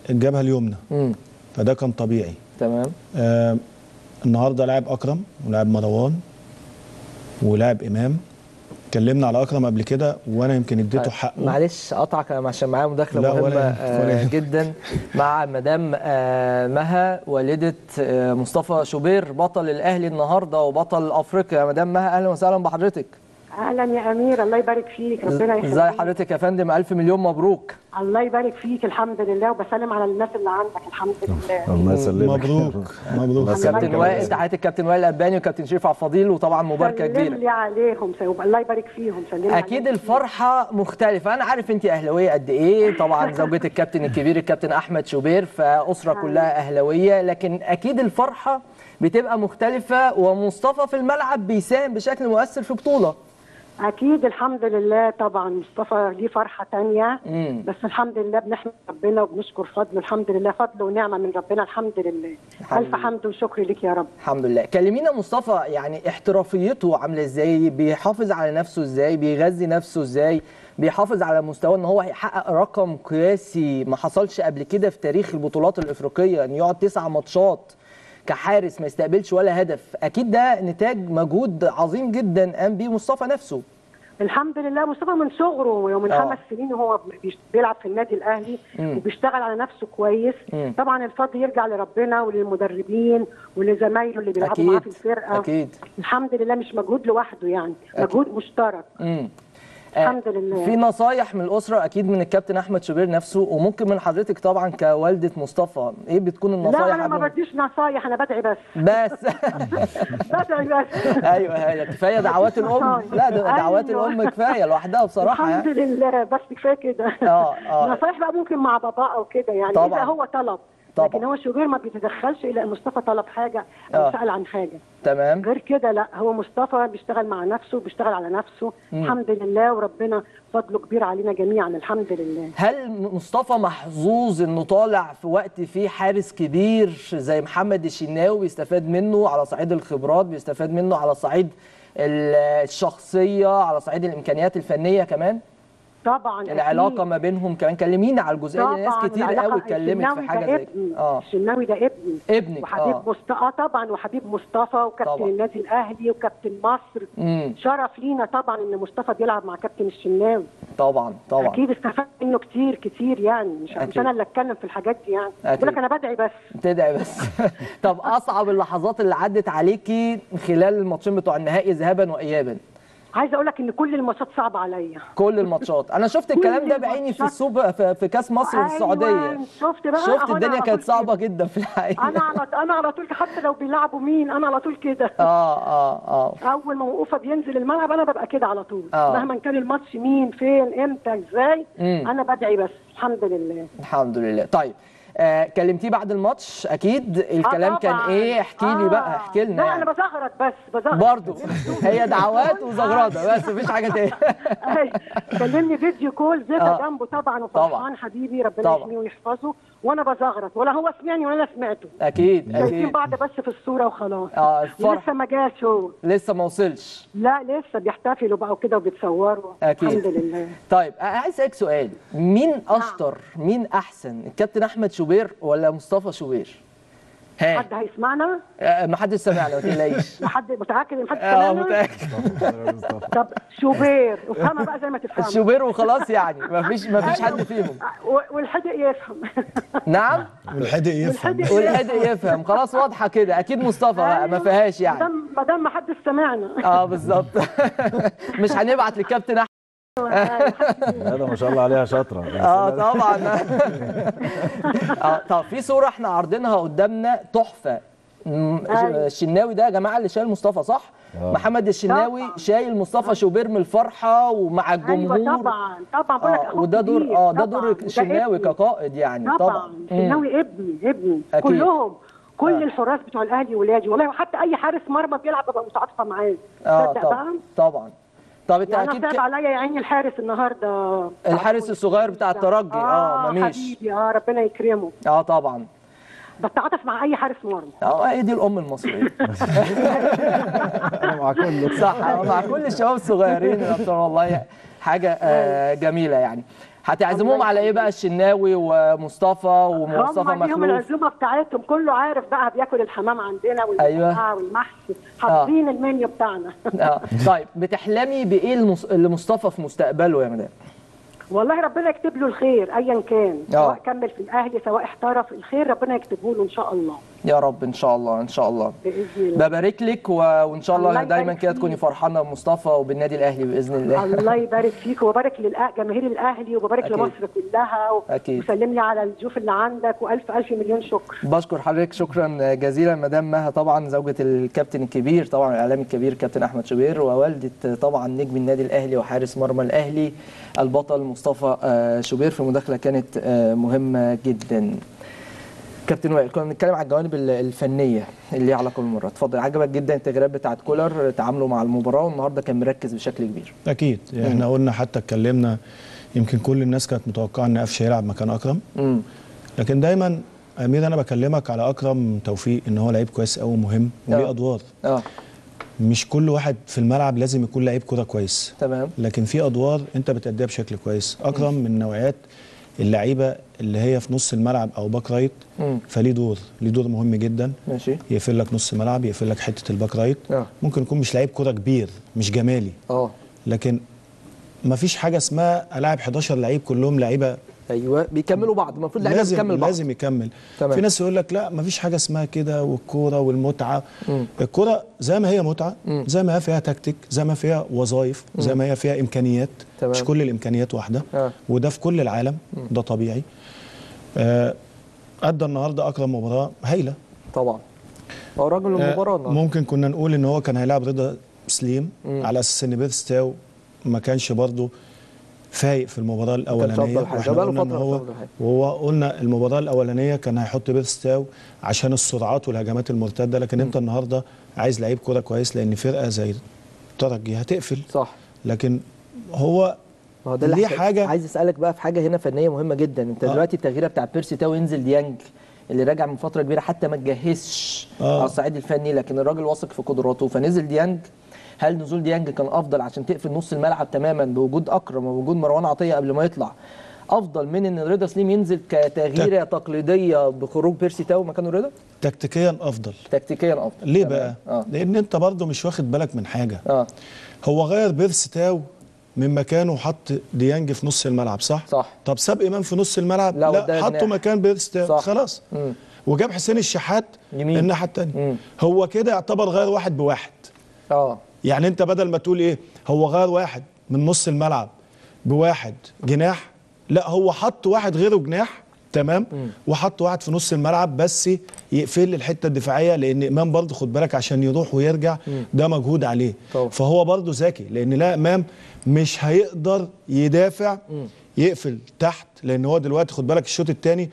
الجبهه اليمنى. مم. فده كان طبيعي. تمام. آه النهارده لعب اكرم ولعب مروان ولاعب امام. اتكلمنا على اكرم قبل كده وانا يمكن اديته حقه. معلش اقطعك عشان معايا مداخله مهمه ولا ولا جدا مع مدام مها والده مصطفى شوبير بطل الاهلي النهارده وبطل افريقيا. مدام مها اهلا وسهلا بحضرتك. اهلا يا امير الله يبارك فيك، ربنا يخليك. ازي حضرتك يا فندم؟ الف مليون مبروك. الله يبارك فيك الحمد لله، وبسلم على الناس اللي عندك الحمد لله. الله يسلمك. مبروك مبروك كابتن وائل، تحياتي الكابتن وائل القباني وكابتن شريف عبد الفضيل، وطبعا مباركه كبيره. سلم لي عليهم الله يبارك فيهم. سلم. اكيد الفرحه مختلفه، انا عارف انت اهلاويه قد ايه، طبعا زوجة الكابتن الكبير الكابتن احمد شوبير، فاسره كلها اهلاويه، لكن اكيد الفرحه بتبقى مختلفه، ومصطفى في الملعب بيساهم بشكل مؤثر في بطوله. اكيد الحمد لله. طبعا مصطفى دي فرحه ثانيه، بس الحمد لله بنحمد ربنا وبنشكر فضله، الحمد لله فضله ونعمه من ربنا، الحمد لله. الف حمد وشكر ليك يا رب. الحمد لله. كلمينا مصطفى، يعني احترافيته عامله ازاي؟ بيحافظ على نفسه ازاي؟ بيغذي نفسه ازاي؟ بيحافظ على مستواه ان هو هيحقق رقم قياسي ما حصلش قبل كده في تاريخ البطولات الافريقيه، ان يقعد تسع ماتشات كحارس ما يستقبلش ولا هدف، اكيد ده نتاج مجهود عظيم جدا قام بيه مصطفى نفسه. الحمد لله مصطفى من صغره ومن آه. خمس سنين وهو بيلعب في النادي الاهلي م. وبيشتغل على نفسه كويس. م. طبعا الفضل يرجع لربنا وللمدربين ولزمايله اللي بيلعبوا معاه في الفرقه. اكيد الحمد لله مش مجهود لوحده، يعني مجهود أكيد. مشترك. م. الحمد لله. في نصايح من الاسره اكيد من الكابتن احمد شوبير نفسه، وممكن من حضرتك طبعا كوالده مصطفى، ايه بتكون النصايح؟ لا انا ما بديش نصايح، انا بدعي بس بس بدعي بس. ايوه كفايه دعوات الام. لا دعوات أيوة. الام كفايه لوحدها بصراحه الحمد لله، بس كفايه كده. اه اه نصايح بقى ممكن مع بابا او كده، يعني طبعًا. اذا هو طلب طبعًا. لكن هو شوبير ما بيتدخلش الا مصطفى طلب حاجه او سال عن حاجه. تمام. غير كده لا، هو مصطفى بيشتغل مع نفسه بيشتغل على نفسه. مم. الحمد لله وربنا فضله كبير علينا جميعا الحمد لله. هل مصطفى محظوظ انه طالع في وقت فيه حارس كبير زي محمد الشناوي بيستفاد منه على صعيد الخبرات، بيستفاد منه على صعيد الشخصيه، على صعيد الامكانيات الفنيه كمان؟ طبعا العلاقه ما بينهم كمان. كلمينا على الجزئيه دي، ناس كتير قوي اتكلمت في حاجه زي كده. اه الشناوي ده ابني ابنك وحبيب آه. مصطفى طبعا، وحبيب مصطفى وكابتن النادي الاهلي وكابتن مصر. مم. شرف لينا طبعا ان مصطفى بيلعب مع كابتن الشناوي. طبعا طبعا اكيد استفدت منه كتير كتير، يعني مش, مش انا اللي اتكلم في الحاجات دي، يعني بقول لك انا بدعي بس تدعي بس. طب اصعب اللحظات اللي عدت عليكي خلال الماتشين بتوع النهائي ذهابا وايابا؟ عايزه اقول لك ان كل الماتشات صعبه عليا. كل الماتشات، انا شفت الكلام ده بعيني في السوبر في كاس مصر والسعوديه. أيوة. شفت بقى، شفت الدنيا كانت صعبه جدا في الحقيقه. انا على انا على طول حتى لو بيلعبوا مين انا على طول كده. اه اه اه اول ما وقوفه بينزل الملعب انا ببقى كده على طول. آه. مهما كان الماتش مين فين امتى ازاي. مم. انا بدعي بس الحمد لله. الحمد لله. طيب آه، كلمتيه بعد الماتش اكيد الكلام آه كان ايه؟ احكي لي آه بقى، احكي لنا. لا انا بزغرط بس بزغرط برضه. هي دعوات وزغرطه بس مفيش حاجه تاني. كلمني فيديو كول زيفا جنبه طبعا وفرحان حبيبي ربنا يحميه ويحفظه، وانا بزغرط ولا هو سمعني ولا انا سمعته. اكيد اكيد شايفين بعض بس في الصوره وخلاص. اه الفرح لسه ما جاش، هو لسه ما وصلش، لا لسه بيحتفلوا بقى وكده وبيتصوروا. اكيد الحمد لله. طيب عايز اسالك سؤال، مين اشطر مين احسن، الكابتن احمد شوبير ولا مصطفى شوبير؟ ها حد هيسمعنا؟ أه ما حدش سمعنا ما تقلقيش. حد متاكد ان حد سمعنا؟ اه متاكد. طب شوبير افهمها بقى زي ما تفهمها شوبير وخلاص، يعني ما فيش ما فيش حد فيهم والحدق يفهم. نعم والحدق يفهم والحدق يفهم خلاص، واضحه كده اكيد مصطفى بقى ما فيهاش، يعني ما دام ما حدش سمعنا. اه بالظبط. مش هنبعت للكابتن احمد. هذا ما شاء الله عليها شاطره. اه طبعا. اه طب في صوره احنا عارضينها قدامنا تحفه، الشناوي ده يا جماعه اللي شايل مصطفى صح؟ أوه. محمد الشناوي شايل مصطفى شوبير من الفرحه ومع الجمهور. أيوة طبعا طبعا بقول لك اخويا. وده دور اه ده دور الشناوي كقائد يعني طبعا. الشناوي ابني ابني أكيد. كلهم كل آه. الحراس بتوع الاهلي ولادي والله، وحتى اي حارس مرمى بيلعب ببقى متعاطفه معاه. اه طبعا طبعا. طب يعني انا صعب عليا يا عيني الحارس النهارده، الحارس الصغير بتاع الترجي اه, آه مميش حبيبي اه ربنا يكرمه. اه طبعا بتعاطف مع اي حارس مرمى. اه هي دي الام المصريه. مع كل صح مع كل الشباب الصغيرين والله حاجه آه جميله. يعني هتعزموهم على ايه بقى الشناوي ومصطفى ومصطفى مخلوف؟ هم ليهم العزومه بتاعتهم، كله عارف بقى بياكل الحمام عندنا والمقطعه والمحشي، حاطين المنيو بتاعنا. اه طيب بتحلمي بايه لمصطفى في مستقبله يا مدام؟ والله ربنا يكتب له الخير ايا كان، سواء كمل في الاهلي سواء احترف، الخير ربنا يكتبه له ان شاء الله يا رب. ان شاء الله ان شاء الله باذن الله. ببارك لك وان شاء الله, الله دايما كده تكوني فرحانه بمصطفى وبالنادي الاهلي باذن الله. الله يبارك فيك وبارك لجماهير الاهلي وبارك لمصر كلها و... اكيد. وسلم لي على الضيوف اللي عندك والف الف مليون شكر. بشكر حضرتك شكرا جزيلا مدام مها طبعا زوجة الكابتن الكبير طبعا الاعلامي الكبير كابتن احمد شوبير، ووالده طبعا نجم النادي الاهلي وحارس مرمى الاهلي البطل مصطفى شوبير. في مداخله كانت مهمه جدا. كابتن وائل، كنا بنتكلم على الجوانب الفنيه اللي ليها علاقه بالمباراه. اتفضل. عجبك جدا التغييرات بتاعه كولر، تعامله مع المباراه، والنهارده كان مركز بشكل كبير. اكيد احنا مم. قلنا حتى اتكلمنا، يمكن كل الناس كانت متوقعه ان قفشه هيلعب مكان اكرم، مم. لكن دايما امير انا بكلمك على اكرم توفيق ان هو لعيب كويس قوي ومهم وليه ادوار. اه مش كل واحد في الملعب لازم يكون لعيب كوره كويس، تمام، لكن في ادوار انت بتأديها بشكل كويس. اكرم مم. من نوعيات اللعيبه اللي هي في نص الملعب او باك رايت، فليه دور، ليه دور مهم جدا. ماشي، يقفل لك نص ملعب، يقفل لك حته الباك رايت. أه. ممكن يكون مش لعيب كوره كبير، مش جمالي، اه لكن ما فيش حاجه اسمها الاعب حداشر لعيب كلهم لعيبه ايوه بيكملوا بعض، المفروض اللعيبه بتكمل بعض، لازم يكمل. تمام. في ناس يقول لك لا ما فيش حاجه اسمها كده، والكوره والمتعه، مم. الكوره زي ما هي متعه، مم. زي ما هي فيها تكتيك، زي ما فيها وظائف، زي ما هي فيها امكانيات. تمام. مش كل الامكانيات واحده. آه. وده في كل العالم، مم. ده طبيعي. آه ادى النهارده اكرم مباراه هايله طبعا، هو رجل المباراه النهارده. آه ممكن كنا نقول ان هو كان هيلاعب رضا سليم، مم. على اساس ان بيرسي تاو ما كانش برضه فايق في المباراه الاولانيه، وهو قلنا المباراه الاولانيه كان هيحط بيرسي تاو عشان السرعات والهجمات المرتده، لكن م. انت النهارده عايز لعيب كوره كويس، لان فرقه زي الترجي هتقفل، صح، لكن هو ده ليه حاجه. عايز اسالك بقى في حاجه هنا فنيه مهمه جدا، انت آه. دلوقتي التغييره بتاع بيرسي تاو ينزل ديانج اللي راجع من فتره كبيره حتى ما اتجهزش آه. على الصعيد الفني، لكن الراجل واثق في قدراته فنزل ديانج. هل نزول ديانج كان افضل عشان تقفل نص الملعب تماما بوجود اكرم ووجود مروان عطيه قبل ما يطلع، افضل من ان رضا سليم ينزل كتغييره تك... تقليديه بخروج بيرسي تاو مكانه رضا؟ تكتيكيا افضل. تكتيكيا افضل ليه بقى؟ آه. لان انت برضه مش واخد بالك من حاجه. آه. هو غير بيرسي تاو من مكانه وحط ديانج في نص الملعب، صح؟ صح. طب ساب امام في نص الملعب؟ لا, لا حطه مكان بيرسي تاو، خلاص. مم. وجاب حسين الشحات الناحيه الثانيه، هو كده يعتبر غير واحد بواحد. اه يعني انت بدل ما تقول ايه هو غير واحد من نص الملعب بواحد جناح، لا هو حط واحد غيره جناح، تمام، وحط واحد في نص الملعب بس يقفل الحته الدفاعيه، لان امام برضه خد بالك عشان يروح ويرجع ده مجهود عليه. طبعا. فهو برضه ذكي، لان لا امام مش هيقدر يدافع يقفل تحت، لان هو دلوقتي خد بالك الشوط الثاني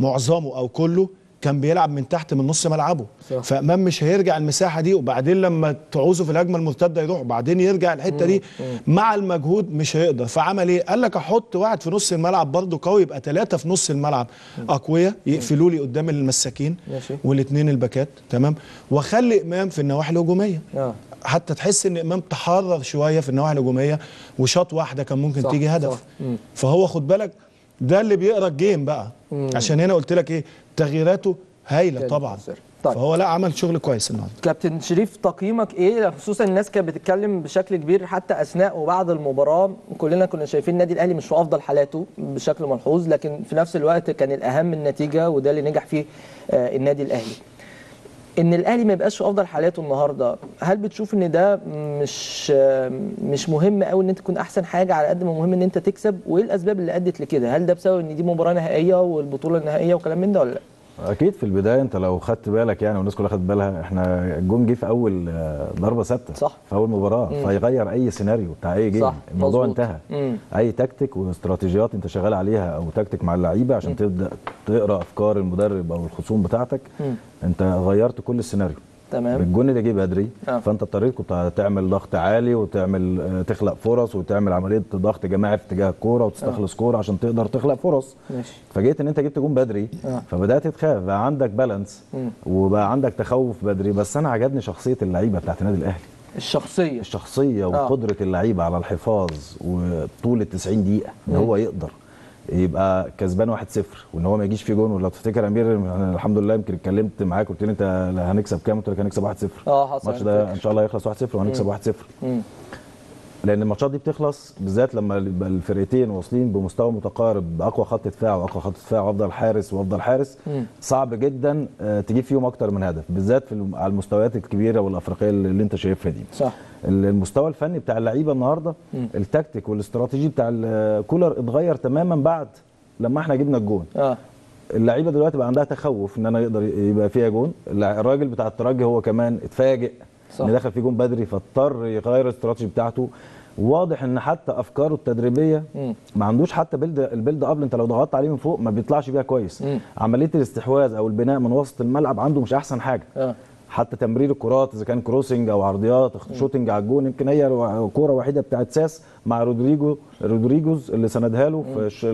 معظمه او كله كان بيلعب من تحت من نص ملعبه، فامام مش هيرجع المساحه دي، وبعدين لما تعوزه في الهجمه المرتده يروح، وبعدين يرجع الحته دي مع المجهود مش هيقدر. فعمل ايه؟ قال لك احط واحد في نص الملعب برده قوي، يبقى ثلاثه في نص الملعب اقوياء يقفلوا لي قدام المساكين والاثنين الباكات، تمام، واخلي امام في النواحي الهجوميه. آه. حتى تحس ان امام تحرر شويه في النواحي الهجوميه، وشاط واحده كان ممكن صح تيجي هدف. صح. فهو خد بالك ده اللي بيقرا الجيم بقى. مم. عشان هنا قلت لك ايه تغييراته هايله طبعا. طيب. فهو لا عمل شغل كويس النهارده. كابتن شريف، تقييمك ايه؟ خصوصا الناس كانت بتتكلم بشكل كبير حتى اثناء وبعد المباراه، كلنا كنا شايفين النادي الاهلي مش في افضل حالاته بشكل ملحوظ، لكن في نفس الوقت كان الاهم النتيجه، وده اللي نجح فيه آه النادي الاهلي. ان الاهلي ما يبقاش في افضل حالاته النهارده، هل بتشوف ان ده مش مش مهم قوي ان انت تكون احسن حاجه على قد ما مهم ان انت تكسب؟ وايه الاسباب اللي ادت لكده؟ هل ده بسبب ان دي مباراه نهائيه والبطوله النهائيه وكلام من ده ولا لا؟ اكيد في البدايه انت لو خدت بالك يعني، والناس كلها خدت بالها، احنا الجون جه في اول ضربه ثابته، صح، في اول مباراه، فيغير اي سيناريو بتاع اي جيم، الموضوع مزبوط. انتهى. مم. اي تكتيك واستراتيجيات انت شغال عليها او تكتيك مع اللعيبه عشان مم. تبدا تقرا افكار المدرب او الخصوم بتاعتك، مم. انت غيرت كل السيناريو، تمام، بالجون اللي جه بدري. آه. فانت اضطريت كنت تعمل ضغط عالي وتعمل تخلق فرص وتعمل عمليه ضغط جماعي في اتجاه الكوره وتستخلص آه. كوره عشان تقدر تخلق فرص. ماشي. فجيت ان انت جبت جون بدري. آه. فبدات تخاف، بقى عندك بالانس وبقى عندك تخوف بدري. بس انا عجبني شخصيه اللعيبه بتاعت النادي الاهلي، الشخصيه الشخصيه وقدره آه. اللعيبه على الحفاظ وطول ال تسعين دقيقه، ان هو يقدر يبقى كسبان واحد صفر وان هو ما يجيش فيه جون. ولو تفتكر امير، الحمد لله، يمكن اتكلمت معاك قلت لي انت هنكسب كام؟ قلت لك هنكسب واحد صفر. اه حصل الماتش ده، ان شاء الله هيخلص واحد صفر وهنكسب واحد صفر، لان الماتشات دي بتخلص بالذات لما يبقى الفرقتين واصلين بمستوى متقارب، باقوى خط دفاع واقوى خط دفاع وافضل حارس وافضل حارس، مم. صعب جدا تجيب فيهم اكتر من هدف، بالذات في على المستويات الكبيره والافريقيه اللي انت شايفها دي، صح. المستوى الفني بتاع اللعيبه النهارده، مم. التكتيك والاستراتيجي بتاع كولر اتغير تماما بعد لما احنا جبنا الجون. آه. اللعيبه دلوقتي بقى عندها تخوف ان انا يقدر يبقى فيها جون. الراجل بتاع الترجي هو كمان اتفاجئ، صح، ان دخل في جون بدري، فاضطر يغير الاستراتيجي بتاعته واضح ان حتى افكاره التدريبيه مم. ما عندوش حتى بيلد البيلد قبل، انت لو ضغطت عليه من فوق ما بيطلعش بيها كويس. مم. عمليه الاستحواذ او البناء من وسط الملعب عنده مش احسن حاجه. أه. حتى تمرير الكرات اذا كان كروسنج او عرضيات شوتنج على الجون، يمكن هي كوره واحده بتاعت ساس مع رودريجو رودريجوز اللي سندها له في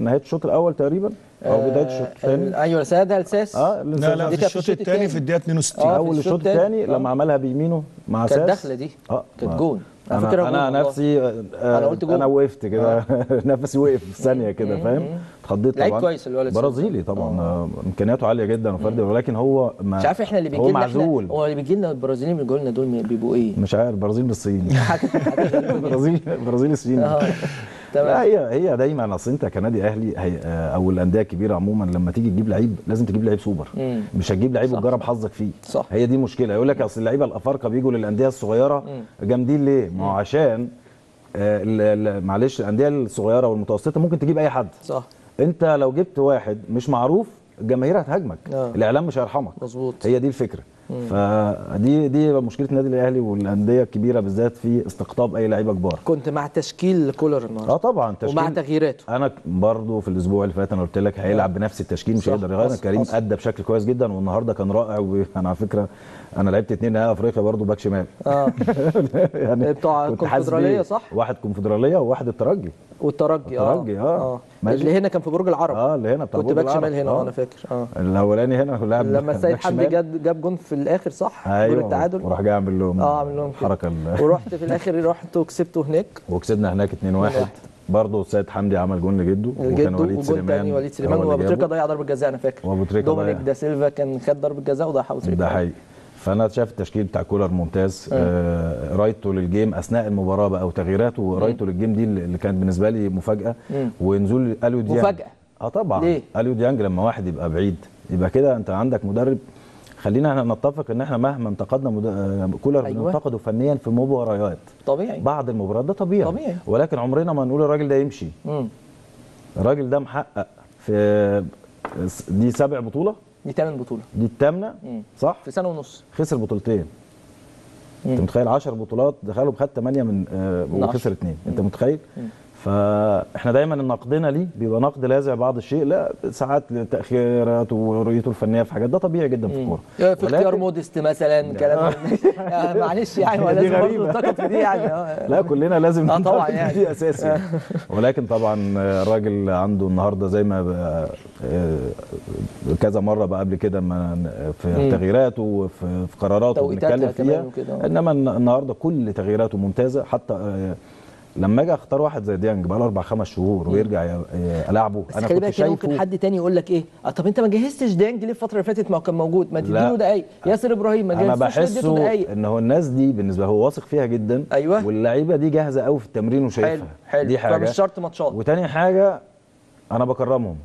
نهايه الشوط الاول تقريبا او بدايه الشوط الثاني. ايوه سندها لساس. اه لا لا في الشوط الثاني في الدقيقه اتنين وستين اول الشوط الثاني لما عملها بيمينه مع ساس كانت الدخله دي اه كانت جون. انا, أنا نفسي آه انا قلت جول. انا وقفت كده آه. نفسي وقف في ثانيه كده فاهم. اتخضيت طبعا. كويس الولد برازيلي طبعا امكانياته عاليه جدا وفرد، ولكن هو مش عارف احنا اللي بيجي لنا هو اللي بيجي لنا البرازيليين اللي بيجوا لنا دول بيبقوا ايه مش عارف. برازيل بالصين برازيل برازيل الصين لا هي هي دايما. اصل انت كنادي اهلي او الانديه الكبيره عموما لما تيجي تجيب لعيب لازم تجيب لعيب سوبر، مم. مش هتجيب لعيب وتجرب حظك فيه. صح. هي دي مشكله. يقول لك اصل اللعيبه الافارقه بيجوا للانديه الصغيره جامدين ليه؟ ما هو عشان آه معلش الانديه الصغيره والمتوسطه ممكن تجيب اي حد. صح. انت لو جبت واحد مش معروف الجماهير هتهاجمك، آه. الاعلام مش هيرحمك. مظبوط. هي دي الفكره. مم. فدي دي مشكله النادي الاهلي والانديه الكبيره بالذات في استقطاب اي لعيبه كبار. كنت مع تشكيل كولر النهارده؟ اه طبعا تشكيل ومع تغييراته. انا برضو في الاسبوع اللي فات انا قلت لك هيلعب بنفس التشكيل مش هيقدر يغير. كريم ادى بشكل كويس جدا والنهارده كان رائع. وانا على فكره انا لعبت اتنين نهائي افريقيا برضو باك شمال اه يعني بتوع الكونفدراليه صح؟ واحد كونفدراليه وواحد الترجي. والترجي اه الترجي اه, آه. اللي هنا كان في برج العرب اه اللي هنا بتاع برج العرب. كنت باك شمال هنا انا فاكر اه الاولاني هنا لعب لما السيد حمدي جاب جون في الاخر صح؟ أيوة. جون التعادل وراح جاي عامل لهم اه عامل لهم الحركه ورحت في الاخر رحت وكسبته هناك وكسبنا هناك اتنين واحد برضه. السيد حمدي عمل جون لجده وكان وليد سليمان وليد سليمان وابو تريكه ضيع ضربه جزاء انا فاكر. وابو تريكه دومينيك دا سيلفا كان خد ضربه جزاء وضيعها ابو تريكه. ده حقيقي. فانا شايف التشكيل بتاع كولر ممتاز. آه رايته للجيم اثناء المباراه بقى وتغييراته ورايته للجيم دي اللي كانت بالنسبه لي مفاجاه. مم. ونزول اليو ديانج مفاجاه اه طبعا. ليه؟ اليو ديانج لما واحد يبقى بعيد يبقى كده انت عندك مدرب. خلينا احنا نتفق ان احنا مهما انتقدنا مد... كولر. أيوة. بننتقده فنيا في مباريات طبيعي بعض المباريات ده طبيعي. طبيعي ولكن عمرنا ما نقول الراجل ده يمشي. مم. الراجل ده محقق في دي سبع بطوله دي تامن بطوله دي الثامنه صح؟ في سنه ونص خسر بطولتين. مم. انت متخيل عشر بطولات دخلوا بخد تمانية من آه وخسر اتنين. مم. انت متخيل؟ مم. فاحنا دايما نقدنا ليه بيبقى نقد لاذع بعض الشيء لا ساعات لتاخيرات ورؤيته الفنيه في حاجات ده طبيعي جدا في الكوره. في اختيار مودست مثلا كلام معلش يعني ولا لازم ننتقد في دي يعني لا كلنا لازم ننتقد طبعا يعني دي اساسي. ولكن طبعا الراجل عنده النهارده زي ما كذا مره بقى قبل كده في تغييراته وفي قراراته بنتكلم فيها، انما النهارده كل تغييراته ممتازه. حتى لما اجي اختار واحد زي ديانج بقى له اربع خمس شهور ويرجع العبه انا كنت شايفه. ممكن حد تاني يقول لك ايه طب انت ما جهزتش ديانج ليه الفتره اللي فاتت؟ ما كان موجود ما تديله دقايق. ياسر ابراهيم ما جهزش اديته دقايق. ان هو الناس دي بالنسبه هو واثق فيها جدا. ايوه واللعيبه دي جاهزه قوي في التمرين وشايفها. حلو دي حاجه فمش شرط ماتشات. وتاني حاجه انا بكرمهم.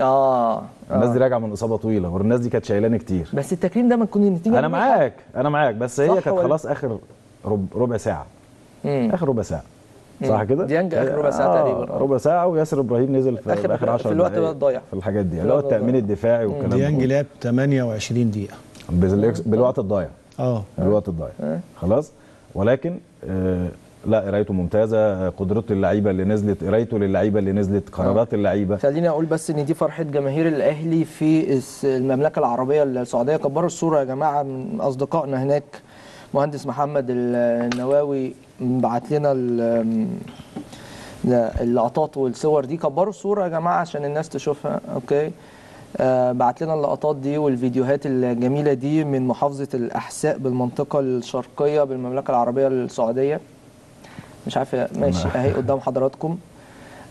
اه الناس دي راجعه من اصابه طويله والناس دي كانت شايلاني كتير. بس التكريم ده ما تكون النتيجه. انا معاك انا معاك بس هي كانت خلاص اخر ربع ساعه. مم. اخر ربع ساعه صح كده؟ ديانج اخر ربع ساعه آه تقريبا ربع ساعه. وياسر ابراهيم نزل في اخر عشر دقائق في الوقت ده الضايع في الحاجات دي اللي هو التامين الدفاعي والكلام ده. ديانج لعب تمانية وعشرين دقيقه بالوقت الضايع اه بالوقت الضايع آه. خلاص ولكن آه لا قرايته ممتازه. قدرته اللعيبه اللي نزلت قرايته للعيبه اللي نزلت قرارات اللعيبه. خليني اقول بس ان دي فرحه جماهير الاهلي في المملكه العربيه السعوديه. كبروا الصوره يا جماعه من اصدقائنا هناك. مهندس محمد الشناوي بعت لنا اللقطات والصور دي. كبروا الصوره يا جماعه عشان الناس تشوفها. اوكي آه بعت لنا اللقطات دي والفيديوهات الجميله دي من محافظه الاحساء بالمنطقه الشرقيه بالمملكه العربيه السعوديه. مش عارفه ماشي اهي قدام حضراتكم.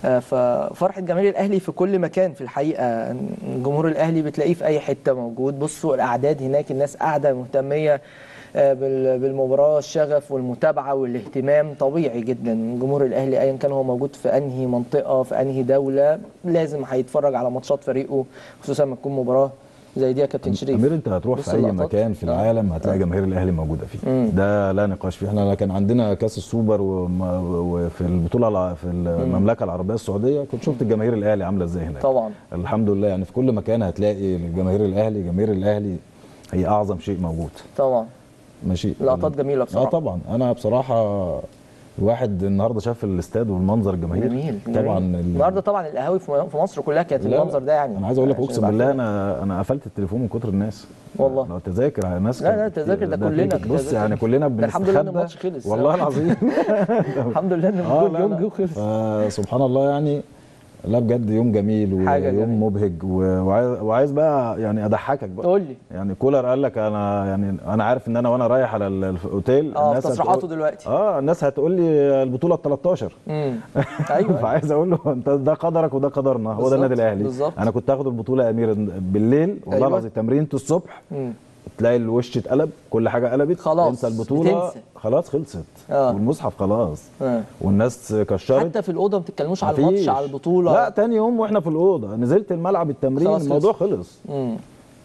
آه ففرحه جماهير الاهلي في كل مكان في الحقيقه. جمهور الاهلي بتلاقيه في اي حته موجود. بصوا الاعداد هناك الناس قاعده مهتميه بالمباراه. الشغف والمتابعه والاهتمام طبيعي جدا. جمهور الاهلي ايا كان هو موجود في انهي منطقه في انهي دوله لازم هيتفرج على ماتشات فريقه خصوصا لما تكون مباراه زي دي يا كابتن شريف. امير انت هتروح في اي مكان في العالم هتلاقي جماهير الاهلي موجوده فيه. مم. ده لا نقاش فيه. احنا كان عندنا كاس السوبر وفي البطوله في المملكه العربيه السعوديه كنت شفت الجماهير الاهلي عامله ازاي هناك. طبعا الحمد لله يعني في كل مكان هتلاقي جماهير الاهلي. جماهير الاهلي هي اعظم شيء موجود طبعا. ماشي لقطات جميله بصراحه. اه طبعا انا بصراحه الواحد النهارده شاف الاستاد والمنظر الجماهيري طبعا النهارده طبعا القهاوي في مصر كلها كانت المنظر ده. يعني انا عايز اقول لك اقسم بالله انا انا قفلت التليفون من كتر الناس والله. لو تذاكر على ناس لا لا التذاكر ده كلنا بص يعني كلنا بنستخبى الحمد لله ان الماتش خلص والله العظيم الحمد لله ان اليوم جه خلص. سبحان الله يعني لا بجد يوم جميل ويوم مبهج وعايز بقى يعني اضحكك بقى. قول لي يعني كولر قال لك انا يعني انا عارف ان انا وانا رايح على الاوتيل اه الناس تصريحاته دلوقتي اه الناس هتقول لي البطوله التلتاشر امم ايوه فعايز اقول له انت ده قدرك وده قدرنا هو ده النادي الاهلي بالزبط. انا كنت هاخد البطوله يا امير بالليل والله العظيم أيوة. تمرينته الصبح مم. تلاقي الوش اتقلب كل حاجه قلبت خلاص انسى البطوله بتنسى. خلاص خلصت آه. والمصحف خلاص آه. والناس كشرت حتى في الاوضه ما بتتكلموش على الماتش على البطوله لا تاني يوم واحنا في الاوضه نزلت الملعب التمرين الموضوع خلص امم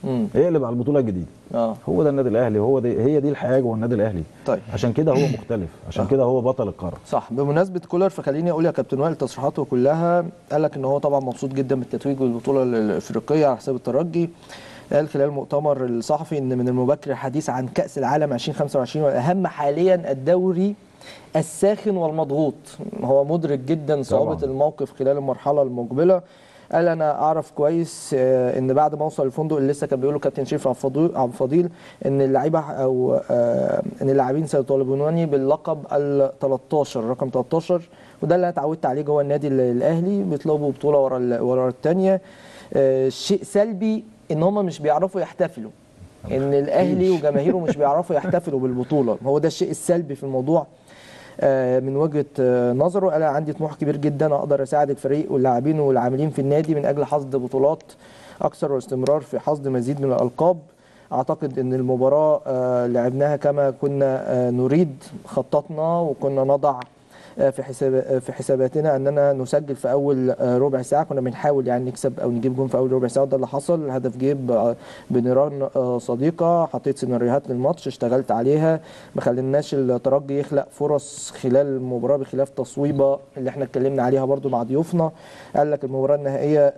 امم اقلب على البطوله الجديده آه. هو ده النادي الاهلي هو دي هي دي الحياه جوه النادي الاهلي طيب. عشان كده هو مختلف عشان آه. كده هو بطل القاره صح. بمناسبه كولر فخليني اقول يا كابتن وائل تصريحاته كلها قال لك ان هو طبعا مبسوط جدا بالتتويج والبطوله الافريقيه على حساب الترجي. قال خلال المؤتمر الصحفي ان من المبكر الحديث عن كأس العالم ألفين وخمسة وعشرين والاهم حاليا الدوري الساخن والمضغوط. هو مدرك جدا صعوبة الموقف خلال المرحلة المقبلة. قال انا اعرف كويس ان بعد ما اوصل الفندق اللي لسه كان بيقوله كابتن شريف عبد الفضيل ان اللعيبه او ان اللاعبين سيطالبونني باللقب ال تلتاشر رقم تلتاشر وده اللي انا اتعودت عليه جوه النادي الاهلي بيطلبوا بطوله ورا ورا الثانيه. شيء سلبي ان هم مش بيعرفوا يحتفلوا ان الاهلي وجماهيره مش بيعرفوا يحتفلوا بالبطوله هو ده الشيء السلبي في الموضوع من وجهه نظره. انا عندي طموح كبير جدا اقدر اساعد الفريق واللاعبين والعاملين في النادي من اجل حصد بطولات اكثر والاستمرار في حصد مزيد من الالقاب. اعتقد ان المباراه لعبناها كما كنا نريد خططنا وكنا نضع في حساب في حساباتنا اننا نسجل في اول ربع ساعه كنا بنحاول يعني نكسب او نجيب جون في اول ربع ساعه وده اللي حصل. الهدف جه بنيران صديقه. حطيت سيناريوهات للماتش اشتغلت عليها ما خليناش الترجي يخلق فرص خلال المباراه بخلاف تصويبه اللي احنا اتكلمنا عليها برضو مع ضيوفنا. قال لك المباراه النهائيه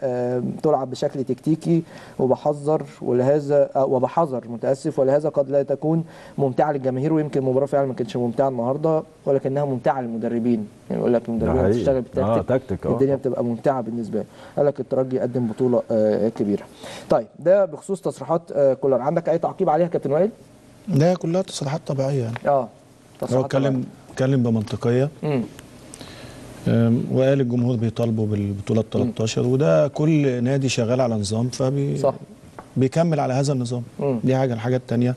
تلعب بشكل تكتيكي وبحذر ولهذا وبحذر متاسف ولهذا قد لا تكون ممتعه للجماهير ويمكن المباراه فعلا ما كانتش ممتعه النهارده ولكنها ممتعه للمدربين. يعني يقول لك المدربين بتشتغل بالتكتيك آه، الدنيا آه. بتبقى ممتعه بالنسبه له. قال لك الترجي قدم بطوله آه كبيره. طيب ده بخصوص تصريحات آه كولر. عندك اي تعقيب عليها كابتن وائل؟ لا كلها تصريحات طبيعيه يعني اه تصريحات هو اتكلم اتكلم بمنطقيه وقال الجمهور بيطالبوا بالبطوله التلتاشر وده كل نادي شغال على نظام فبي صح. بيكمل على هذا النظام. مم. دي حاجه. الحاجه الثانيه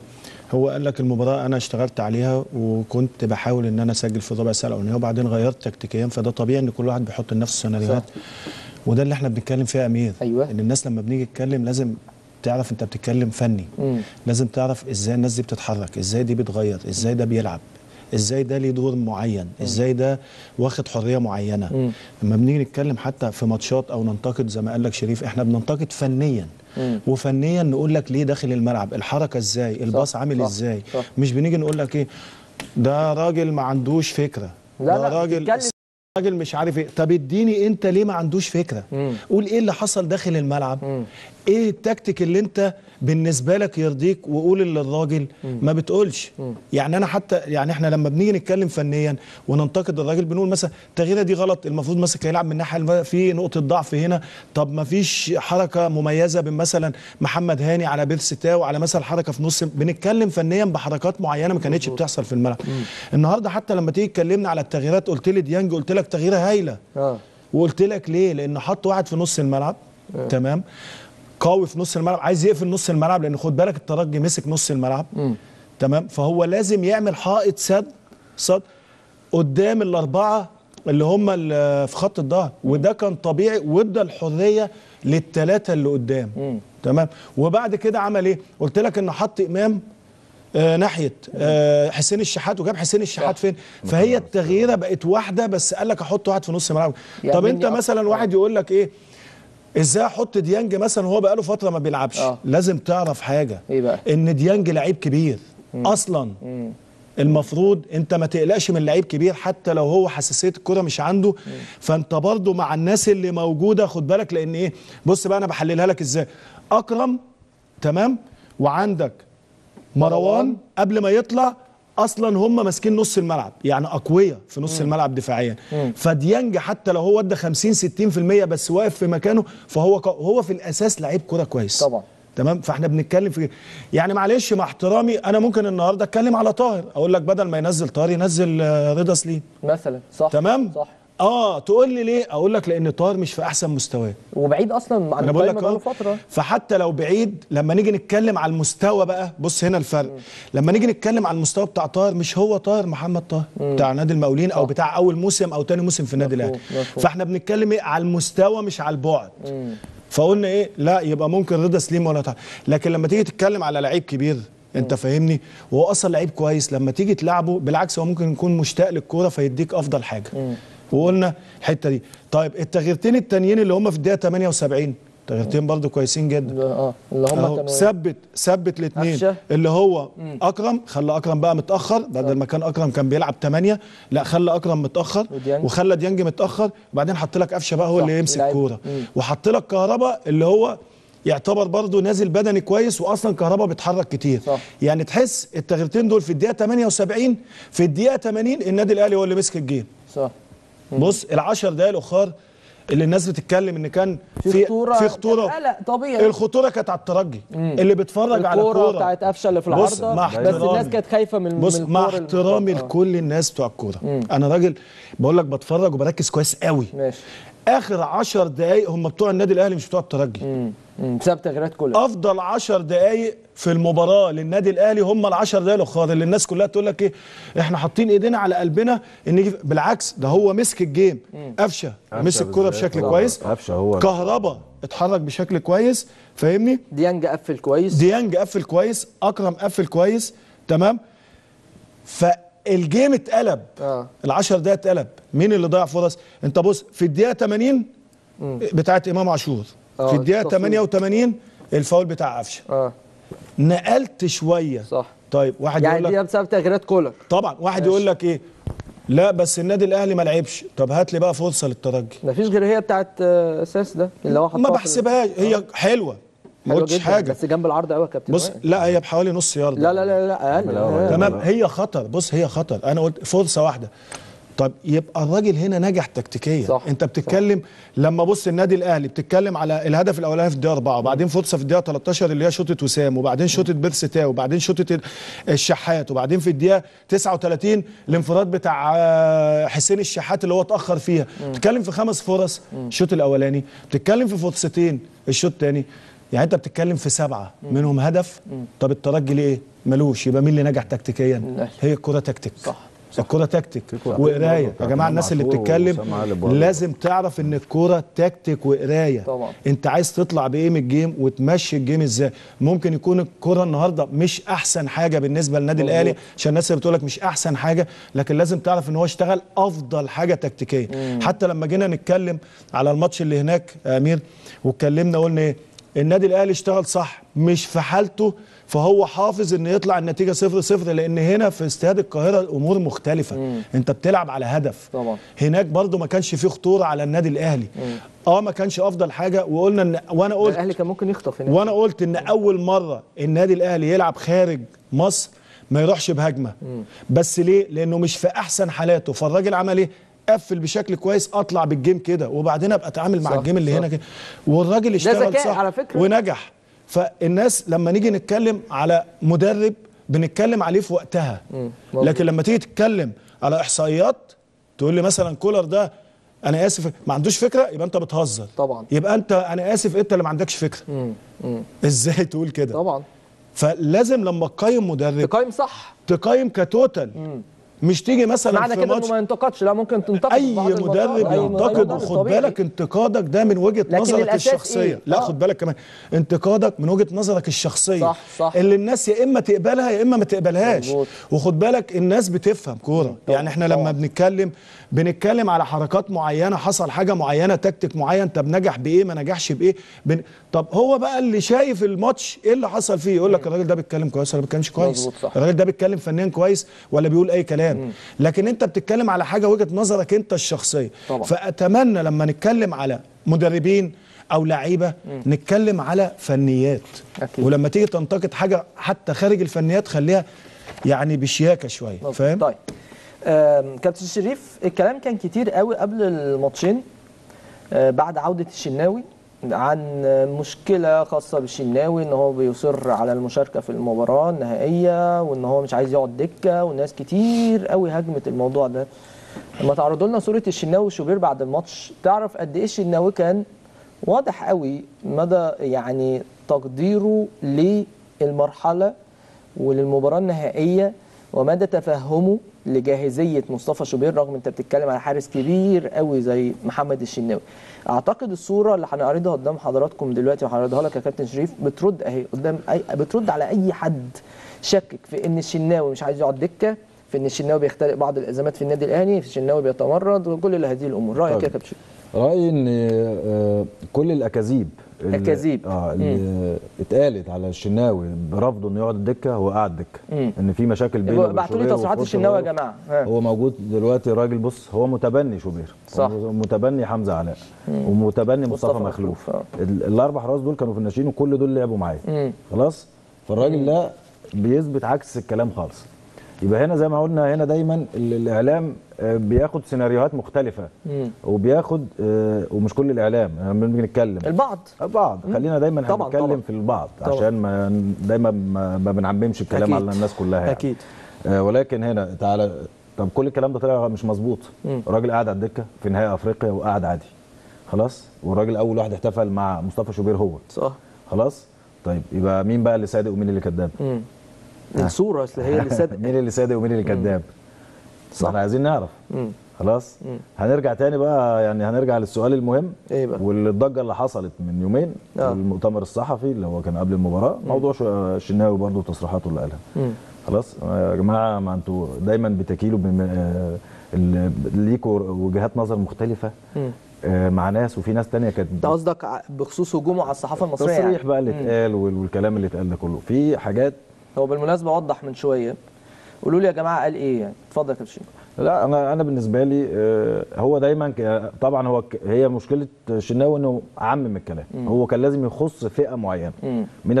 هو قال لك المباراه انا اشتغلت عليها وكنت بحاول ان انا اسجل في الربع ساعه الاولانيه وبعدين غيرت تكتيكيا فده طبيعي ان كل واحد بيحط لنفسه سيناريوهات وده اللي احنا بنتكلم فيه يا امير. أيوة. ان الناس لما بنيجي نتكلم لازم تعرف انت بتتكلم فني. مم. لازم تعرف ازاي الناس دي بتتحرك ازاي دي بتغير ازاي ده بيلعب ازاي ده ليه دور معين ازاي ده واخد حريه معينه. مم. لما بنيجي نتكلم حتى في ماتشات او ننتقد زي ما قال لك شريف احنا بننتقد فنيا وفنيا نقول لك ليه داخل الملعب الحركه ازاي الباص عامل صح ازاي صح. مش بنيجي نقول لك ايه ده راجل ما عندوش فكره لا ده راجل راجل مش عارف ايه. طب اديني انت ليه ما عندوش فكره؟ مم. قول ايه اللي حصل داخل الملعب؟ مم. ايه التكتيك اللي انت بالنسبه لك يرضيك وقول اللي الراجل ما بتقولش. مم. يعني انا حتى يعني احنا لما بنيجي نتكلم فنيا وننتقد الراجل بنقول مثلا التغييره دي غلط المفروض مثلا يلعب من ناحيه في نقطه ضعف هنا. طب ما فيش حركه مميزه بين مثلا محمد هاني على بيرسي تاو على مثلا حركه في نص. بنتكلم فنيا بحركات معينه ما كانتش بتحصل في الملعب. مم. النهارده حتى لما تيجي تكلمنا على التغييرات قلت لي ديانج قلت لك تغييره هايله آه. وقلت لك ليه؟ لان حط واحد في نص الملعب آه. تمام قوي في نص الملعب عايز يقفل نص الملعب لان خد بالك الترجي مسك نص الملعب. م. تمام فهو لازم يعمل حائط سد سد قدام الاربعه اللي هم اللي في خط الظهر وده كان طبيعي وادى الحريه للثلاثه اللي قدام. م. تمام وبعد كده عمل ايه؟ قلت لك انه حط امام آه ناحيه آه حسين الشحات وجاب حسين الشحات فين؟ فهي التغييره بقت واحده بس قال لك احط واحد في نص الملعب. يعني طب انت مثلا واحد يقول لك ايه؟ ازاي احط ديانج مثلا هو بقاله فتره ما بيلعبش؟ آه. لازم تعرف حاجه إيه بقى؟ ان ديانج لعيب كبير. مم. اصلا مم. المفروض انت ما تقلقش من لعيب كبير حتى لو هو حساسيه الكره مش عنده. مم. فانت برضو مع الناس اللي موجوده خد بالك لان ايه؟ بص بقى انا بحللها لك ازاي. اكرم تمام وعندك مروان قبل ما يطلع اصلا هم ماسكين نص الملعب، يعني اقوياء في نص مم. الملعب دفاعيا. فديانج حتى لو هو ادى خمسين ستين بالمية بس واقف في مكانه، فهو هو في الاساس لعيب كوره كويس طبعا. تمام، فاحنا بنتكلم في يعني معلش مع احترامي، انا ممكن النهارده اتكلم على طاهر، اقول لك بدل ما ينزل طاهر ينزل رضا سليم مثلا. صح تمام صح. اه تقول لي ليه؟ اقول لك لان طاهر مش في احسن مستواه وبعيد اصلا عن القايمه بقاله فتره. فحتى لو بعيد، لما نيجي نتكلم على المستوى بقى، بص هنا الفرق. مم. لما نيجي نتكلم على المستوى بتاع طاهر، مش هو طاهر محمد طاهر مم. بتاع نادي المقاولين او بتاع اول موسم او ثاني موسم في النادي الاهلي. فاحنا بنتكلم ايه؟ على المستوى مش على البعد. مم. فقلنا ايه؟ لا يبقى ممكن رضا سليم ولا طاهر. لكن لما تيجي تتكلم على لعيب كبير انت فاهمني، وهو اصلا لعيب كويس، لما تيجي تلعبه بالعكس هو ممكن يكون مشتاق للكوره فيديك افضل حاجه. مم. وقلنا الحته دي. طيب التغييرتين التانيين اللي هم في الدقيقه ثمانية وسبعين، تغييرتين برضو كويسين جدا. اه اللي هم ثبت ثبت الاثنين، اللي هو مم. اكرم، خلى اكرم بقى متاخر بدل ما كان اكرم كان بيلعب ثمانية، لا خلى اكرم متاخر وديانج. وخلى ديانج متاخر، وبعدين حط لك قفشه بقى هو صح. اللي يمسك كوره، وحط لك كهرباء اللي هو يعتبر برضو نازل بدني كويس، واصلا كهرباء بيتحرك كتير صح. يعني تحس التغييرتين دول في الدقيقه ثمانية وسبعين، في الدقيقه ثمانين النادي الاهلي هو اللي مسك الجيم صح. بص العشر دقايق الاخر اللي الناس بتتكلم ان كان في خطوره، في خطوره طبيعي، الخطوره كانت على الترجي. مم. اللي بيتفرج على الكوره الكوره بتاعت قفشه اللي في العارضه، بس الناس كانت خايفه من بص مع احترامي لكل الناس بتوع الكوره، انا راجل بقول لك بتفرج وبركز كويس قوي. ماشي. اخر عشر دقايق هم بتوع النادي الاهلي مش بتوع الترجي. مم. بسبب تغييرات كلها. افضل عشر دقائق في المباراه للنادي الاهلي هم العشر دقائق الاخر، اللي الناس كلها تقول لك ايه احنا حاطين ايدينا على قلبنا ان بالعكس ده هو مسك الجيم. قفشه مسك الكوره بشكل كويس، كهربا اتحرك بشكل كويس فاهمني، ديانج قفل كويس، ديانج قفل كويس، اكرم قفل كويس تمام. فالجيم اتقلب. آه. العشر دقائق اتقلب. مين اللي ضيع فرص؟ انت بص في الدقيقه ثمانين بتاعت امام عاشور، في الدقيقة ثمانية وثمانين الفاول بتاع قفشه. اه نقلت شوية صح. طيب واحد يعني يقول لك بسبب تغييرات كولر طبعا، واحد ماشي. يقول لك ايه لا بس النادي الاهلي ما لعبش، طب هات لي بقى فرصة للترجي. ما فيش غير هي بتاعت اساس ده اللي هو ما بحسبهاش هي آه. حلوة ما قلتش حاجة، بس جنب العرض قوي يا كابتن. بص وقت. لا هي بحوالي نص يارد. لا لا لا لا اقل تمام. هي خطر، بص هي خطر، انا قلت فرصة واحدة. طب يبقى الراجل هنا نجح تكتيكيا صح. انت بتتكلم صح. لما بص النادي الاهلي بتتكلم على الهدف الاولاني في الدقيقه أربعة، وبعدين فرصه في الدقيقه ثلاثة عشر اللي هي شوطه وسام، وبعدين شوطه بيرسي تاو، وبعدين شوطه الشحات، وبعدين في الدقيقه تسعة وثلاثين الانفراد بتاع حسين الشحات اللي هو اتاخر فيها. م. بتتكلم في خمس فرص الشوط الاولاني، بتتكلم في فرصتين الشوط الثاني، يعني انت بتتكلم في سبعه م. منهم هدف. م. طب الترجي ليه؟ ملوش. يبقى مين اللي نجح تكتيكيا؟ هي الكره تكتيك صح. الكوره تكتيك وقرايه يا جماعه. الناس اللي بتتكلم لازم تعرف ان الكوره تكتيك وقرايه. انت عايز تطلع بايه من الجيم وتمشي الجيم ازاي. ممكن يكون الكوره النهارده مش احسن حاجه بالنسبه للنادي الاهلي، عشان الناس اللي بتقول لك مش احسن حاجه، لكن لازم تعرف ان هو اشتغل افضل حاجه تكتيكيه. حتى لما جينا نتكلم على الماتش اللي هناك يا امير واتكلمنا قلنا ايه، النادي الاهلي اشتغل صح مش في حالته، فهو حافظ ان يطلع النتيجه صفر صفر، لان هنا في استاد القاهره الامور مختلفه. مم. انت بتلعب على هدف طبعا. هناك برضو ما كانش فيه خطوره على النادي الاهلي. مم. اه ما كانش افضل حاجه، وقلنا ان وانا قلت الاهلي كان ممكن يخطف هناك، وانا قلت ان اول مره النادي الاهلي يلعب خارج مصر ما يروحش بهجمه. مم. بس ليه؟ لانه مش في احسن حالاته، فالراجل عمل ايه؟ قفل بشكل كويس، اطلع بالجيم كده وبعدين ابقى اتعامل مع الجيم اللي صح. هنا كده، والراجل اشتغل صح على فكرة. ونجح. فالناس لما نيجي نتكلم على مدرب بنتكلم عليه في وقتها. مم. لكن لما تيجي تتكلم على احصائيات تقول لي مثلا كولر ده انا اسف ما عندوش فكره، يبقى انت بتهزر طبعا. يبقى انت انا اسف انت اللي ما عندكش فكره. مم. مم. ازاي تقول كده طبعا. فلازم لما تقيم مدرب تقيم صح، تقيم كتوتال. مم. مش تيجي مثلا معنى كده انه ما ينتقدش، لا ممكن تنتقد اي مدرب ينتقد، وخد بالك انتقادك ده من وجهه نظرك الشخصيه. إيه؟ لا آه. خد بالك كمان انتقادك من وجهه نظرك الشخصيه صح صح. اللي الناس يا اما تقبلها يا اما ما تقبلهاش. وخد بالك الناس بتفهم كوره، يعني احنا طبعا. لما بنتكلم بنتكلم على حركات معينه، حصل حاجه معينه، تكتيك معين، طب نجح بايه ما نجحش بايه. بن... طب هو بقى اللي شايف الماتش ايه اللي حصل فيه يقول لك الراجل ده بيتكلم كويس ولا ما بيتكلمش كويس، الراجل ده بيتكلم فنيا كويس ولا بيقول اي كلام. لكن انت بتتكلم على حاجه وجهه نظرك انت الشخصيه طبعا. فاتمنى لما نتكلم على مدربين او لعيبه نتكلم على فنيات أكيد. ولما تيجي تنتقد حاجه حتى خارج الفنيات خليها يعني بشياكه شويه، فاهم؟ طيب كابتن شريف، الكلام كان كتير قوي قبل الماتشين بعد عوده الشناوي عن مشكله خاصه بالشناوي، ان هو بيصر على المشاركه في المباراه النهائيه وان هو مش عايز يقعد دكه، وناس كتير قوي هاجمت الموضوع ده. لما تعرضوا لنا صوره الشناوي وشوبير بعد الماتش، تعرف قد ايه الشناوي كان واضح قوي مدى يعني تقديره للمرحله وللمباراه النهائيه ومدى تفهمه لجاهزيه مصطفى شوبير، رغم انت بتتكلم على حارس كبير قوي زي محمد الشناوي. اعتقد الصوره اللي هنعرضها قدام حضراتكم دلوقتي وهعرضها لك يا كابتن شريف بترد اهي قدام أي... بترد على اي حد شكك في ان الشناوي مش عايز يقعد دكه، في ان الشناوي بيختلق بعض الازمات في النادي الاهلي، في الشناوي بيتمرد، وكل هذه الامور. رايك يا كابتن شريف؟ رايي ان كل الاكاذيب الاكاذيب اه اللي اتقالت على الشناوي برفضه انه يقعد الدكه، هو قاعد دكه، ان في مشاكل بينه وبين بعتوا لي تصريحات الشناوي يا جماعه. آه. هو موجود دلوقتي الراجل، بص هو متبني شوبير، صح، متبني حمزه علاء، ومتبني مصطفى مخلوف. آه. الاربع حراس دول كانوا في الناشئين وكل دول لعبوا معايا، خلاص. فالراجل ده بيثبت عكس الكلام خالص. يبقى هنا زي ما قلنا، هنا دايما الاعلام بياخد سيناريوهات مختلفه، مم. وبياخد ومش كل الاعلام، ممكن نتكلم البعض البعض خلينا دايما هنتكلم في البعض طبعًا. عشان ما دايما ما بنعممش الكلام أكيد. على الناس كلها يعني. اكيد. آه ولكن هنا تعالى، طب كل الكلام ده طلع مش مظبوط. الراجل قاعد على الدكه في نهائي افريقيا وقاعد عادي، خلاص. والراجل اول واحد احتفل مع مصطفى شوبير هو، صح، خلاص. طيب يبقى مين بقى اللي صادق ومين اللي كذاب؟ الصوره اصل هي اللي صادق. مين اللي صادق ومين اللي كذاب؟ صح، احنا عايزين نعرف. مم. خلاص. مم. هنرجع تاني بقى، يعني هنرجع للسؤال المهم ايه بقى؟ والضجه اللي حصلت من يومين في آه. المؤتمر الصحفي اللي هو كان قبل المباراه، مم. موضوع الشناوي برضه تصريحاته اللي قالها، خلاص. يا جماعه ما انتوا دايما بتكيلوا ليكوا وجهات نظر مختلفه، مم. مع ناس وفي ناس تانية كانت. ده قصدك بخصوص هجومه على الصحافه المصريه؟ التصريح يعني. بقى اللي اتقال والكلام اللي اتقال ده كله في حاجات. هو بالمناسبه وضح من شويه، قولوا لي يا جماعه قال ايه يعني. اتفضل يا كابتن شيماء. لا انا انا بالنسبه لي هو دايما طبعا هو هي مشكله الشناوي انه عمم الكلام، مم. هو كان لازم يخص فئه معينه، مم. من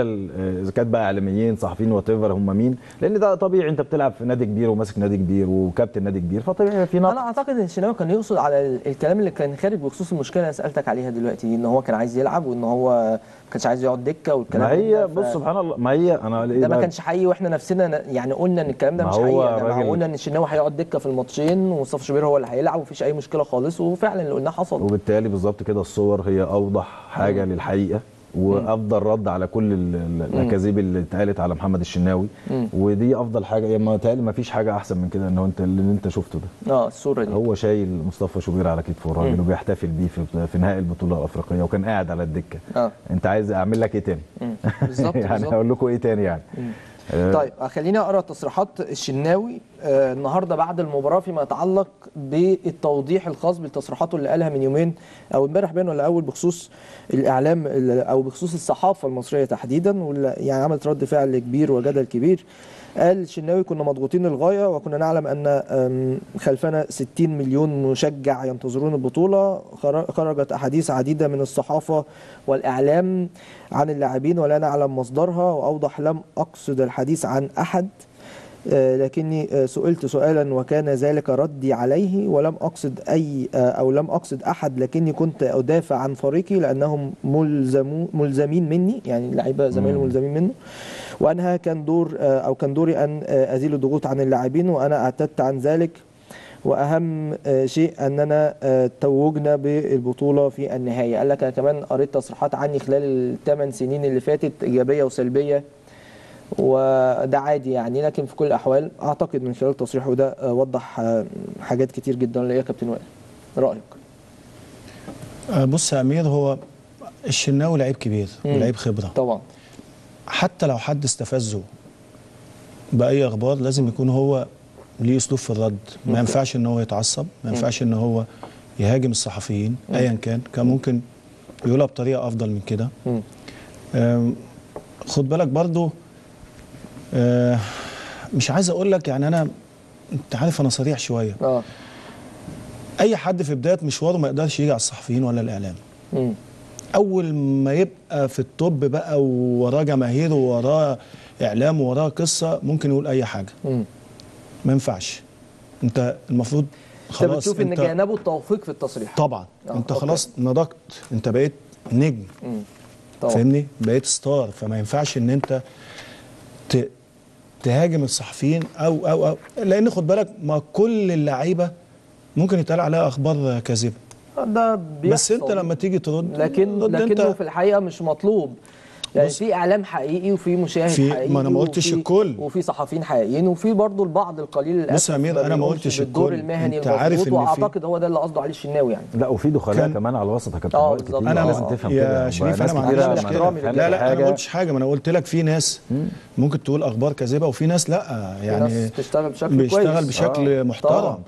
اذا كانت بقى اعلاميين، صحفيين، وات ايفر هم مين، لان ده طبيعي انت بتلعب في نادي كبير وماسك نادي كبير وكابتن نادي كبير، فطبيعي في نقد. انا اعتقد ان الشناوي كان يقصد على الكلام اللي كان خارج بخصوص المشكله اللي سالتك عليها دلوقتي، ان هو كان عايز يلعب وان هو ما كانش عايز يقعد دكه والكلام ده. ما هي ف... بص سبحان الله، ما هي انا ده ما كانش حقيقي، واحنا نفسنا يعني قلنا ان الكلام ده مش حقيقي. احنا قلنا ان الشناوي هيقعد دكه في الماتشين ومصطفى شوبير هو اللي هيلعب ومفيش اي مشكله خالص، وفعلا اللي قلناه حصل. وبالتالي بالظبط كده الصور هي اوضح حاجه مم. للحقيقه، وافضل رد على كل الاكاذيب اللي اتقالت على محمد الشناوي، مم. ودي افضل حاجه يعني. ما تقال ما فيش حاجه احسن من كده ان هو انت اللي انت شفته ده. اه الصوره دي هو شايل مصطفى شوبير على كتفه الراجل وبيحتفل بيه في, في نهائي البطوله الافريقيه، وكان قاعد على الدكه. آه. انت عايز اعمل لك ايه تاني؟ بالظبط. يعني اقول لكم ايه تاني يعني؟ مم. طيب خليني اقرا تصريحات الشناوي آه النهارده بعد المباراه فيما يتعلق بالتوضيح الخاص بتصريحاته اللي قالها من يومين او امبارح باين ولا اول بخصوص الاعلام او بخصوص الصحافه المصريه تحديدا، واللي يعني عملت رد فعل كبير وجدل كبير. قال الشناوي كنا مضغوطين للغايه وكنا نعلم ان خلفنا ستين مليون مشجع ينتظرون البطوله، خرجت احاديث عديده من الصحافه والاعلام عن اللاعبين ولا نعلم مصدرها، واوضح لم اقصد الحديث عن احد لكني سئلت سؤالا وكان ذلك ردي عليه، ولم اقصد اي او لم اقصد احد لكني كنت ادافع عن فريقي لانهم ملزمون ملزمين مني، يعني اللعيبه زمايله ملزمين منه، وانها كان دور او كان دوري ان ازيل الضغوط عن اللاعبين وانا اعتدت عن ذلك، واهم شيء اننا توجنا بالبطوله في النهايه. قال لك انا كمان قريت تصريحات عني خلال الثمان سنين اللي فاتت ايجابيه وسلبيه، وده عادي يعني، لكن في كل الاحوال اعتقد من خلال تصريحه ده وضح حاجات كتير جدا. ليه يا كابتن وائل رايك؟ بص يا امير، هو الشناوي لعيب كبير ولعيب خبره طبعا، حتى لو حد استفزه باي اخبار لازم يكون هو ليه اسلوب في الرد، ما ينفعش ان هو يتعصب، ما ينفعش ان هو يهاجم الصحفيين ايا كان، كان ممكن يقولها بطريقه افضل من كده. خد بالك برضو أه مش عايز اقول لك يعني، انا انت عارف انا صريح شويه. اه اي حد في بدايه مشواره ما يقدرش يجي على الصحفيين ولا الاعلام. امم اول ما يبقى في التوب بقى ووراه جماهير ووراه اعلام وراه قصه ممكن يقول اي حاجه. امم ما ينفعش. انت المفروض خلاص انت بتشوف ان جانبه التوفيق في التصريح. طبعا آه. انت خلاص نضجت، انت بقيت نجم. امم طبعا فاهمني؟ بقيت ستار، فما ينفعش ان انت ت... تهاجم الصحفيين او او او لان خد بالك ما كل اللعيبه ممكن يتقال عليها اخبار كاذبه. ده بيحصل. بس انت لما تيجي ترد لكن ترد لكنه انت... في الحقيقه مش مطلوب. يعني في اعلام حقيقي وفي مشاهد في حقيقي، ما انا ما قلتش الكل، وفي صحفيين حقيقيين، وفي برضه البعض القليل للاسف. بص يا امير انا ما قلتش الكل، انت عارف ان واعتقد هو ده اللي قصده عليه الشناوي يعني. لا وفي دخلاء كمان على الوسط يا كابتن. اه بالظبط انا لازم تفهم كده يا شريف، انا ما عنديش مشكله. لا لا انا ما قلتش حاجه، ما انا قلت لك في ناس ممكن تقول اخبار كاذبه وفي ناس لا، يعني بتشتغل بشكل كويس، بيشتغل بشكل محترم.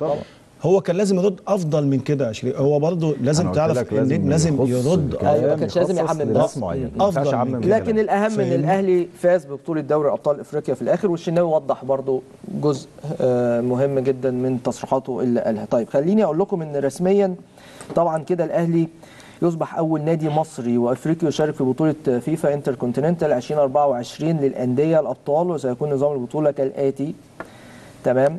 هو كان لازم يرد افضل من كده يا شريف. هو برضه لازم تعرف النجم لازم يرد، ايوه ما كانش لازم يعمم نفسه معين افضل من كده. لكن الاهم ان الاهلي فاز ببطوله دوري ابطال افريقيا في الاخر، والشناوي وضح برضه جزء مهم جدا من تصريحاته اللي قالها. طيب خليني اقول لكم ان رسميا طبعا كده الاهلي يصبح اول نادي مصري وافريقي يشارك في بطوله فيفا انتر كونتيننتال ألفين وأربعة وعشرين للانديه الابطال، وسيكون نظام البطوله كالاتي. تمام،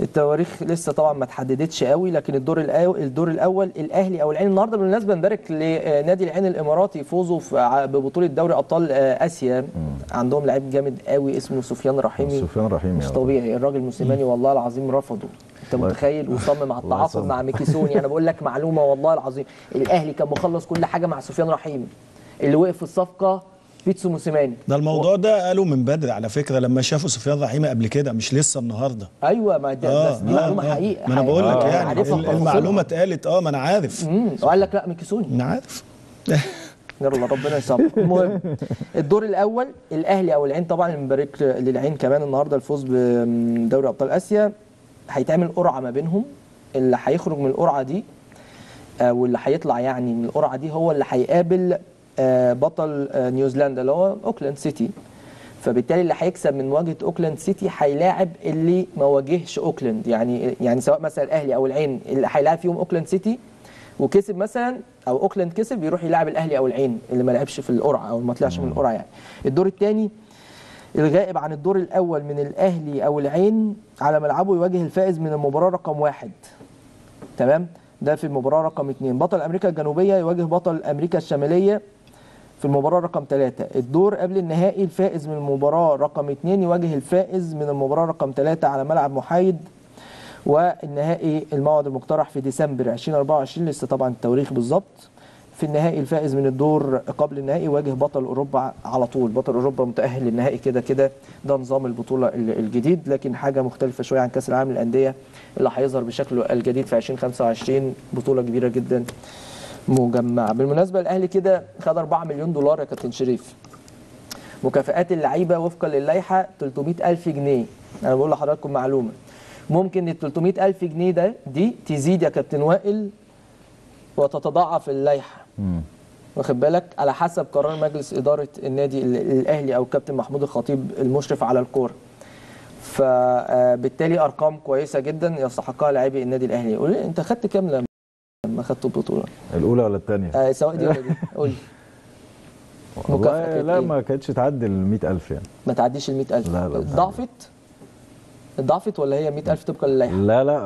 التواريخ لسه طبعا ما اتحددتش قوي، لكن الدور الاول الدور الاول الاهلي او العين. النهارده بالمناسبه نبارك لنادي العين الاماراتي فوزوا ببطوله دوري ابطال اسيا، عندهم لعيب جامد قوي اسمه سفيان رحيمي. سفيان رحيمي مش طبيعي الراجل، مسلماني والله العظيم رفضه، انت متخيل؟ وصمم على التعاقد مع ميكيسوني. انا بقول لك معلومه والله العظيم، الاهلي كان مخلص كل حاجه مع سفيان رحيمي، اللي وقف في الصفقه بيتسو موسيماني. ده الموضوع و... ده قالوا من بدري على فكره، لما شافوا سفيان رحيمي قبل كده، مش لسه النهارده. ايوه ما ده آه بس دي معلومه آه حقيقه. ما انا بقول لك آه يعني المعلومه اتقالت. اه ما انا عارف. وقال لك لا ميكيسوني. انا عارف. يلا ربنا يصبر. المهم الدور الاول الاهلي او العين، طبعا المبارك للعين كمان النهارده الفوز بدوري ابطال اسيا. هيتعمل قرعه ما بينهم، اللي هيخرج من القرعه دي او اللي هيطلع يعني من القرعه دي هو اللي هيقابل آه بطل آه نيوزيلندا اللي هو أوكلاند سيتي. فبالتالي اللي هيكسب من مواجهه أوكلاند سيتي هيلاعب اللي ما واجهش أوكلاند، يعني يعني سواء مثلا الأهلي أو العين اللي هيلاعب فيهم أوكلاند سيتي وكسب مثلا، أو أوكلاند كسب، يروح يلاعب الأهلي أو العين اللي ما لعبش في القرعة أو ما طلعش من القرعة. يعني الدور الثاني الغائب عن الدور الأول من الأهلي أو العين على ملعبه يواجه الفائز من المباراة رقم واحد. تمام؟ ده في المباراة رقم اثنين. بطل أمريكا الجنوبية يواجه بطل أمريكا الشمالية في المباراة رقم ثلاثة، الدور قبل النهائي الفائز من المباراة رقم اثنين يواجه الفائز من المباراة رقم ثلاثة على ملعب محايد، والنهائي الموعد المقترح في ديسمبر ألفين وأربعة وعشرين، لسه طبعا التواريخ بالظبط. في النهائي الفائز من الدور قبل النهائي يواجه بطل أوروبا على طول، بطل أوروبا متأهل للنهائي كده كده، ده نظام البطولة الجديد، لكن حاجة مختلفة شوية عن كأس العالم للأندية اللي هيظهر بشكله الجديد في ألفين وخمسة وعشرين، بطولة كبيرة جدا مجمعه. بالمناسبه الاهلي كده خد أربعة مليون دولار يا كابتن شريف. مكافئات اللعيبه وفقا للائحه ثلاثمائة ألف جنيه. انا بقول لحضراتكم معلومه، ممكن ال ثلاثمائة ألف جنيه ده دي تزيد يا كابتن وائل وتتضاعف اللائحه. واخد بالك؟ على حسب قرار مجلس اداره النادي الاهلي او كابتن محمود الخطيب المشرف على الكوره. فبالتالي ارقام كويسه جدا يستحقها لاعبي النادي الاهلي. قول لي انت خدت كام لما خدت البطوله الاولى ولا الثانيه؟ آه سواء دي ولا دي، قول لي. مكافأة لا ما كانتش تعدي ال مئة ألف يعني. ما تعديش ال مئة ألف؟ لا لا. ضعفت؟ ضعفت ولا هي مئة ألف طبقا للائحه؟ لا لا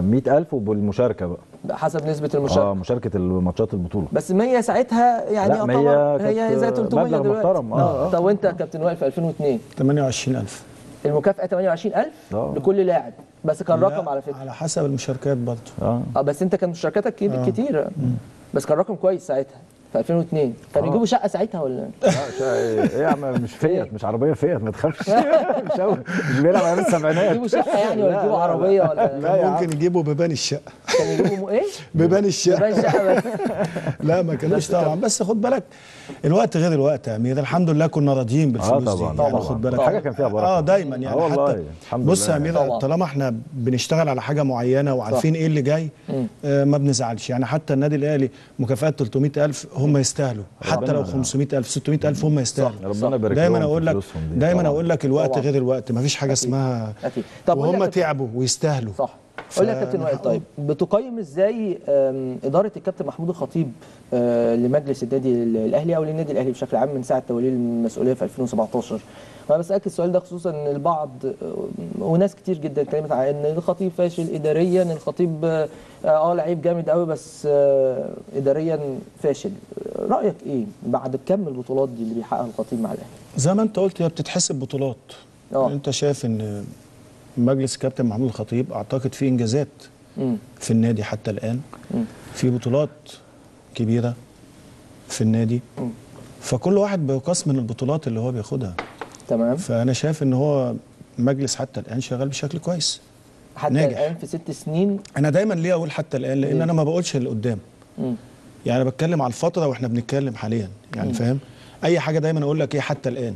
مئة ألف وبالمشاركه بقى. حسب نسبه المشاركه. اه مشاركه الماتشات البطوله. بس مية ساعتها يعني يعتبر هي زي ثلاثمائة دلوقتي. مبلغ محترم اه. طب وانت يا كابتن وائل في ألفين واثنين؟ ثمانية وعشرين ألف. المكافأة ثمانية وعشرين ألف أوه. لكل لاعب، بس كان رقم على فكرة على حسب المشاركات برضه. اه اه بس انت كان مشاركاتك كتير، بس كان رقم كويس ساعتها في ألفين واثنين. كانوا يجيبوا شقة ساعتها ولا لا؟ شقة ايه يا عم؟ مش فيات، مش عربية فيات، ما تخافش. مش قوي، مش بيلعب على السبعينات. يجيبوا شقة يعني ولا يجيبوا عربية ولا لا؟ ممكن يجيبوا بيبان الشقة. كانوا يجيبوا ايه؟ بيبان الشقة. بيبان الشقة بس. لا ما كانوش طبعا، بس خد بالك الوقت غير الوقت يا امير. الحمد لله كنا راضيين بالفلوس آه دي يعني طبعا. خد بالك حاجه كان فيها بركه اه دايما يعني آه حتى بص يا امير طالما احنا بنشتغل على حاجه معينه وعارفين ايه اللي جاي آه ما بنزعلش يعني. حتى النادي الاهلي مكافاه ثلاثمائة ألف هم يستاهلوا، حتى لو خمسمائة ألف ستمائة ألف هم يستاهلوا. ربنا يبارك لهم. دايما اقول لك دايما اقول لك الوقت غير الوقت، ما فيش حاجه اسمها وهم تعبوا ويستاهلوا. صح قول لي يا كابتن وائل، طيب بتقيم ازاي اداره الكابتن محمود الخطيب لمجلس النادي الاهلي او للنادي الاهلي بشكل عام من ساعه توليه المسؤوليه في ألفين وسبعطاشر؟ وانا بسالك السؤال ده خصوصا ان البعض وناس كتير جدا اتكلمت عن ان الخطيب فاشل اداريا، الخطيب اه لعيب جامد قوي بس اداريا فاشل. رايك ايه بعد كم البطولات دي اللي بيحققها الخطيب مع الاهلي؟ زي ما انت قلت هي بتتحسب بطولات. أوه. انت شايف ان مجلس الكابتن محمود الخطيب اعتقد فيه انجازات م. في النادي حتى الان، م. في بطولات كبيره في النادي، م. فكل واحد بيقاس من البطولات اللي هو بياخدها. تمام. فانا شايف ان هو مجلس حتى الان شغال بشكل كويس حتى ناجح. الان في ست سنين انا دايما ليه اقول حتى الان، لان م. انا ما بقولش اللي قدام، م. يعني انا بتكلم على الفتره واحنا بنتكلم حاليا، يعني فاهم؟ اي حاجه دايما اقول لك ايه حتى الان،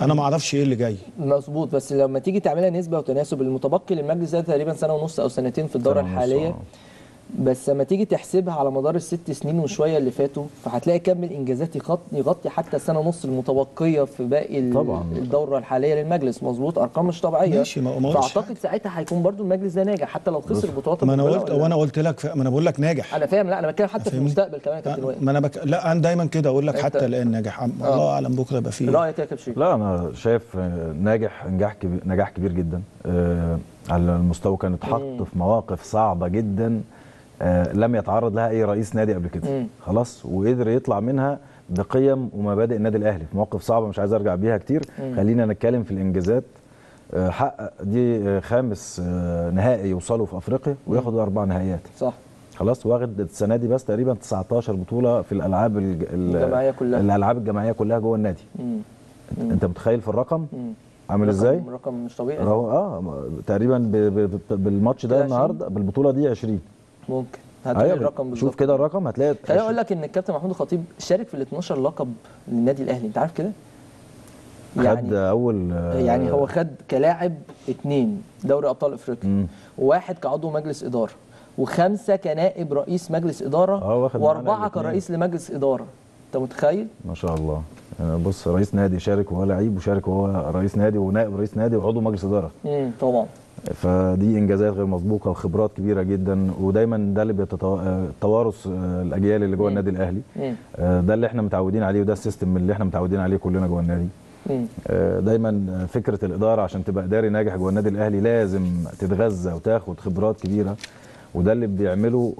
انا ما اعرفش ايه اللي جاي. مظبوط، بس لما تيجي تعملها نسبه وتناسب، المتبقي للمجلس ده تقريبا سنه ونص او سنتين في الدوره الحاليه، بس لما تيجي تحسبها على مدار الست سنين وشويه اللي فاتوا فهتلاقي كم الانجازات يغطي حتى السنه ونص المتبقيه في باقي طبعاً الدوره الحاليه للمجلس. مظبوط، ارقام مش طبيعيه. ماشي، ما فاعتقد ساعتها هيكون برضو المجلس ده ناجح حتى لو خسر البطولات. ما انا قلت وانا قلت لك ف... ما انا بقول لك ناجح. انا فاهم، لا انا بتكلم حتى في المستقبل كمان يا كابتن وائل. ما انا بك... لا انا دايما كده اقول لك أنت... حتى الان ناجح. عم... آه. الله اعلم بكره يبقى فيه. رايك يا كابتن؟ لا انا شايف ناجح نجاح كبير، نجاح كبير جدا. آه... على المستوى كان اتحط في مواقف صعبه جدا آه لم يتعرض لها اي رئيس نادي قبل كده. مم. خلاص، وقدر يطلع منها بقيم ومبادئ النادي الاهلي في مواقف صعبه مش عايز ارجع بيها كتير. مم. خلينا نتكلم في الانجازات. آه حقق دي خامس آه نهائي يوصلوا في افريقيا وياخد اربع نهائيات. صح. خلاص، واخد السنه دي بس تقريبا تسعطاشر بطوله في الالعاب الج... الجماعيه كلها، الالعاب الجماعيه كلها جوه النادي. مم. مم. انت متخيل في الرقم؟ مم. عامل ازاي؟ رقم مش طبيعي. اه تقريبا ب... ب... بالماتش ده النهارده بالبطوله دي عشرين. ممكن هتلاقي الرقم بالظبط. شوف كده الرقم هتلاقي. خليني اقول لك ان الكابتن محمود الخطيب شارك في ال اتناشر لقب للنادي الاهلي، انت عارف كده؟ يعني خد اول يعني هو خد كلاعب اثنين دوري ابطال افريقيا، وواحد كعضو مجلس اداره، وخمسه كنائب رئيس مجلس اداره، واربعه كرئيس لمجلس اداره. انت متخيل؟ ما شاء الله. بص، رئيس نادي شارك وهو لعيب، وشارك وهو رئيس نادي، ونائب رئيس نادي، وعضو مجلس اداره. امم طبعا. فدي انجازات غير مسبوقه وخبرات كبيره جدا، ودايما ده اللي بيتوارث الاجيال اللي جوه النادي الاهلي. ده اللي احنا متعودين عليه، وده السيستم اللي احنا متعودين عليه كلنا جوه النادي. دايما فكره الاداره عشان تبقى اداري ناجح جوه النادي الاهلي لازم تتغذى وتاخد خبرات كبيره، وده اللي بيعمله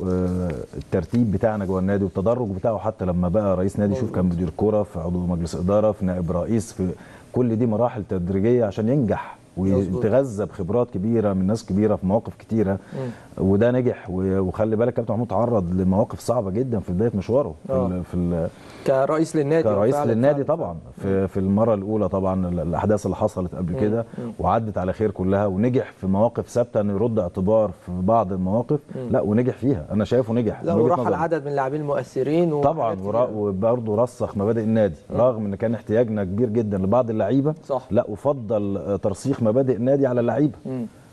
الترتيب بتاعنا جوه النادي والتدرج بتاعه. حتى لما بقى رئيس نادي، شوف كان مدير كوره، في عضو مجلس اداره، في نائب رئيس، في كل دي مراحل تدريجيه عشان ينجح ويتغذى بخبرات كبيره من ناس كبيره في مواقف كتيره. م. وده نجح. وخلي بالك كابتن محمود تعرض لمواقف صعبه جدا في بدايه مشواره في ال في ال كرئيس للنادي كرئيس فعلا للنادي فعلا. طبعا في, في المره الاولى طبعا الاحداث اللي حصلت قبل كده وعدت على خير كلها، ونجح في مواقف ثابته انه يرد اعتبار في بعض المواقف. م. لا ونجح فيها، انا شايفه نجح. لا وراح العدد من اللاعبين المؤثرين طبعا، وبرضه رسخ مبادئ النادي. م. رغم ان كان احتياجنا كبير جدا لبعض اللعيبه، لا وفضل ترسيخ مبادئ نادي على اللعيبه،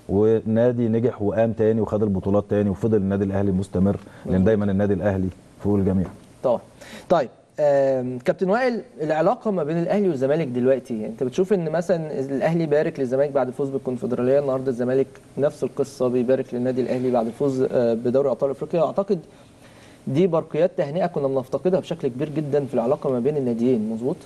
والنادي نجح وقام تاني وخد البطولات تاني، وفضل النادي الاهلي مستمر، لان دايما النادي الاهلي فوق الجميع. طبعا. طيب كابتن وائل، العلاقه ما بين الاهلي والزمالك دلوقتي، انت بتشوف ان مثلا الاهلي بارك للزمالك بعد الفوز بالكونفدراليه، النهارده الزمالك نفس القصه بيبارك للنادي الاهلي بعد الفوز بدوري ابطال افريقيا. اعتقد دي برقيات تهنئه كنا بنفتقدها بشكل كبير جدا في العلاقه ما بين الناديين. مظبوط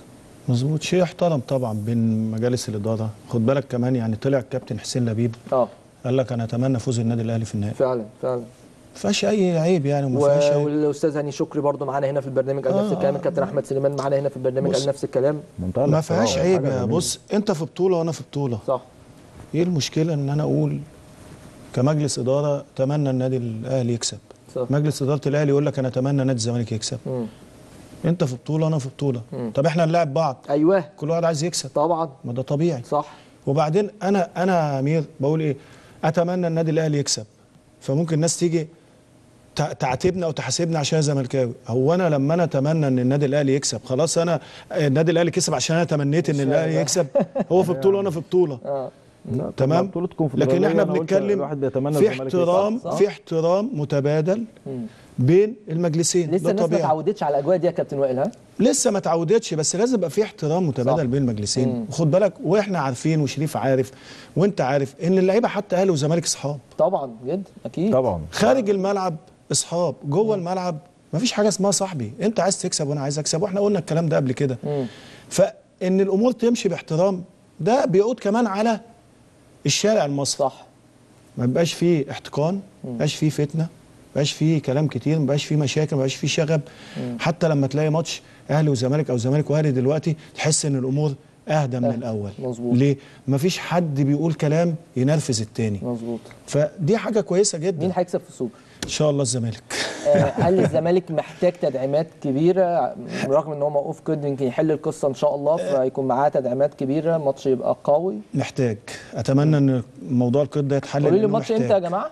مظبوط. شيء احترم طبعا بين مجالس الاداره. خد بالك كمان يعني طلع الكابتن حسين لبيب اه قال لك انا اتمنى فوز النادي الاهلي في النهائي. فعلا فعلا ما فيهاش اي عيب يعني، وما فيهاش اي. والاستاذ هاني شكري برضه معانا هنا في البرنامج قال آه نفس الكلام، الكابتن احمد سليمان معانا هنا في البرنامج قال نفس الكلام. ما فيهاش عيب يا بص، انت في بطوله وانا في بطوله. صح. ايه المشكله ان انا اقول كمجلس اداره اتمنى النادي الاهلي يكسب؟ صح. مجلس اداره الاهلي يقول لك انا اتمنى نادي الزمالك يكسب. م. انت في بطوله انا في بطوله. مم. طب احنا هنلاعب بعض. ايوه، كل واحد عايز يكسب طبعا، ما ده طبيعي. صح. وبعدين انا انا امير بقول ايه، اتمنى النادي الاهلي يكسب، فممكن الناس تيجي تعاتبنا او تحاسبنا عشان زملكاوي. هو انا لما انا اتمنى ان النادي الاهلي يكسب خلاص انا النادي الاهلي كسب عشان انا تمنيت ان الاهلي يكسب. هو في بطوله وانا في بطوله. تمام. لكن احنا بنتكلم في احترام في احترام متبادل بين المجلسين. لسه الناس ما تعودتش على الاجواء دي يا كابتن وائل؟ ها لسه ما تعودتش، بس لازم يبقى في احترام متبادل بين المجلسين. وخد بالك، واحنا عارفين وشريف عارف وانت عارف ان اللعيبه حتى اهلي وزمالك اصحاب طبعا جدا، اكيد طبعا، خارج الملعب اصحاب، جوه الملعب مفيش حاجه اسمها صاحبي، انت عايز تكسب وانا عايز اكسب، واحنا قلنا الكلام ده قبل كده. فان الامور تمشي باحترام ده بيعود كمان على الشارع المصري. صح، ما بقاش فيه احتقان، ما بقاش فيه فتنه، ما بقاش فيه كلام كتير، ما بقاش فيه مشاكل، ما بقاش فيه شغب. مم. حتى لما تلاقي ماتش اهلي وزمالك او زمالك واهلي دلوقتي تحس ان الامور اهدى من أه. الاول. مظبوط. ليه؟ ما فيش حد بيقول كلام ينرفز التاني. مظبوط. فدي حاجه كويسه جدا. مين هيكسب في السوبر؟ ان شاء الله الزمالك. هل الزمالك محتاج تدعيمات كبيره رغم ان هو موقوف كده، يمكن يحل القصه ان شاء الله، فيكون معاه تدعيمات كبيره، ماتش يبقى قوي؟ محتاج، اتمنى ان موضوع القيد ده يتحل. قولوا لي الماتش امتى يا جماعه؟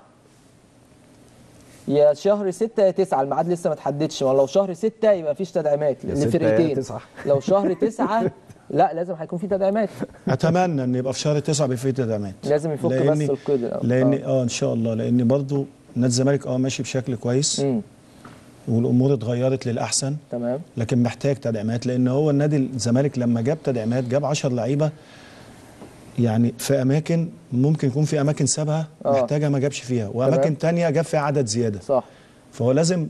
يا شهر ستة يا تسعة، الميعاد لسه ما اتحددش. لو شهر ستة يبقى مفيش تدعيمات للفرقتين، لو شهر تسعة لا لازم هيكون في تدعيمات. اتمنى ان يبقى في شهر تسعة يبقى في تدعيمات، لازم يفك بس القيد الاول، لان اه ان شاء الله، لان برضو نادي الزمالك اه ماشي بشكل كويس مم. والامور اتغيرت للاحسن، تمام، لكن محتاج تدعيمات، لان هو النادي الزمالك لما جاب تدعيمات جاب عشرة لعيبه يعني في اماكن ممكن يكون في اماكن سابها آه. محتاجه ما جابش فيها، واماكن ثانيه جاب فيها عدد زياده. صح، فهو لازم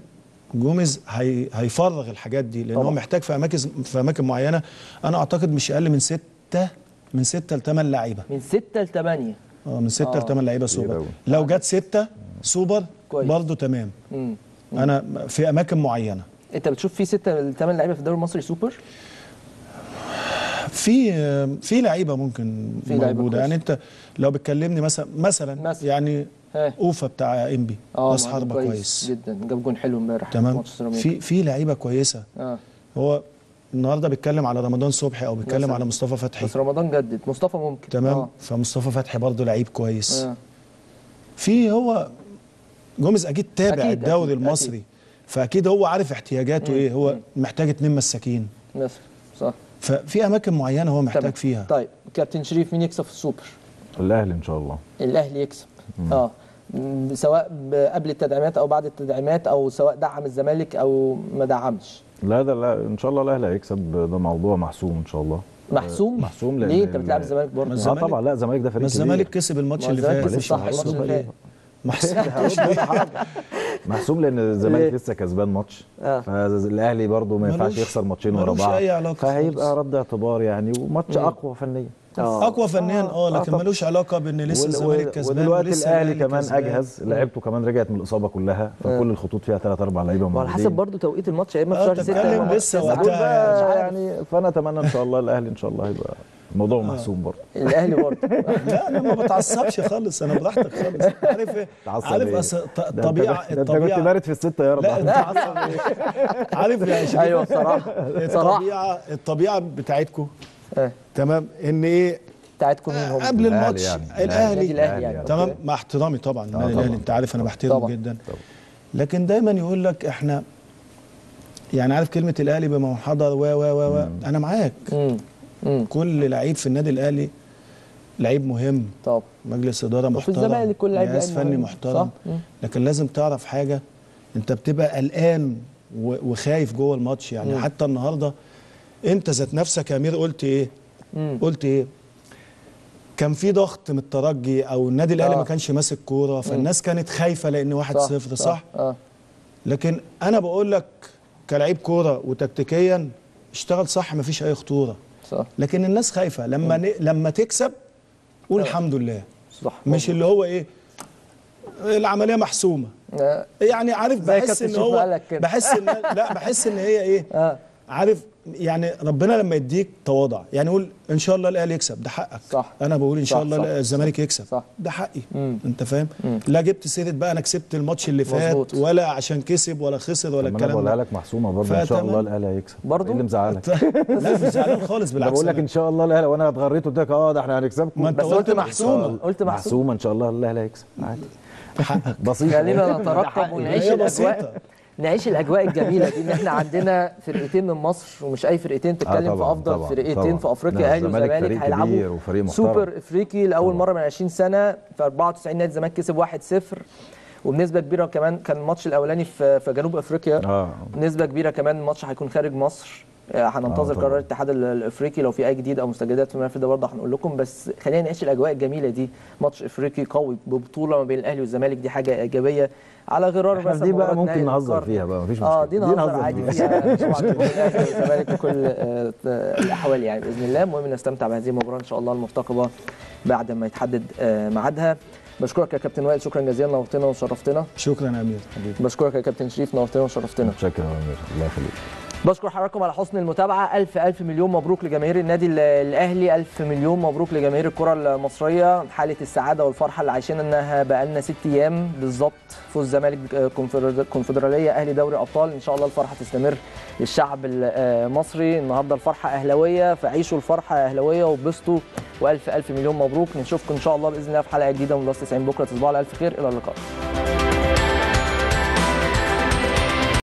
جوميز هي... هيفرغ الحاجات دي، لان هو محتاج في اماكن في اماكن معينه. انا اعتقد مش اقل من سته من سته لثمان لعيبه، من سته لثمانيه اه من سته آه. لثمان لعيبه سوبر. لو جت سته سوبر برضه تمام. مم. مم. انا في اماكن معينه. انت بتشوف في سته لثمان لعيبه في الدوري المصري سوبر؟ في في لعيبه ممكن في موجوده، يعني انت لو بتكلمني مثلا مثلا, مثلاً. يعني هي. اوفا بتاع انبي راس حربه كويس. كويس جدا، جاب جون حلو امبارح في ماتش سيراميكا. في في لعيبه كويسه آه. هو النهارده بيتكلم على رمضان صبحي او بيتكلم مثلاً. على مصطفى فتحي، بس رمضان جدد مصطفى ممكن تمام آه. فمصطفى فتحي برضه لعيب كويس آه. في هو جوميز اكيد تابع الدوري المصري أكيد. فاكيد هو عارف احتياجاته مم. ايه، هو مم. محتاج اتنين مساكين مثلا. صح، ففي اماكن معينه هو محتاج طبعا. فيها. طيب كابتن شريف، مين يكسب في السوبر؟ الاهلي ان شاء الله. الاهلي يكسب مم. اه سواء قبل التدعيمات او بعد التدعيمات، او سواء دعم الزمالك او ما دعمش. لا ده لا ان شاء الله الاهلي هيكسب، ده موضوع محسوم ان شاء الله. محسوم محسوم ليه؟ انت بتلعب الزمالك برضه؟ اه طبعا. لا الزمالك ده فريق كبير، الزمالك كسب الماتش اللي فات. صح، الماتش اللي فات محسوم لان الزمالك لسه كسبان ماتش آه. فالاهلي برضه ما ينفعش يخسر ماتشين ورا بعض، فهيبقى رد اعتبار يعني، وماتش اقوى فنيا آه. اقوى فنيا اه لكن آه ملوش علاقه بان لسه الزمالك كسبان. ودلوقتي الاهلي كمان كسبان. اجهز لعيبته، كمان رجعت من الاصابه كلها، فكل الخطوط فيها ثلاث اربع لعيبه موجودين، وعلى حسب برضه توقيت الماتش يا اما في شهر ستة لسه يعني. فانا اتمنى ان شاء الله الاهلي ان شاء الله يبقى الموضوع آه. محسوم برضه. الاهلي برضه لا انا ما بتعصبش خالص، انا براحتك خالص. عارف ايه؟ عارف اصل الطبيعه الطبيعه كنت بارد في السته يا رب. لا انت عصب ايه؟ عارف يا شباب؟ ايوه بصراحه الطبيعه الطبيعه بتاعتكم آه. تمام، ان ايه بتاعتكم مين هم؟ قبل الماتش يعني. الاهلي الاهلي يعني. تمام، مع احترامي طبعا للاهلي، انت عارف انا بحترمه جدا طبعًا. لكن دايما يقول لك احنا يعني عارف كلمه الاهلي بما حضر و و و انا معاك. مم. مم. كل لعيب في النادي الاهلي لعيب مهم طبعا، مجلس اداره محترم، جهاز فني محترم، لكن لازم تعرف حاجه، انت بتبقى قلقان وخايف جوه الماتش يعني. مم. حتى النهارده انت ذات نفسك يا امير قلت ايه؟ مم. قلت ايه؟ كان في ضغط من الترجي او النادي الاهلي آه. ما كانش ماسك كوره، فالناس مم. كانت خايفه لان واحد صفر صح, صح, صح؟ آه. لكن انا بقول لك كلاعب كوره وتكتيكيا اشتغل صح، ما فيش اي خطوره صح. لكن الناس خايفه لما ن... لما تكسب قول الحمد لله صح. مش اللي هو ايه العمليه محسومه آه. يعني عارف، بحس ان هو بحس ان لا بحس ان هي ايه آه. عارف يعني ربنا لما يديك تواضع يعني، قول ان شاء الله الاهلي يكسب ده حقك صح. انا بقول ان شاء الله الزمالك يكسب صح. ده حقي مم. انت فاهم مم. لا جبت سيره بقى انا كسبت الماتش اللي فات ولا عشان كسب ولا خسر ولا الكلام ده. انا بقول لك محسومه برضه ان شاء الله الاهلي هيكسب برضه. اللي مزعلك لا مش زعلان خالص، بالعكس بقول لك ان شاء الله الاهلي، وانا اتغريت قلت لك اه ده احنا هنكسبكم، ما انت قلت محسومه، قلت محسومه ان شاء الله الاهلي هيكسب عادي حقك. بسيطه، خلينا نترقب ونعيش الاجواء. نعيش الاجواء الجميله دي، ان احنا عندنا فرقتين من مصر ومش اي فرقتين، تتكلم آه في افضل طبعًا فرقتين طبعًا في افريقيا. اهلي والزمالك هيلعبوا سوبر افريقي لاول مره من عشرين سنة في أربعة وتسعين. نادي الزمالك كسب واحد صفر وبنسبه كبيره كمان، كان الماتش الاولاني في في جنوب افريقيا آه. بنسبه كبيره كمان الماتش هيكون خارج مصر. هننتظر آه قرار الاتحاد الافريقي، لو في اي جديد او مستجدات في الملف ده برضه هنقول لكم، بس خلينا نعيش الاجواء الجميله دي. ماتش افريقي قوي ببطوله ما بين الاهلي والزمالك، دي حاجه ايجابيه على غرار مثلا دي بقى ممكن نهزر فيها بقى، مفيش مشكله اه دي نهزر عادي فيها طبعا الاهلي والزمالك وكل آه الاحوال يعني باذن الله. المهم نستمتع بهذه المباراه ان شاء الله المرتقبه بعد ما يتحدد آه ميعادها. بشكرك يا كابتن وائل، شكرا جزيلا، نورتنا وشرفتنا. شكرا يا امير حبيبي. بشكرك يا كابتن شريف، نورتنا وشرفتنا. شكرا يا امير، الله يخليك. بشكر حضراتكم على حسن المتابعه. الف الف مليون مبروك لجماهير النادي الاهلي، الف مليون مبروك لجماهير الكره المصريه. حاله السعاده والفرحه اللي عايشينها بقالنا ست ايام بالظبط، فوز الزمالك بالكونفدراليه، اهلي دوري ابطال، ان شاء الله الفرحه تستمر للشعب المصري. النهارده الفرحه اهلاويه، فعيشوا الفرحه اهلاويه وبسطوا، والف الف مليون مبروك. نشوفكم ان شاء الله باذن الله في حلقه جديده من بلس تسعين بكره، تصبحوا على الف خير، الى اللقاء.